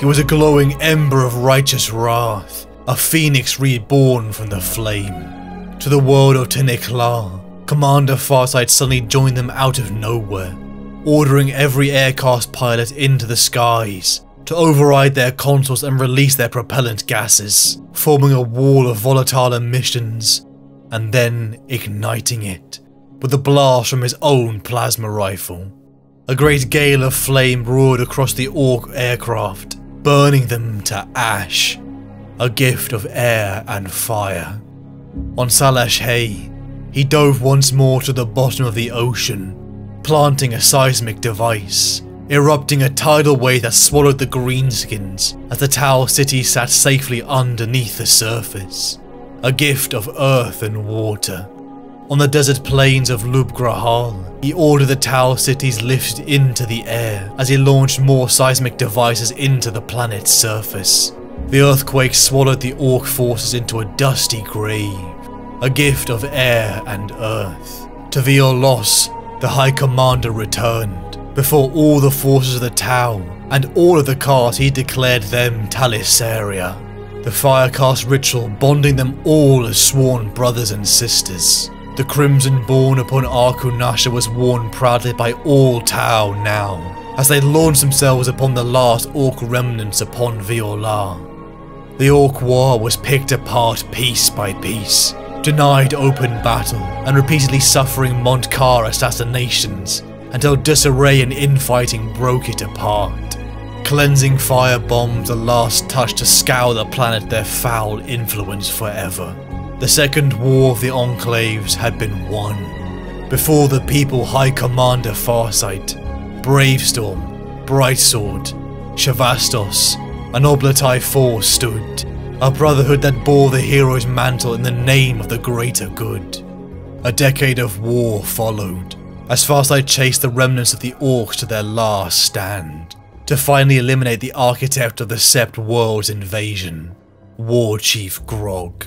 He was a glowing ember of righteous wrath, a phoenix reborn from the flame. To the world of Tinnikla, Commander Farsight suddenly joined them out of nowhere, ordering every aircast pilot into the skies to override their consoles and release their propellant gases, forming a wall of volatile emissions and then igniting it with a blast from his own plasma rifle. A great gale of flame roared across the orc aircraft, burning them to ash. A gift of air and fire. On Salash Hay, he dove once more to the bottom of the ocean, planting a seismic device, erupting a tidal wave that swallowed the greenskins as the Tau city sat safely underneath the surface. A gift of earth and water. On the desert plains of Lubgrahal, he ordered the Tau cities lifted into the air as he launched more seismic devices into the planet's surface. The earthquake swallowed the orc forces into a dusty grave, a gift of air and earth. To Vior'la, the High Commander returned, before all the forces of the Tau and all of the castes he declared them Talisaria, the fire caste ritual bonding them all as sworn brothers and sisters. The crimson born upon Arkunasha was worn proudly by all Tau now, as they launched themselves upon the last orc remnants upon Vior'la. The orc war was picked apart piece by piece, denied open battle, and repeatedly suffering Mont'ka assassinations until disarray and infighting broke it apart, cleansing firebombs the last touch to scour the planet their foul influence forever. The second war of the Enclaves had been won. Before the people, High Commander Farsight, Bravestorm, Brightsword, Sha'vastos, and Obatai four stood, a brotherhood that bore the hero's mantle in the name of the greater good. A decade of war followed, as Farsight chased the remnants of the orcs to their last stand, to finally eliminate the architect of the Sept world's invasion, War Chief Grog.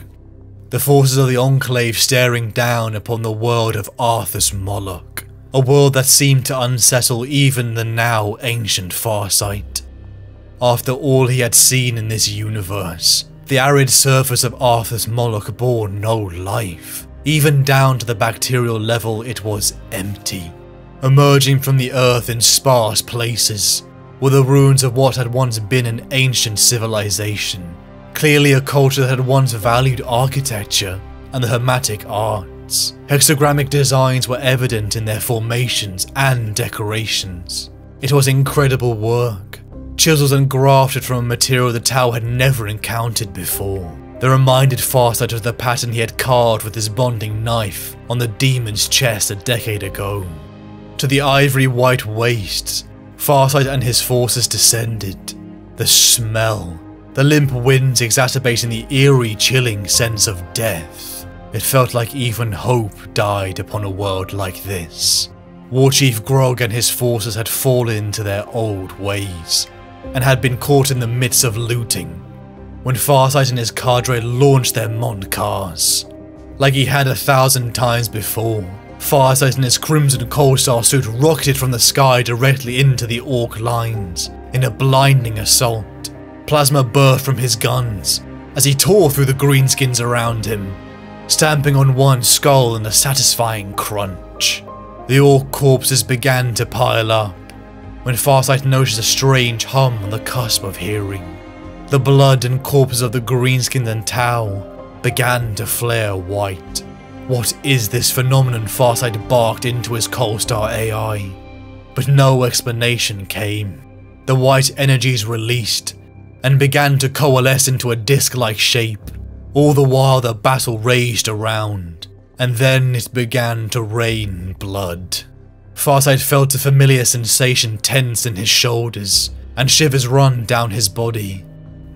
The forces of the Enclave staring down upon the world of Arthas Moloch, a world that seemed to unsettle even the now ancient Farsight. After all he had seen in this universe, the arid surface of Arthas Moloch bore no life. Even down to the bacterial level, it was empty. Emerging from the earth in sparse places were the ruins of what had once been an ancient civilization, clearly a culture that had once valued architecture and the hermetic arts. Hexagramic designs were evident in their formations and decorations. It was incredible work, chisels and grafted from a material the Tau had never encountered before. They reminded Farsight of the pattern he had carved with his bonding knife on the demon's chest a decade ago. To the ivory-white wastes, Farsight and his forces descended. The smell, the limp winds exacerbating the eerie, chilling sense of death. It felt like even hope died upon a world like this. Warchief Grog and his forces had fallen to their old ways, and had been caught in the midst of looting, when Farsight and his cadre launched their Mont'kas, like he had a thousand times before. Farsight in his crimson Cold Star suit rocketed from the sky directly into the orc lines in a blinding assault. Plasma burst from his guns as he tore through the greenskins around him, stamping on one skull in a satisfying crunch. The orc corpses began to pile up when Farsight noticed a strange hum on the cusp of hearing. The blood and corpses of the greenskins and Tau began to flare white. What is this phenomenon? Farsight barked into his Cold Star A I, but no explanation came. The white energies released and began to coalesce into a disc-like shape. All the while the battle raged around, and then it began to rain blood. Farsight felt a familiar sensation tense in his shoulders and shivers run down his body.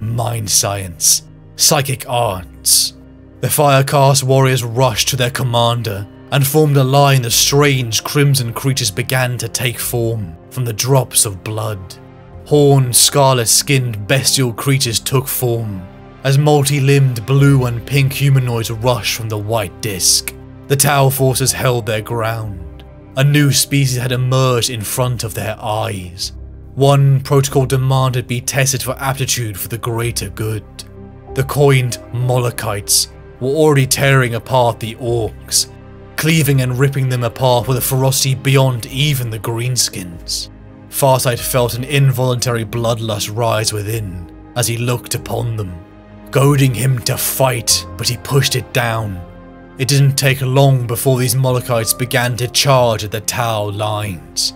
Mind science, psychic arts. The Firecast warriors rushed to their commander and formed a line. The strange crimson creatures began to take form from the drops of blood. Horned, scarlet-skinned bestial creatures took form as multi-limbed blue and pink humanoids rushed from the white disc. The Tau forces held their ground. A new species had emerged in front of their eyes. One protocol demanded be tested for aptitude for the greater good. The coined Molochites were already tearing apart the orcs, cleaving and ripping them apart with a ferocity beyond even the greenskins. Farsight felt an involuntary bloodlust rise within as he looked upon them, goading him to fight, but he pushed it down. It didn't take long before these Molochites began to charge at the Tau lines.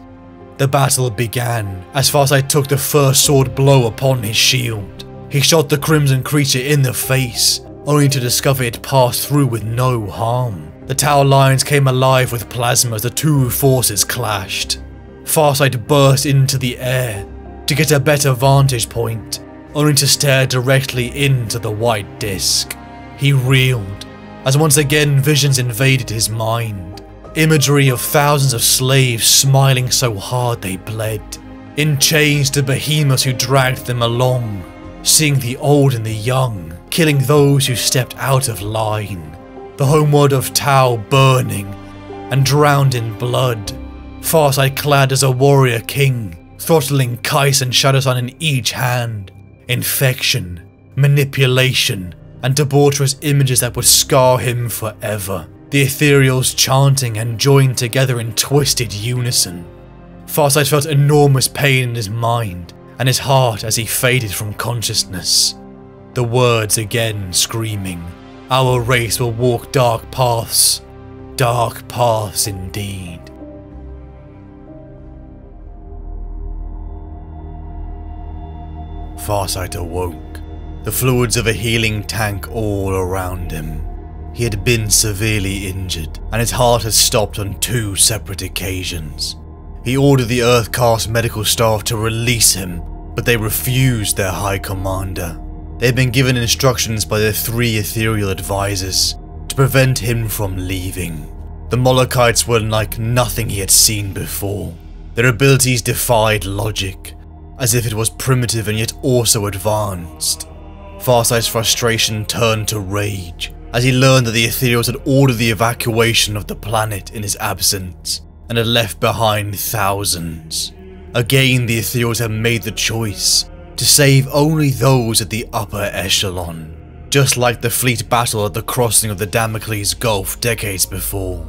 The battle began as Farsight took the first sword blow upon his shield. He shot the crimson creature in the face, only to discover it passed through with no harm. The Tau lines came alive with plasma as the two forces clashed. Farsight burst into the air to get a better vantage point, only to stare directly into the white disc. He reeled, as once again visions invaded his mind. Imagery of thousands of slaves smiling so hard they bled, in chains to behemoths who dragged them along, seeing the old and the young, killing those who stepped out of line. The homeworld of Tau burning and drowned in blood. Farsight clad as a warrior king, throttling Kais and Shadowsun in each hand. Infection, manipulation, and debaucherous images that would scar him forever. The Ethereals chanting and joined together in twisted unison. Farsight felt enormous pain in his mind and his heart as he faded from consciousness. The words again screaming, "Our race will walk dark paths, dark paths indeed." Farsight awoke, the fluids of a healing tank all around him. He had been severely injured, and his heart had stopped on two separate occasions. He ordered the Earthcast medical staff to release him, but they refused their High Commander. They had been given instructions by their three ethereal advisors to prevent him from leaving. The Molochites were like nothing he had seen before. Their abilities defied logic, as if it was primitive and yet also advanced. Farsight's frustration turned to rage as he learned that the Ethereals had ordered the evacuation of the planet in his absence and had left behind thousands. Again, the Ethereals had made the choice to save only those at the upper echelon, just like the fleet battle at the crossing of the Damocles Gulf decades before.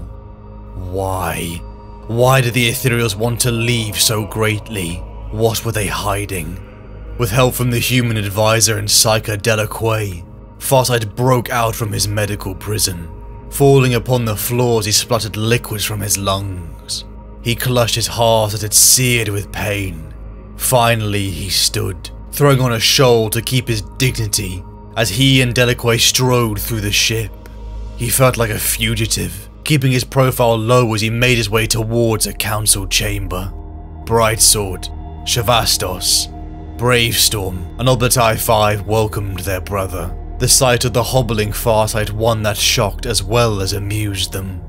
Why? Why did the Ethereals want to leave so greatly? What were they hiding? With help from the human advisor and psyker Delacroix, Farsight broke out from his medical prison. Falling upon the floors, he spluttered liquids from his lungs. He clutched his heart as it seared with pain. Finally he stood, throwing on a shoal to keep his dignity, as he and Delacroix strode through the ship. He felt like a fugitive, keeping his profile low as he made his way towards a council chamber. Brightsword, Sha'vastos, Bravestorm, and Obatai Five welcomed their brother. The sight of the hobbling Farsight one that shocked as well as amused them.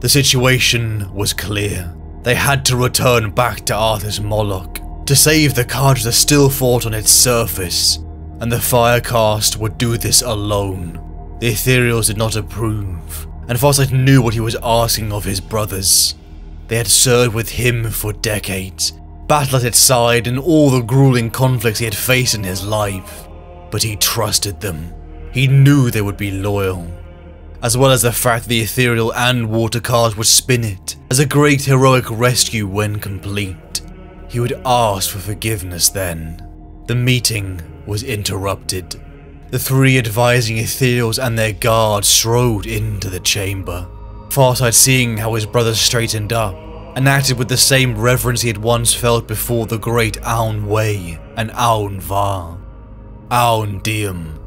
The situation was clear. They had to return back to Arthas Moloch to save the cards that still fought on its surface, and the Firecast would do this alone. The Ethereals did not approve, and Farsight knew what he was asking of his brothers. They had served with him for decades, battled at its side in all the grueling conflicts he had faced in his life, but he trusted them. He knew they would be loyal, as well as the fact that the Ethereal and Water cards would spin it as a great heroic rescue when complete. He would ask for forgiveness then. The meeting was interrupted. The three advising Ethereals and their guards strode into the chamber. Farsight, seeing how his brother straightened up, and acted with the same reverence he had once felt before the great Aun Wei and Aun Va. Aun Diem,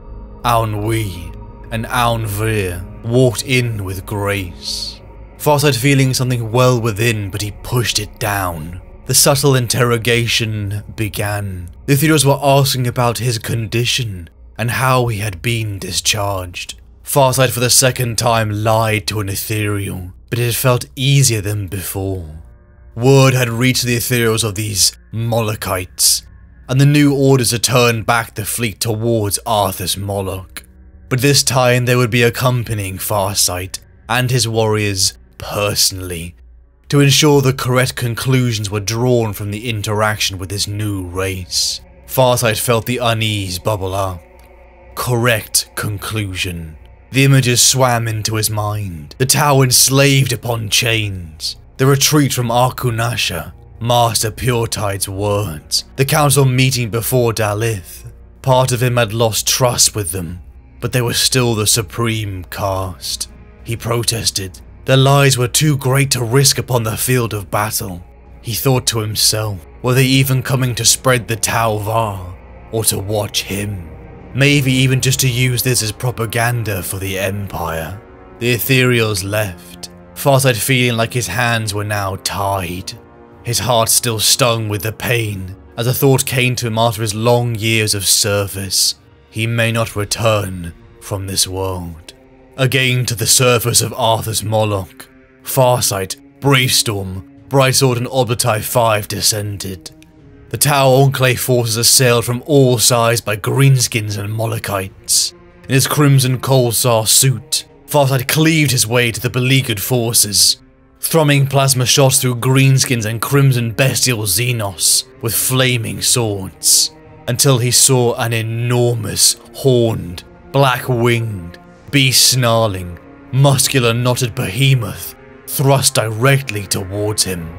Aun Wei, and Aun Vir walked in with grace. Farsight feeling something well within, but he pushed it down. The subtle interrogation began. The Ethereals were asking about his condition and how he had been discharged. Farsight for the second time lied to an Ethereal, but it had felt easier than before. Word had reached the Ethereals of these Molochites, and the new orders to turn back the fleet towards Arthas Moloch. But this time they would be accompanying Farsight and his warriors personally, to ensure the correct conclusions were drawn from the interaction with this new race. Farsight felt the unease bubble up. Correct conclusion. The images swam into his mind. The Tau enslaved upon chains. The retreat from Arkunasha. Master Puretide's words, the council meeting before Dal'yth. Part of him had lost trust with them, but they were still the supreme caste. He protested. Their lies were too great to risk upon the field of battle. He thought to himself, were they even coming to spread the Tauvar, or to watch him? Maybe even just to use this as propaganda for the Empire. The Ethereals left, Farsight feeling like his hands were now tied. His heart still stung with the pain, as a thought came to him after his long years of service. He may not return from this world. Again to the surface of Arthas Moloch, Farsight, Bravestorm, Brightsword and Obatai Five descended. The Tau Enclave forces assailed from all sides by Greenskins and Molochites. In his crimson Cold Star suit, Farsight cleaved his way to the beleaguered forces, throwing plasma shots through Greenskins and Crimson Bestial Xenos with flaming swords, until he saw an enormous, horned, black-winged, beast-snarling, muscular knotted behemoth thrust directly towards him.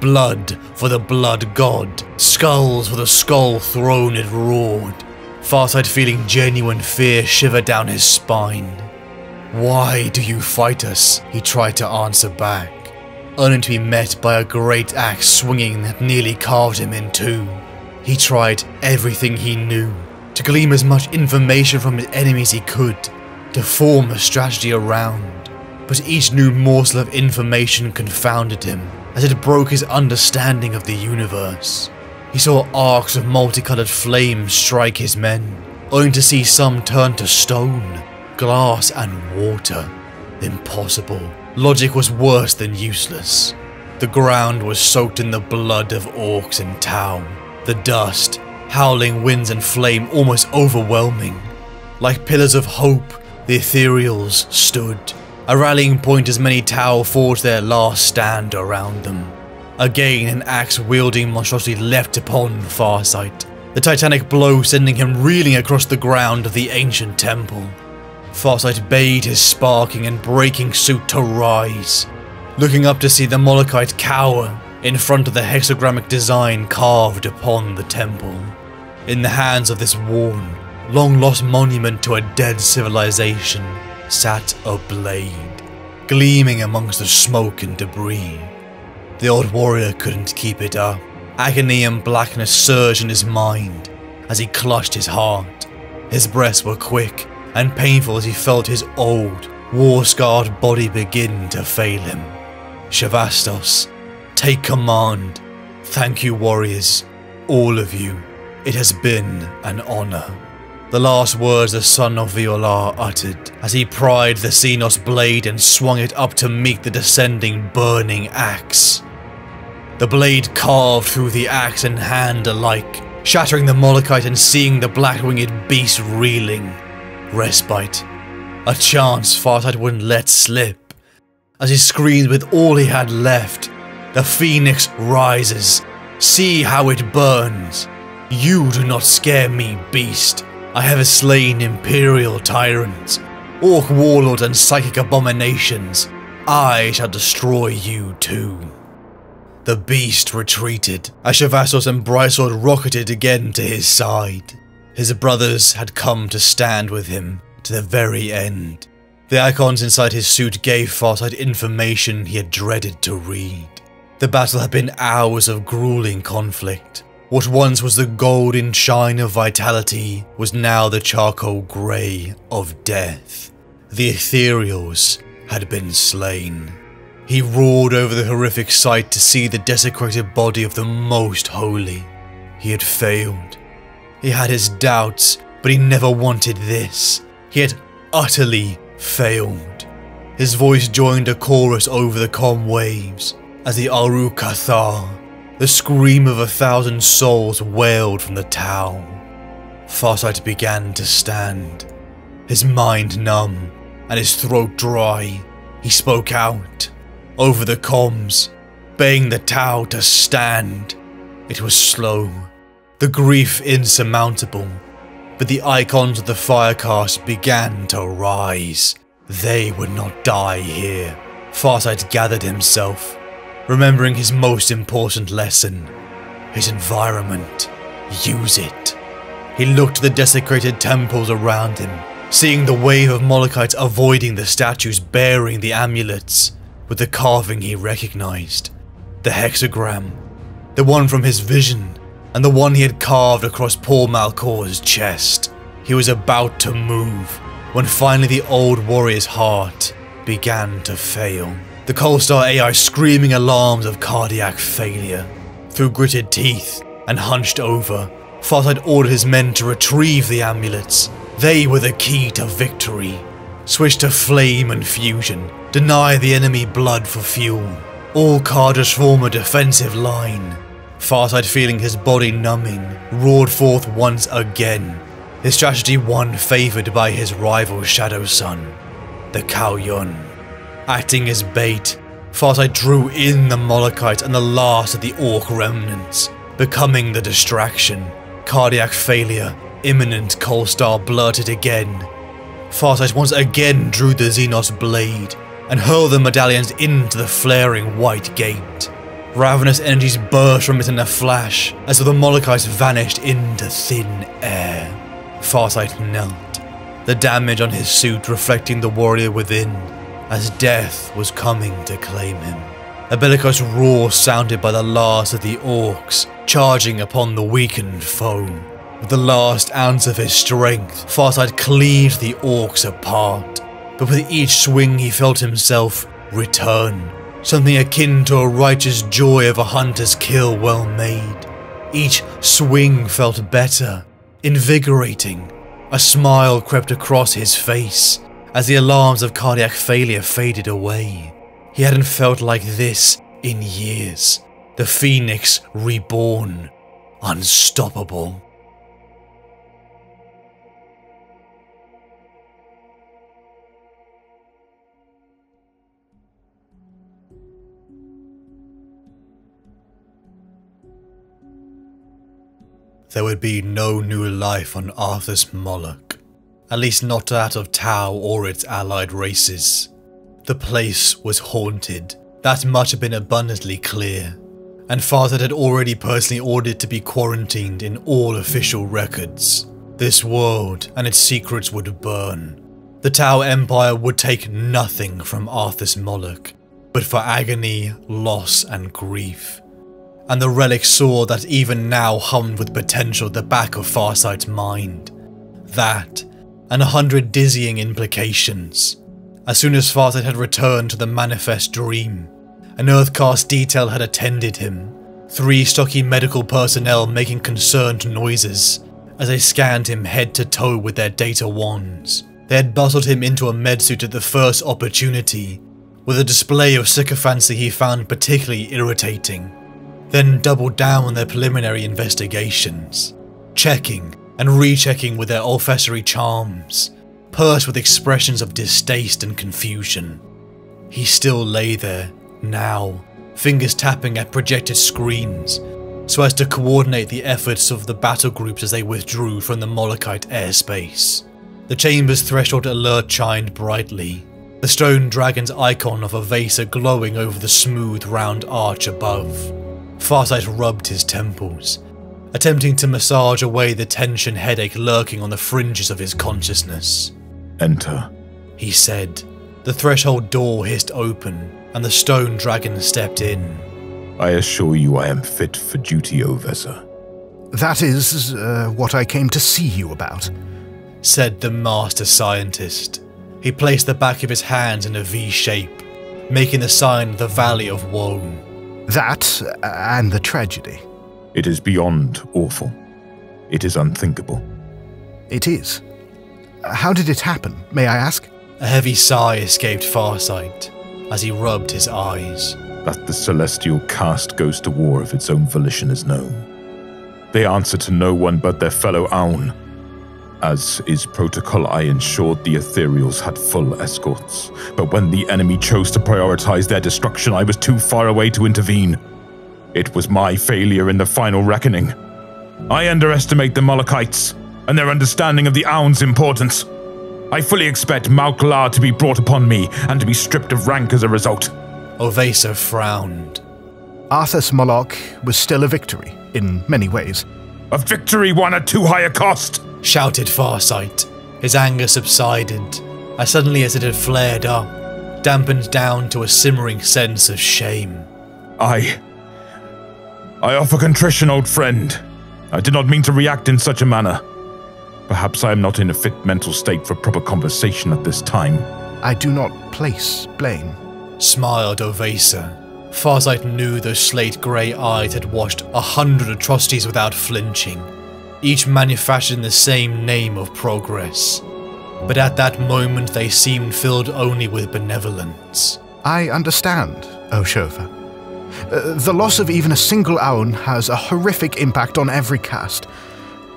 Blood for the blood god, skulls for the skull throne, it roared. Farsight, feeling genuine fear shiver down his spine. Why do you fight us? He tried to answer back, only to be met by a great axe swinging that nearly carved him in two. He tried everything he knew to glean as much information from his enemies he could, to form a strategy around, but each new morsel of information confounded him as it broke his understanding of the universe. He saw arcs of multicolored flame strike his men, only to see some turn to stone, glass and water. Impossible. Logic was worse than useless. The ground was soaked in the blood of orcs and Tau. The dust, howling winds and flame almost overwhelming. Like pillars of hope, the Ethereals stood, a rallying point as many Tau forged their last stand around them. Again an axe-wielding monstrosity leapt upon Farsight, the titanic blow sending him reeling across the ground of the ancient temple. Farsight bade his sparking and breaking suit to rise, looking up to see the Molochite cower in front of the hexagramic design carved upon the temple. In the hands of this worn, long-lost monument to a dead civilization sat a blade, gleaming amongst the smoke and debris. The old warrior couldn't keep it up. Agony and blackness surged in his mind as he clutched his heart. His breaths were quick and painful as he felt his old, war-scarred body begin to fail him. Sha'vastos, take command. Thank you, warriors, all of you. It has been an honor. The last words the son of Vior'la uttered as he pried the Xenos blade and swung it up to meet the descending burning axe. The blade carved through the axe and hand alike, shattering the Molochite and seeing the black-winged beast reeling. Respite, a chance Farsight wouldn't let slip. As he screamed with all he had left, the phoenix rises. See how it burns. You do not scare me, beast. I have slain imperial tyrants, orc warlords and psychic abominations. I shall destroy you too. The beast retreated, as Sha'vastos and Brightsword rocketed again to his side. His brothers had come to stand with him to the very end. The icons inside his suit gave Farsight information he had dreaded to read. The battle had been hours of grueling conflict. What once was the golden shine of vitality was now the charcoal grey of death. The Ethereals had been slain. He roared over the horrific sight to see the desecrated body of the Most Holy. He had failed. He had his doubts, but he never wanted this. He had utterly failed. His voice joined a chorus over the calm waves as the Arukathar, the scream of a thousand souls, wailed from the Tau. Farsight began to stand, his mind numb and his throat dry. He spoke out, over the comms, begging the Tau to stand. It was slow, the grief insurmountable, but the icons of the Firecast began to rise. They would not die here. Farsight gathered himself, remembering his most important lesson, his environment. Use it. He looked at the desecrated temples around him, seeing the wave of Molochites avoiding the statues bearing the amulets with the carving he recognized. The hexagram, the one from his vision, and the one he had carved across Por'el Mal'caor's chest. He was about to move when finally the old warrior's heart began to fail. The Cold Star A I screaming alarms of cardiac failure. Through gritted teeth and hunched over, Farsight ordered his men to retrieve the amulets. They were the key to victory. Switch to flame and fusion. Deny the enemy blood for fuel. All cadres form a defensive line. Farsight, feeling his body numbing, roared forth once again. His strategy one favoured by his rival Shadowsun, the Kauyon. Acting as bait, Farsight drew in the Molochite and the last of the orc remnants, becoming the distraction. Cardiac failure, imminent. Cold Star blurted again. Farsight once again drew the Xenos blade and hurled the medallions into the flaring white gate. Ravenous energies burst from it in a flash as the Molochites vanished into thin air. Farsight knelt, the damage on his suit reflecting the warrior within, as death was coming to claim him. A bellicose roar sounded by the last of the orcs, charging upon the weakened foe. With the last ounce of his strength, Farsight cleaved the orcs apart, but with each swing he felt himself return, something akin to a righteous joy of a hunter's kill well made. Each swing felt better, invigorating. A smile crept across his face as the alarms of cardiac failure faded away. He hadn't felt like this in years. The phoenix reborn, unstoppable. There would be no new life on Arthas Moloch. At least not out of Tau or its allied races. The place was haunted, That much had been abundantly clear, and Farzad had already personally ordered to be quarantined in all official records. This world and its secrets would burn. The Tau Empire would take nothing from Arthas Moloch, but for agony, loss and grief. And the relic saw that even now hummed with potential at the back of Farsight's mind. That, and a hundred dizzying implications. As soon as Farzad had returned to the manifest dream, an Earthcast detail had attended him, three stocky medical personnel making concerned noises as they scanned him head to toe with their data wands. They had bustled him into a medsuit at the first opportunity, with a display of sycophancy he found particularly irritating, then doubled down on their preliminary investigations, checking and rechecking with their olfactory charms, pursed with expressions of distaste and confusion. He still lay there, now, fingers tapping at projected screens, so as to coordinate the efforts of the battle groups as they withdrew from the Molochite airspace. The chamber's threshold alert shined brightly, the stone dragon's icon of O'vesa glowing over the smooth round arch above. Farsight rubbed his temples, attempting to massage away the tension headache lurking on the fringes of his consciousness. "Enter," he said. The threshold door hissed open, and the stone dragon stepped in. "I assure you I am fit for duty, O'Vesa." "That is uh, what I came to see you about," said the master scientist. He placed the back of his hands in a V-shape, making the sign of the Valley of Woe. "That, and the tragedy." "It is beyond awful. It is unthinkable." "It is. How did it happen, may I ask?" A heavy sigh escaped Farsight as he rubbed his eyes. "That the celestial caste goes to war of its own volition is known. They answer to no one but their fellow Aun. As is protocol, I ensured the Ethereals had full escorts, but when the enemy chose to prioritize their destruction, I was too far away to intervene. It was my failure in the final reckoning. I underestimate the Molochites and their understanding of the Aun's importance. I fully expect Mal'caor to be brought upon me and to be stripped of rank as a result." O'Vesa frowned. "Arthas Moloch was still a victory, in many ways." "A victory won at too high a cost!" shouted Farsight. His anger subsided, as suddenly as it had flared up, dampened down to a simmering sense of shame. I... I offer contrition, old friend. I did not mean to react in such a manner. Perhaps I am not in a fit mental state for proper conversation at this time." "I do not place blame," smiled O'Vesa. Farsight knew those slate grey eyes had watched a hundred atrocities without flinching, each manufactured in the same name of progress. But at that moment they seemed filled only with benevolence. "I understand, O'Shovah. Uh, the loss of even a single Aun has a horrific impact on every caste.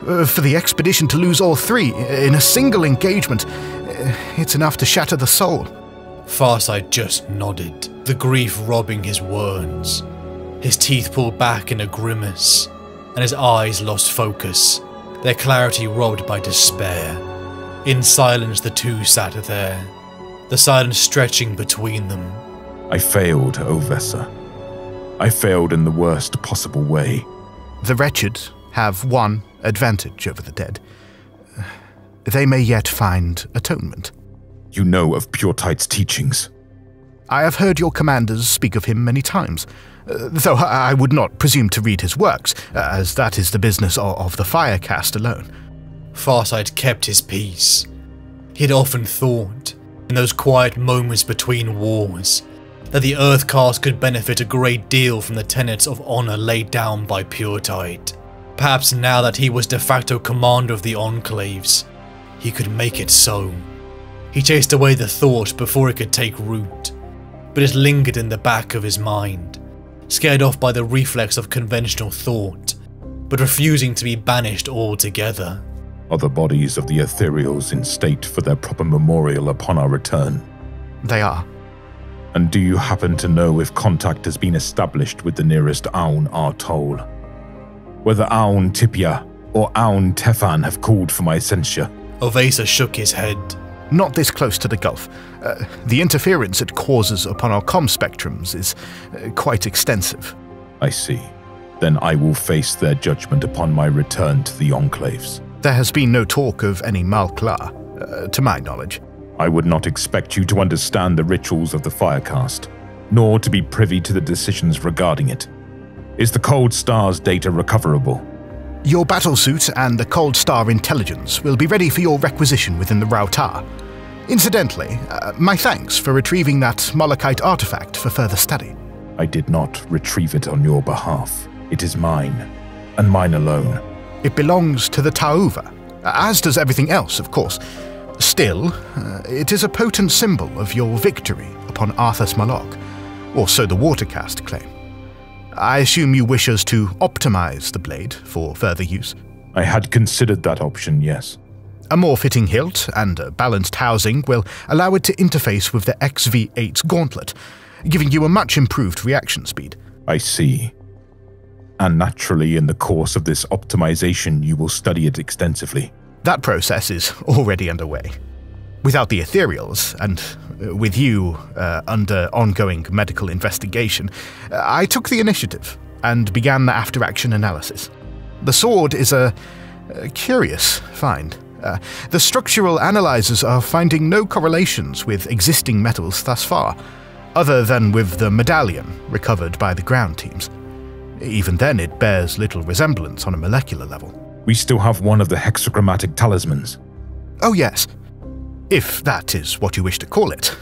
Uh, for the expedition to lose all three in a single engagement, uh, it's enough to shatter the soul." Farsight just nodded, the grief robbing his words. His teeth pulled back in a grimace, and his eyes lost focus, their clarity robbed by despair. In silence the two sat there, the silence stretching between them. "I failed, O'Vesa. I failed in the worst possible way." "The wretched have one advantage over the dead. They may yet find atonement." "You know of Puretite's teachings?" "I have heard your commanders speak of him many times, uh, though I would not presume to read his works, as that is the business of, of the Fire Caste alone." Farsight kept his peace. He had often thought, in those quiet moments between wars, that the Earthcast could benefit a great deal from the tenets of honour laid down by Puretide. Perhaps now that he was de facto commander of the Enclaves, he could make it so. He chased away the thought before it could take root, but it lingered in the back of his mind, scared off by the reflex of conventional thought, but refusing to be banished altogether. "Are the bodies of the Ethereals in state for their proper memorial upon our return?" "They are." "And do you happen to know if contact has been established with the nearest Aun Artol? Whether Aun Tipia or Aun Tefan have called for my censure?" O'Vesa shook his head. not this close to the Gulf. Uh, the interference it causes upon our comm spectrums is uh, quite extensive. I see. Then I will face their judgment upon my return to the Enclaves. There has been no talk of any Mal'caor, uh, to my knowledge. I would not expect you to understand the rituals of the Firecast, nor to be privy to the decisions regarding it. Is the Cold Star's data recoverable? Your battlesuit and the Cold Star intelligence will be ready for your requisition within the Rautar. Incidentally, uh, my thanks for retrieving that Molochite artifact for further study. I did not retrieve it on your behalf. It is mine, and mine alone. It belongs to the Tau'va, as does everything else, of course. Still, uh, it is a potent symbol of your victory upon Arthas Moloch, or so the Watercast claim. I assume you wish us to optimize the blade for further use? I had considered that option, yes. A more fitting hilt and a balanced housing will allow it to interface with the X V eight's gauntlet, giving you a much improved reaction speed. I see. And naturally, in the course of this optimization, you will study it extensively. That process is already underway. Without the Ethereals, and with you uh, under ongoing medical investigation, I took the initiative and began the after-action analysis. The sword is a, a curious find. Uh, the structural analyzers are finding no correlations with existing metals thus far, other than with the medallion recovered by the ground teams. Even then, it bears little resemblance on a molecular level. We still have one of the hexagrammatic talismans. Oh yes. If that is what you wish to call it.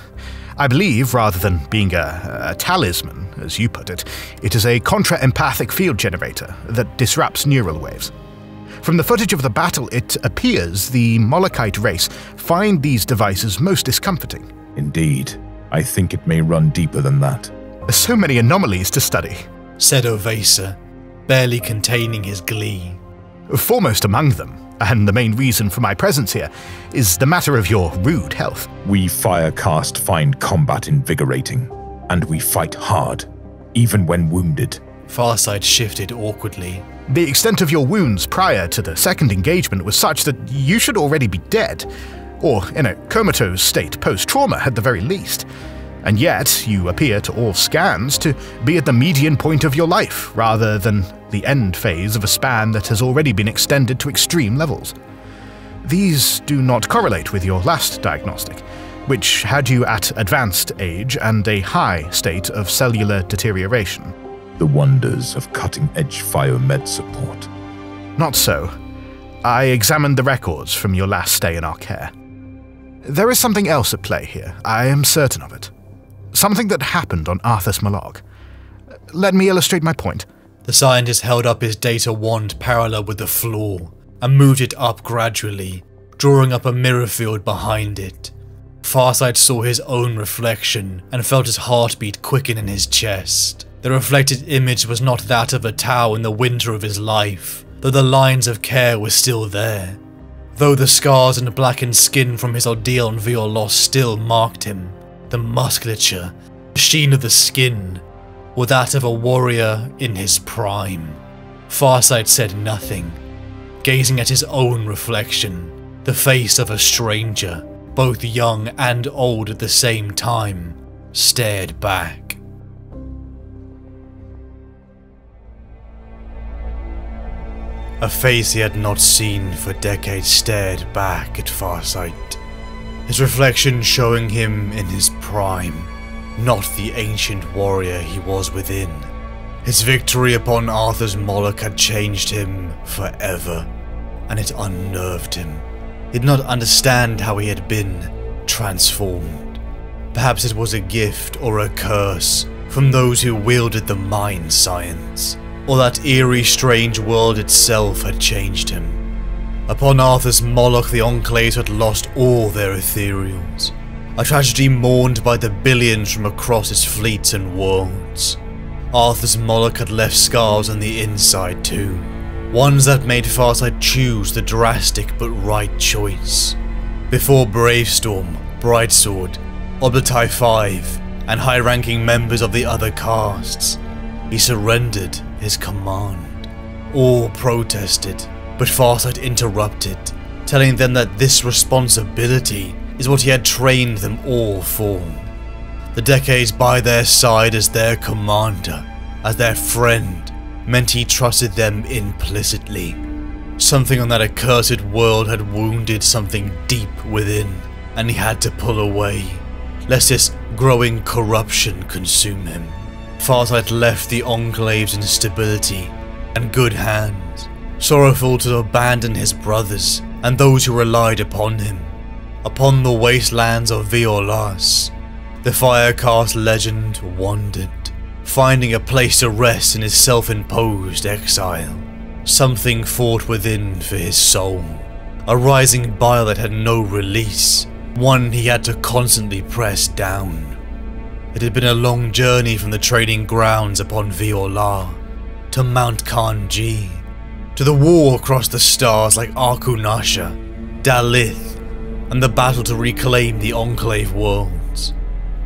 I believe, rather than being a, a talisman, as you put it, it is a contra-empathic field generator that disrupts neural waves. From the footage of the battle, it appears the Molochite race find these devices most discomforting. Indeed. I think it may run deeper than that. There's so many anomalies to study, said O'Vesa, barely containing his glee. Foremost among them, and the main reason for my presence here, is the matter of your rude health. We Firecast find combat invigorating, and we fight hard, even when wounded. Farsight shifted awkwardly. The extent of your wounds prior to the second engagement was such that you should already be dead, or in a comatose state post-trauma at the very least. And yet, you appear to all scans to be at the median point of your life, rather than the end phase of a span that has already been extended to extreme levels. These do not correlate with your last diagnostic, which had you at advanced age and a high state of cellular deterioration. The wonders of cutting-edge biomed support. Not so. I examined the records from your last stay in our care. There is something else at play here, I am certain of it. Something that happened on Arthas Moloch. Let me illustrate my point. The scientist held up his data wand parallel with the floor and moved it up gradually, drawing up a mirror field behind it. Farsight saw his own reflection and felt his heartbeat quicken in his chest. The reflected image was not that of a Tau in the winter of his life, though the lines of care were still there. Though the scars and blackened skin from his ordeal on Vior'la still marked him, the musculature, the sheen of the skin, or that of a warrior in his prime. Farsight said nothing, gazing at his own reflection, the face of a stranger, both young and old at the same time, stared back. A face he had not seen for decades stared back at Farsight. His reflection showing him in his prime, not the ancient warrior he was within. His victory upon Arthas Moloch had changed him forever, and it unnerved him. He did not understand how he had been transformed. Perhaps it was a gift or a curse from those who wielded the mind science, or that eerie, strange world itself had changed him. Upon Arthas Moloch, the Enclaves had lost all their Ethereals, a tragedy mourned by the billions from across its fleets and worlds. Arthas Moloch had left scars on the inside too, ones that made Farsight choose the drastic but right choice. Before Bravestorm, Brightsword, Obatai five, and high-ranking members of the other castes, he surrendered his command. All protested. But Farsight interrupted, telling them that this responsibility is what he had trained them all for. The decades by their side as their commander, as their friend, meant he trusted them implicitly. Something on that accursed world had wounded something deep within, and he had to pull away, lest this growing corruption consume him. Farsight left the Enclave's instability and good hands, sorrowful to abandon his brothers and those who relied upon him. Upon the wastelands of Vior'la, the Firecast legend wandered, finding a place to rest in his self-imposed exile. Something fought within for his soul, a rising bile that had no release, one he had to constantly press down. It had been a long journey from the training grounds upon Vior'la, to Mount Kanji, to the war across the stars like Arkunasha, Dal'yth, and the battle to reclaim the Enclave worlds.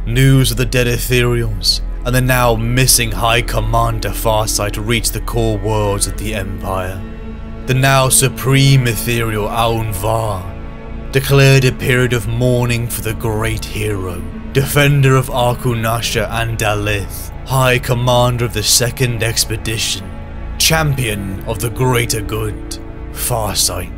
News of the dead Ethereals and the now missing High Commander Farsight reached the core worlds of the Empire. The now Supreme Ethereal Aun'Va declared a period of mourning for the great hero, defender of Arkunasha and Dal'yth, High Commander of the Second Expedition, champion of the greater good, Farsight.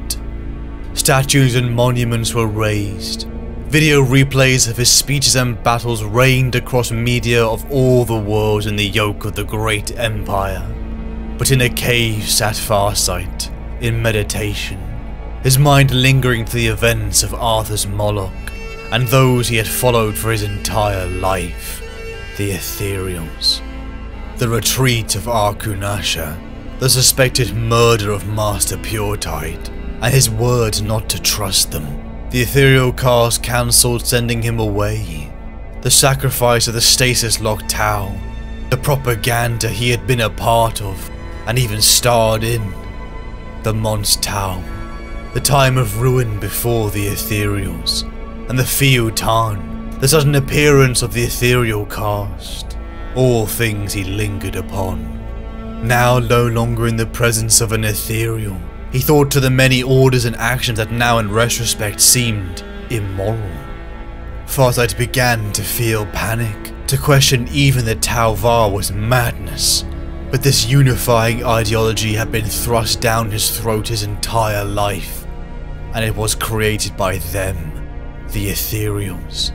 Statues and monuments were raised. Video replays of his speeches and battles reigned across media of all the worlds in the yoke of the great empire. But in a cave sat Farsight, in meditation, his mind lingering to the events of Arthas Moloch, and those he had followed for his entire life, the Ethereals. The retreat of Arkunasha, the suspected murder of Master Puretide, and his words not to trust them. The Ethereal Cast cancelled sending him away, the sacrifice of the stasis lock Tau, the propaganda he had been a part of and even starred in, the Mons Tau, the time of ruin before the Ethereals, and the Fiu Tan, the sudden appearance of the Ethereal Cast, all things he lingered upon. Now no longer in the presence of an Ethereal, he thought to the many orders and actions that now in retrospect seemed immoral. Farsight began to feel panic, to question even the Tauvar was madness, but this unifying ideology had been thrust down his throat his entire life, and it was created by them, the Ethereals.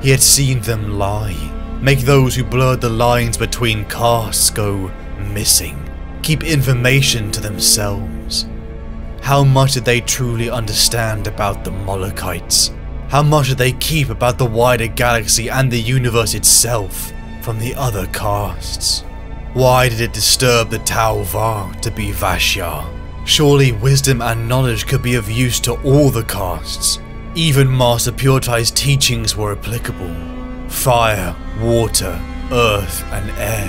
He had seen them lie, make those who blurred the lines between castes go missing, keep information to themselves. How much did they truly understand about the Molochites? How much did they keep about the wider galaxy and the universe itself from the other castes? Why did it disturb the Tau'va to be Vashya? Surely wisdom and knowledge could be of use to all the castes. Even Master Puretide's teachings were applicable. Fire, water, earth and air.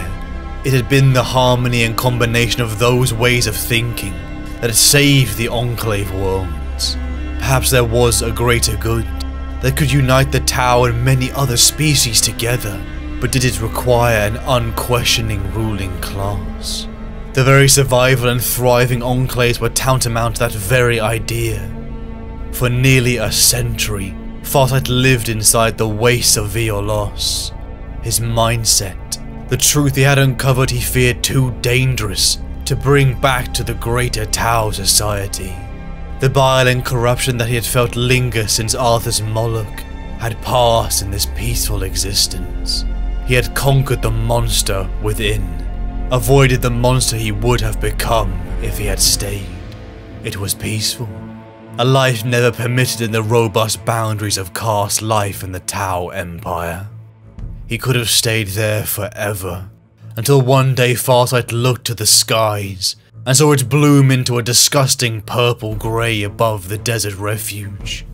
It had been the harmony and combination of those ways of thinking that had saved the Enclave worlds. Perhaps there was a greater good that could unite the Tau and many other species together, but did it require an unquestioning ruling class? The very survival and thriving Enclaves were tantamount to that very idea. For nearly a century, Farsight lived inside the wastes of Vior'la. His mindset, the truth he had uncovered, he feared too dangerous to bring back to the greater Tau society. The bile and corruption that he had felt linger since Arthas Moloch had passed in this peaceful existence. He had conquered the monster within, avoided the monster he would have become if he had stayed. It was peaceful, a life never permitted in the robust boundaries of caste life in the Tau Empire. He could have stayed there forever, until one day Farsight looked to the skies and saw it bloom into a disgusting purple-grey above the desert refuge.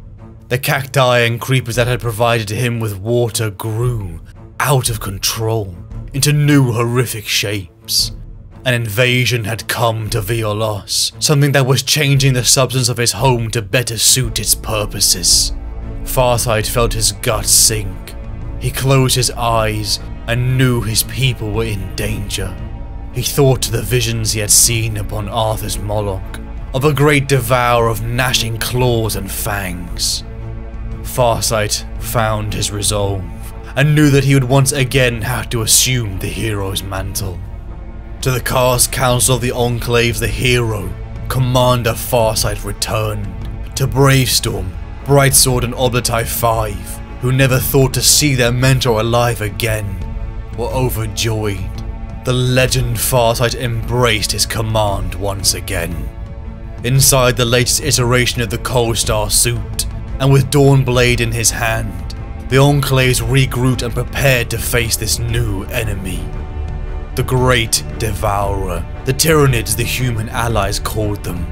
The cacti and creepers that had provided him with water grew, out of control, into new horrific shapes. An invasion had come to Vior'la, something that was changing the substance of his home to better suit its purposes. Farsight felt his gut sink. He closed his eyes and knew his people were in danger. He thought to the visions he had seen upon Arthas Moloch, of a great devourer of gnashing claws and fangs. Farsight found his resolve, and knew that he would once again have to assume the hero's mantle. To the Karst Council of the Enclave, the hero, Commander Farsight, returned, to Bravestorm, Brightsword and Obatai five, who never thought to see their mentor alive again, were overjoyed. The legend Farsight embraced his command once again. Inside the latest iteration of the Cold Star suit, and with Dawnblade in his hand, the Enclaves regrouped and prepared to face this new enemy. The Great Devourer, the Tyranids the human allies called them,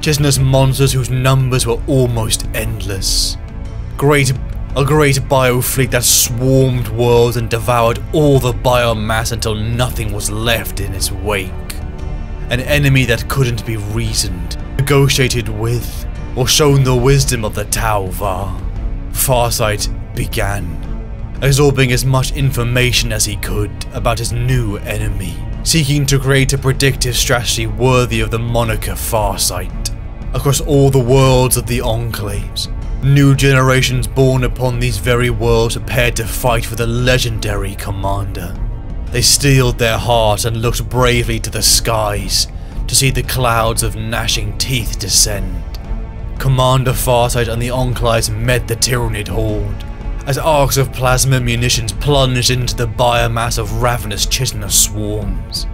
chitinous monsters whose numbers were almost endless. Great A great biofleet that swarmed worlds and devoured all the biomass until nothing was left in its wake. An enemy that couldn't be reasoned, negotiated with, or shown the wisdom of the Tauvar. Farsight began, absorbing as much information as he could about his new enemy, seeking to create a predictive strategy worthy of the moniker Farsight. Across all the worlds of the Enclaves, new generations born upon these very worlds prepared to fight for the legendary commander. They steeled their hearts and looked bravely to the skies to see the clouds of gnashing teeth descend. Commander Farsight and the Enclaves met the Tyranid horde as arcs of plasma munitions plunged into the biomass of ravenous chitinous swarms.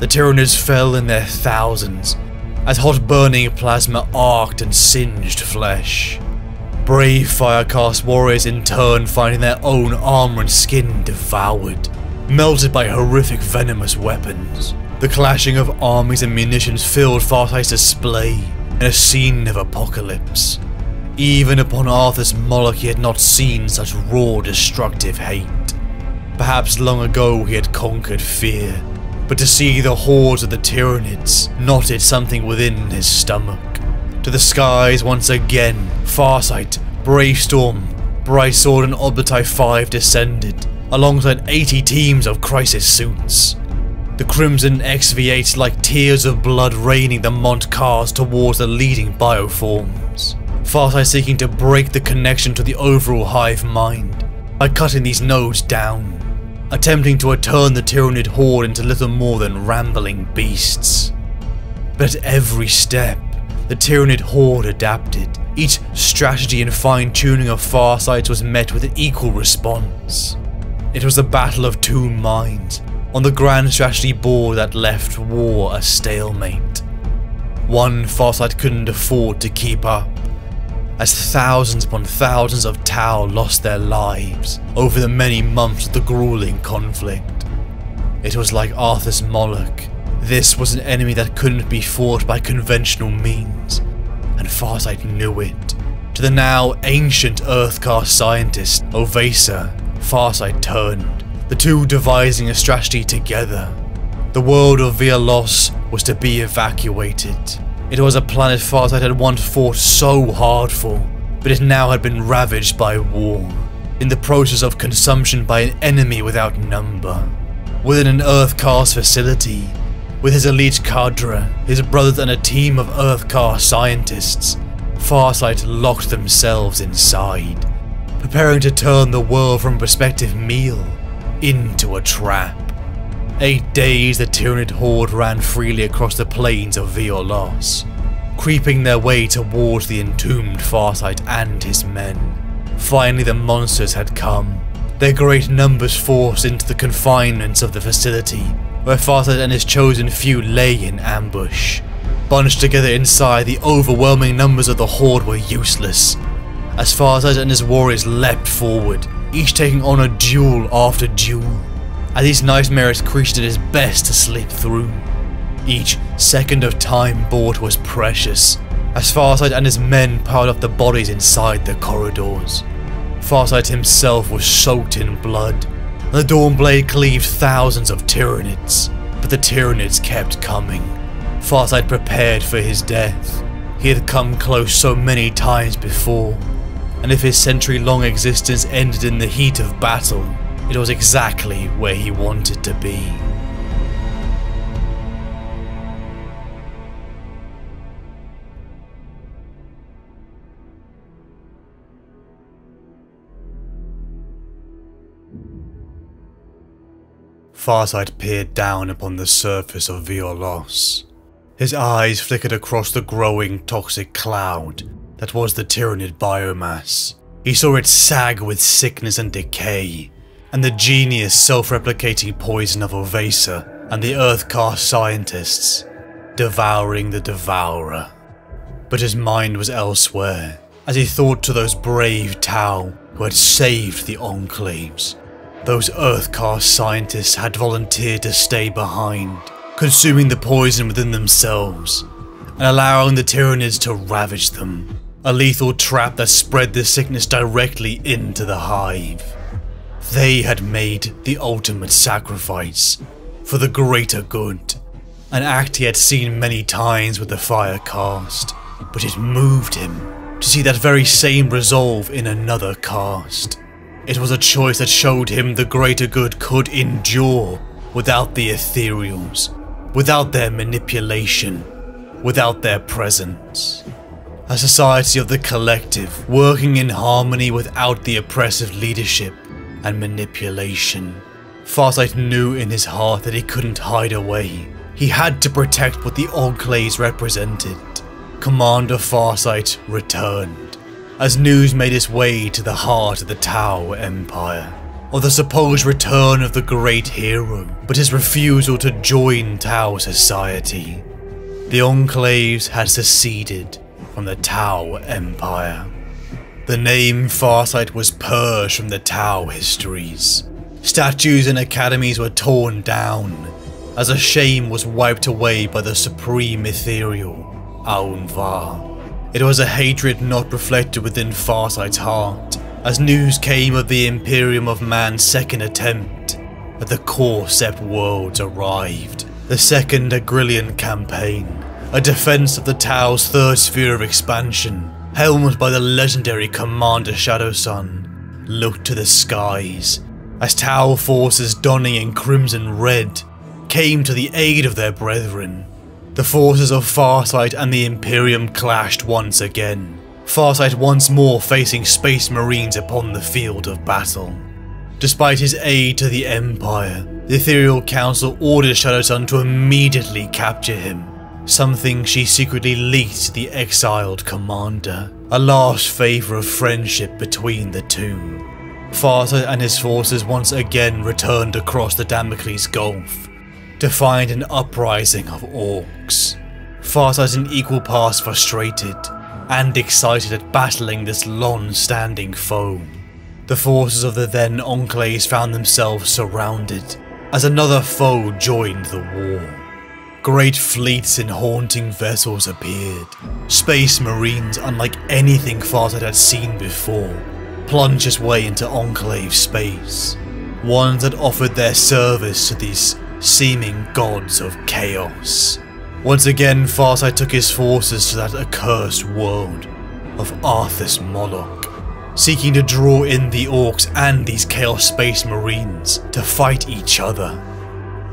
The Tyranids fell in their thousands as hot burning plasma arced and singed flesh. Brave Firecast warriors in turn finding their own armor and skin devoured, melted by horrific venomous weapons. The clashing of armies and munitions filled Farsight's display in a scene of apocalypse. Even upon Arthas Moloch he had not seen such raw destructive hate. Perhaps long ago he had conquered fear, but to see the hordes of the Tyranids knotted something within his stomach. To the skies once again, Farsight, Bravestorm, Brightsword and Obatai five descended, alongside eighty teams of Crisis suits. The Crimson exviates like tears of blood raining the Mont'kas towards the leading bioforms. Farsight seeking to break the connection to the overall hive mind by cutting these nodes down, attempting to turn the Tyranid horde into little more than rambling beasts. But at every step, the Tyranid horde adapted. Each strategy and fine-tuning of Farsight's was met with an equal response. It was the battle of two minds on the grand strategy board that left war a stalemate. One Farsight couldn't afford to keep up, as thousands upon thousands of Tau lost their lives over the many months of the grueling conflict. It was like Arthas Moloch. This was an enemy that couldn't be fought by conventional means, and Farsight knew it. To the now ancient Earthcast scientist, O'Vesa, Farsight turned, the two devising a strategy together. The world of Vior'la was to be evacuated. It was a planet Farsight had once fought so hard for, but it now had been ravaged by war, in the process of consumption by an enemy without number. Within an Earthcast facility, with his elite cadre, his brothers and a team of Earthcar scientists, Farsight locked themselves inside, preparing to turn the world from a prospective meal into a trap. Eight days the Tyranid horde ran freely across the plains of Vior'la, creeping their way towards the entombed Farsight and his men. Finally the monsters had come, their great numbers forced into the confinements of the facility, where Farsight and his chosen few lay in ambush. Bunched together inside, the overwhelming numbers of the horde were useless, as Farsight and his warriors leapt forward, each taking on a duel after duel, as each nightmarish creature did his best to slip through. Each second of time bought was precious, as Farsight and his men piled up the bodies inside the corridors. Farsight himself was soaked in blood. The Dawnblade cleaved thousands of Tyranids, but the Tyranids kept coming. Farsight prepared for his death. He had come close so many times before, and if his century-long existence ended in the heat of battle, it was exactly where he wanted to be. Farsight peered down upon the surface of Vior'la. His eyes flickered across the growing toxic cloud that was the Tyranid biomass. He saw it sag with sickness and decay, and the genius self-replicating poison of O'Vesa and the Earthcast scientists, devouring the devourer. But his mind was elsewhere, as he thought to those brave Tau who had saved the Enclaves. Those Earthcast scientists had volunteered to stay behind, consuming the poison within themselves, and allowing the Tyranids to ravage them. A lethal trap that spread the sickness directly into the hive. They had made the ultimate sacrifice, for the greater good. An act he had seen many times with the Firecast, but it moved him to see that very same resolve in another cast. It was a choice that showed him the greater good could endure without the Ethereals, without their manipulation, without their presence. A society of the collective, working in harmony without the oppressive leadership and manipulation. Farsight knew in his heart that he couldn't hide away. He had to protect what the Enclaves represented. Commander Farsight returned, as news made its way to the heart of the Tau Empire, of the supposed return of the great hero, but his refusal to join Tau society. The Enclaves had seceded from the Tau Empire. The name Farsight was purged from the Tau histories. Statues and academies were torn down, as a shame was wiped away by the supreme ethereal, Aun'Va. It was a hatred not reflected within Farsight's heart, as news came of the Imperium of Man's second attempt that the Corsept worlds arrived, the second Agrillian campaign. A defense of the Tau's third sphere of expansion, helmed by the legendary Commander Shadowsun, looked to the skies, as Tau forces donning in crimson red came to the aid of their brethren. The forces of Farsight and the Imperium clashed once again, Farsight once more facing Space Marines upon the field of battle. Despite his aid to the Empire, the Ethereal Council ordered Shadowsun to immediately capture him. Something she secretly leaked to the exiled commander, a last favor of friendship between the two. Farsight and his forces once again returned across the Damocles Gulf to find an uprising of orcs. Farsight in equal parts frustrated and excited at battling this long-standing foe. The forces of the then Enclaves found themselves surrounded as another foe joined the war. Great fleets in haunting vessels appeared. Space Marines, unlike anything Farsight had seen before, plunged its way into Enclave space. Ones that offered their service to these seeming gods of chaos. Once again, Farsight took his forces to that accursed world of Arthas Moloch, seeking to draw in the orcs and these Chaos Space Marines to fight each other.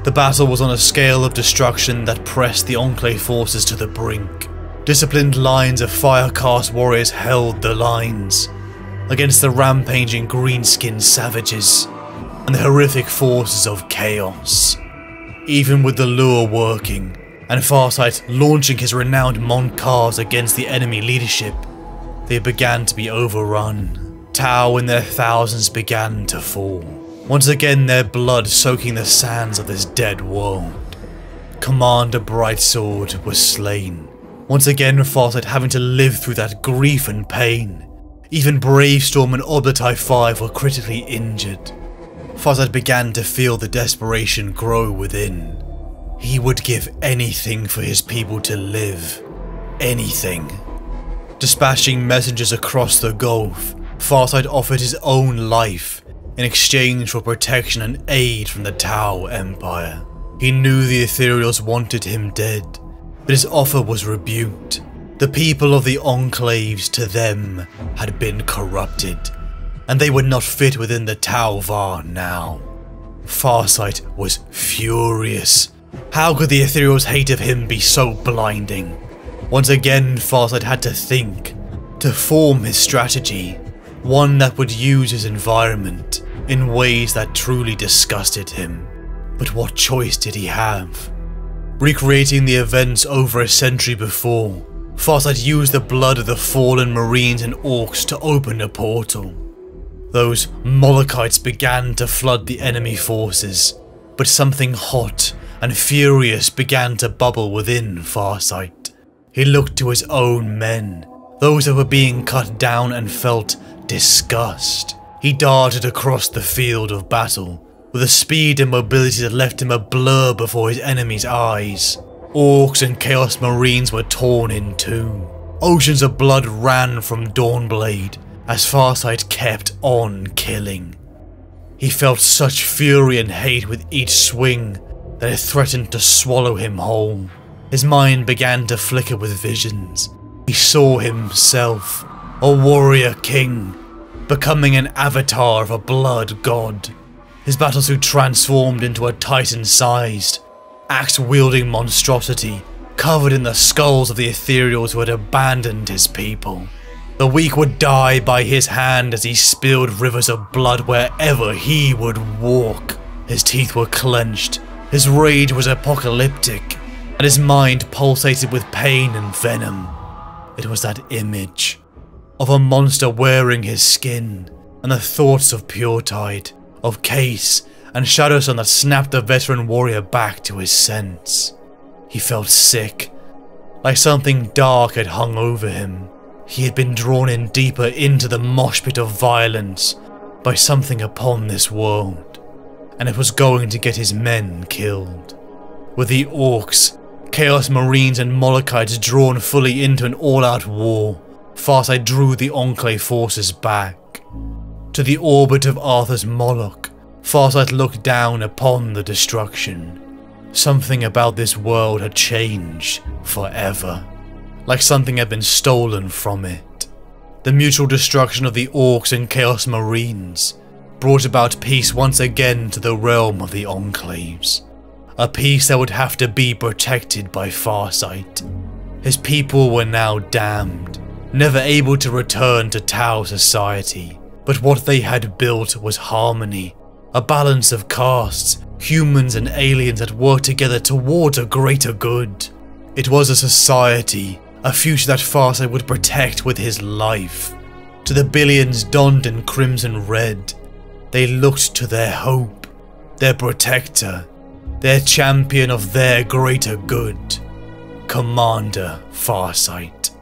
The battle was on a scale of destruction that pressed the Enclave forces to the brink. Disciplined lines of Firecast warriors held the lines against the rampaging green-skinned savages and the horrific forces of chaos. Even with the lure working, and Farsight launching his renowned Mont'kas against the enemy leadership, they began to be overrun. Tau in their thousands began to fall. Once again their blood soaking the sands of this dead world. Commander Brightsword was slain. Once again Farsight having to live through that grief and pain. Even Bravestorm and Obatai five were critically injured. Farsight began to feel the desperation grow within. He would give anything for his people to live. Anything. Dispatching messengers across the Gulf, Farsight offered his own life in exchange for protection and aid from the Tau Empire. He knew the Ethereals wanted him dead, but his offer was rebuked. The people of the Enclaves to them had been corrupted, and they were not fit within the Tauvar now. Farsight was furious. How could the Ethereals' hate of him be so blinding? Once again Farsight had to think, to form his strategy, one that would use his environment in ways that truly disgusted him. But what choice did he have? Recreating the events over a century before, Farsight used the blood of the fallen Marines and Orcs to open a portal. Those Molochites began to flood the enemy forces, but something hot and furious began to bubble within Farsight. He looked to his own men, those that were being cut down, and felt disgust. He darted across the field of battle, with a speed and mobility that left him a blur before his enemy's eyes. Orcs and Chaos Marines were torn in two. Oceans of blood ran from Dawnblade, as Farsight kept on killing. He felt such fury and hate with each swing that it threatened to swallow him whole. His mind began to flicker with visions. He saw himself, a warrior king, becoming an avatar of a blood god. His battlesuit transformed into a titan-sized, axe-wielding monstrosity, covered in the skulls of the Ethereals who had abandoned his people. The weak would die by his hand as he spilled rivers of blood wherever he would walk. His teeth were clenched, his rage was apocalyptic, and his mind pulsated with pain and venom. It was that image of a monster wearing his skin, and the thoughts of Puretide, of Case, and Shadowsun that snapped the veteran warrior back to his sense. He felt sick, like something dark had hung over him. He had been drawn in deeper into the mosh pit of violence by something upon this world, and it was going to get his men killed. With the Orcs, Chaos Marines and Molochites drawn fully into an all-out war, Farsight drew the Enclave forces back. To the orbit of Arthas Moloch, Farsight looked down upon the destruction. Something about this world had changed forever, like something had been stolen from it. The mutual destruction of the Orcs and Chaos Marines brought about peace once again to the realm of the Enclaves. A peace that would have to be protected by Farsight. His people were now damned, never able to return to Tau society. But what they had built was harmony, a balance of castes, humans and aliens that worked together towards a greater good. It was a society, a future that Farsight would protect with his life. To the billions donned in crimson red, they looked to their hope, their protector, their champion of their greater good, Commander Farsight.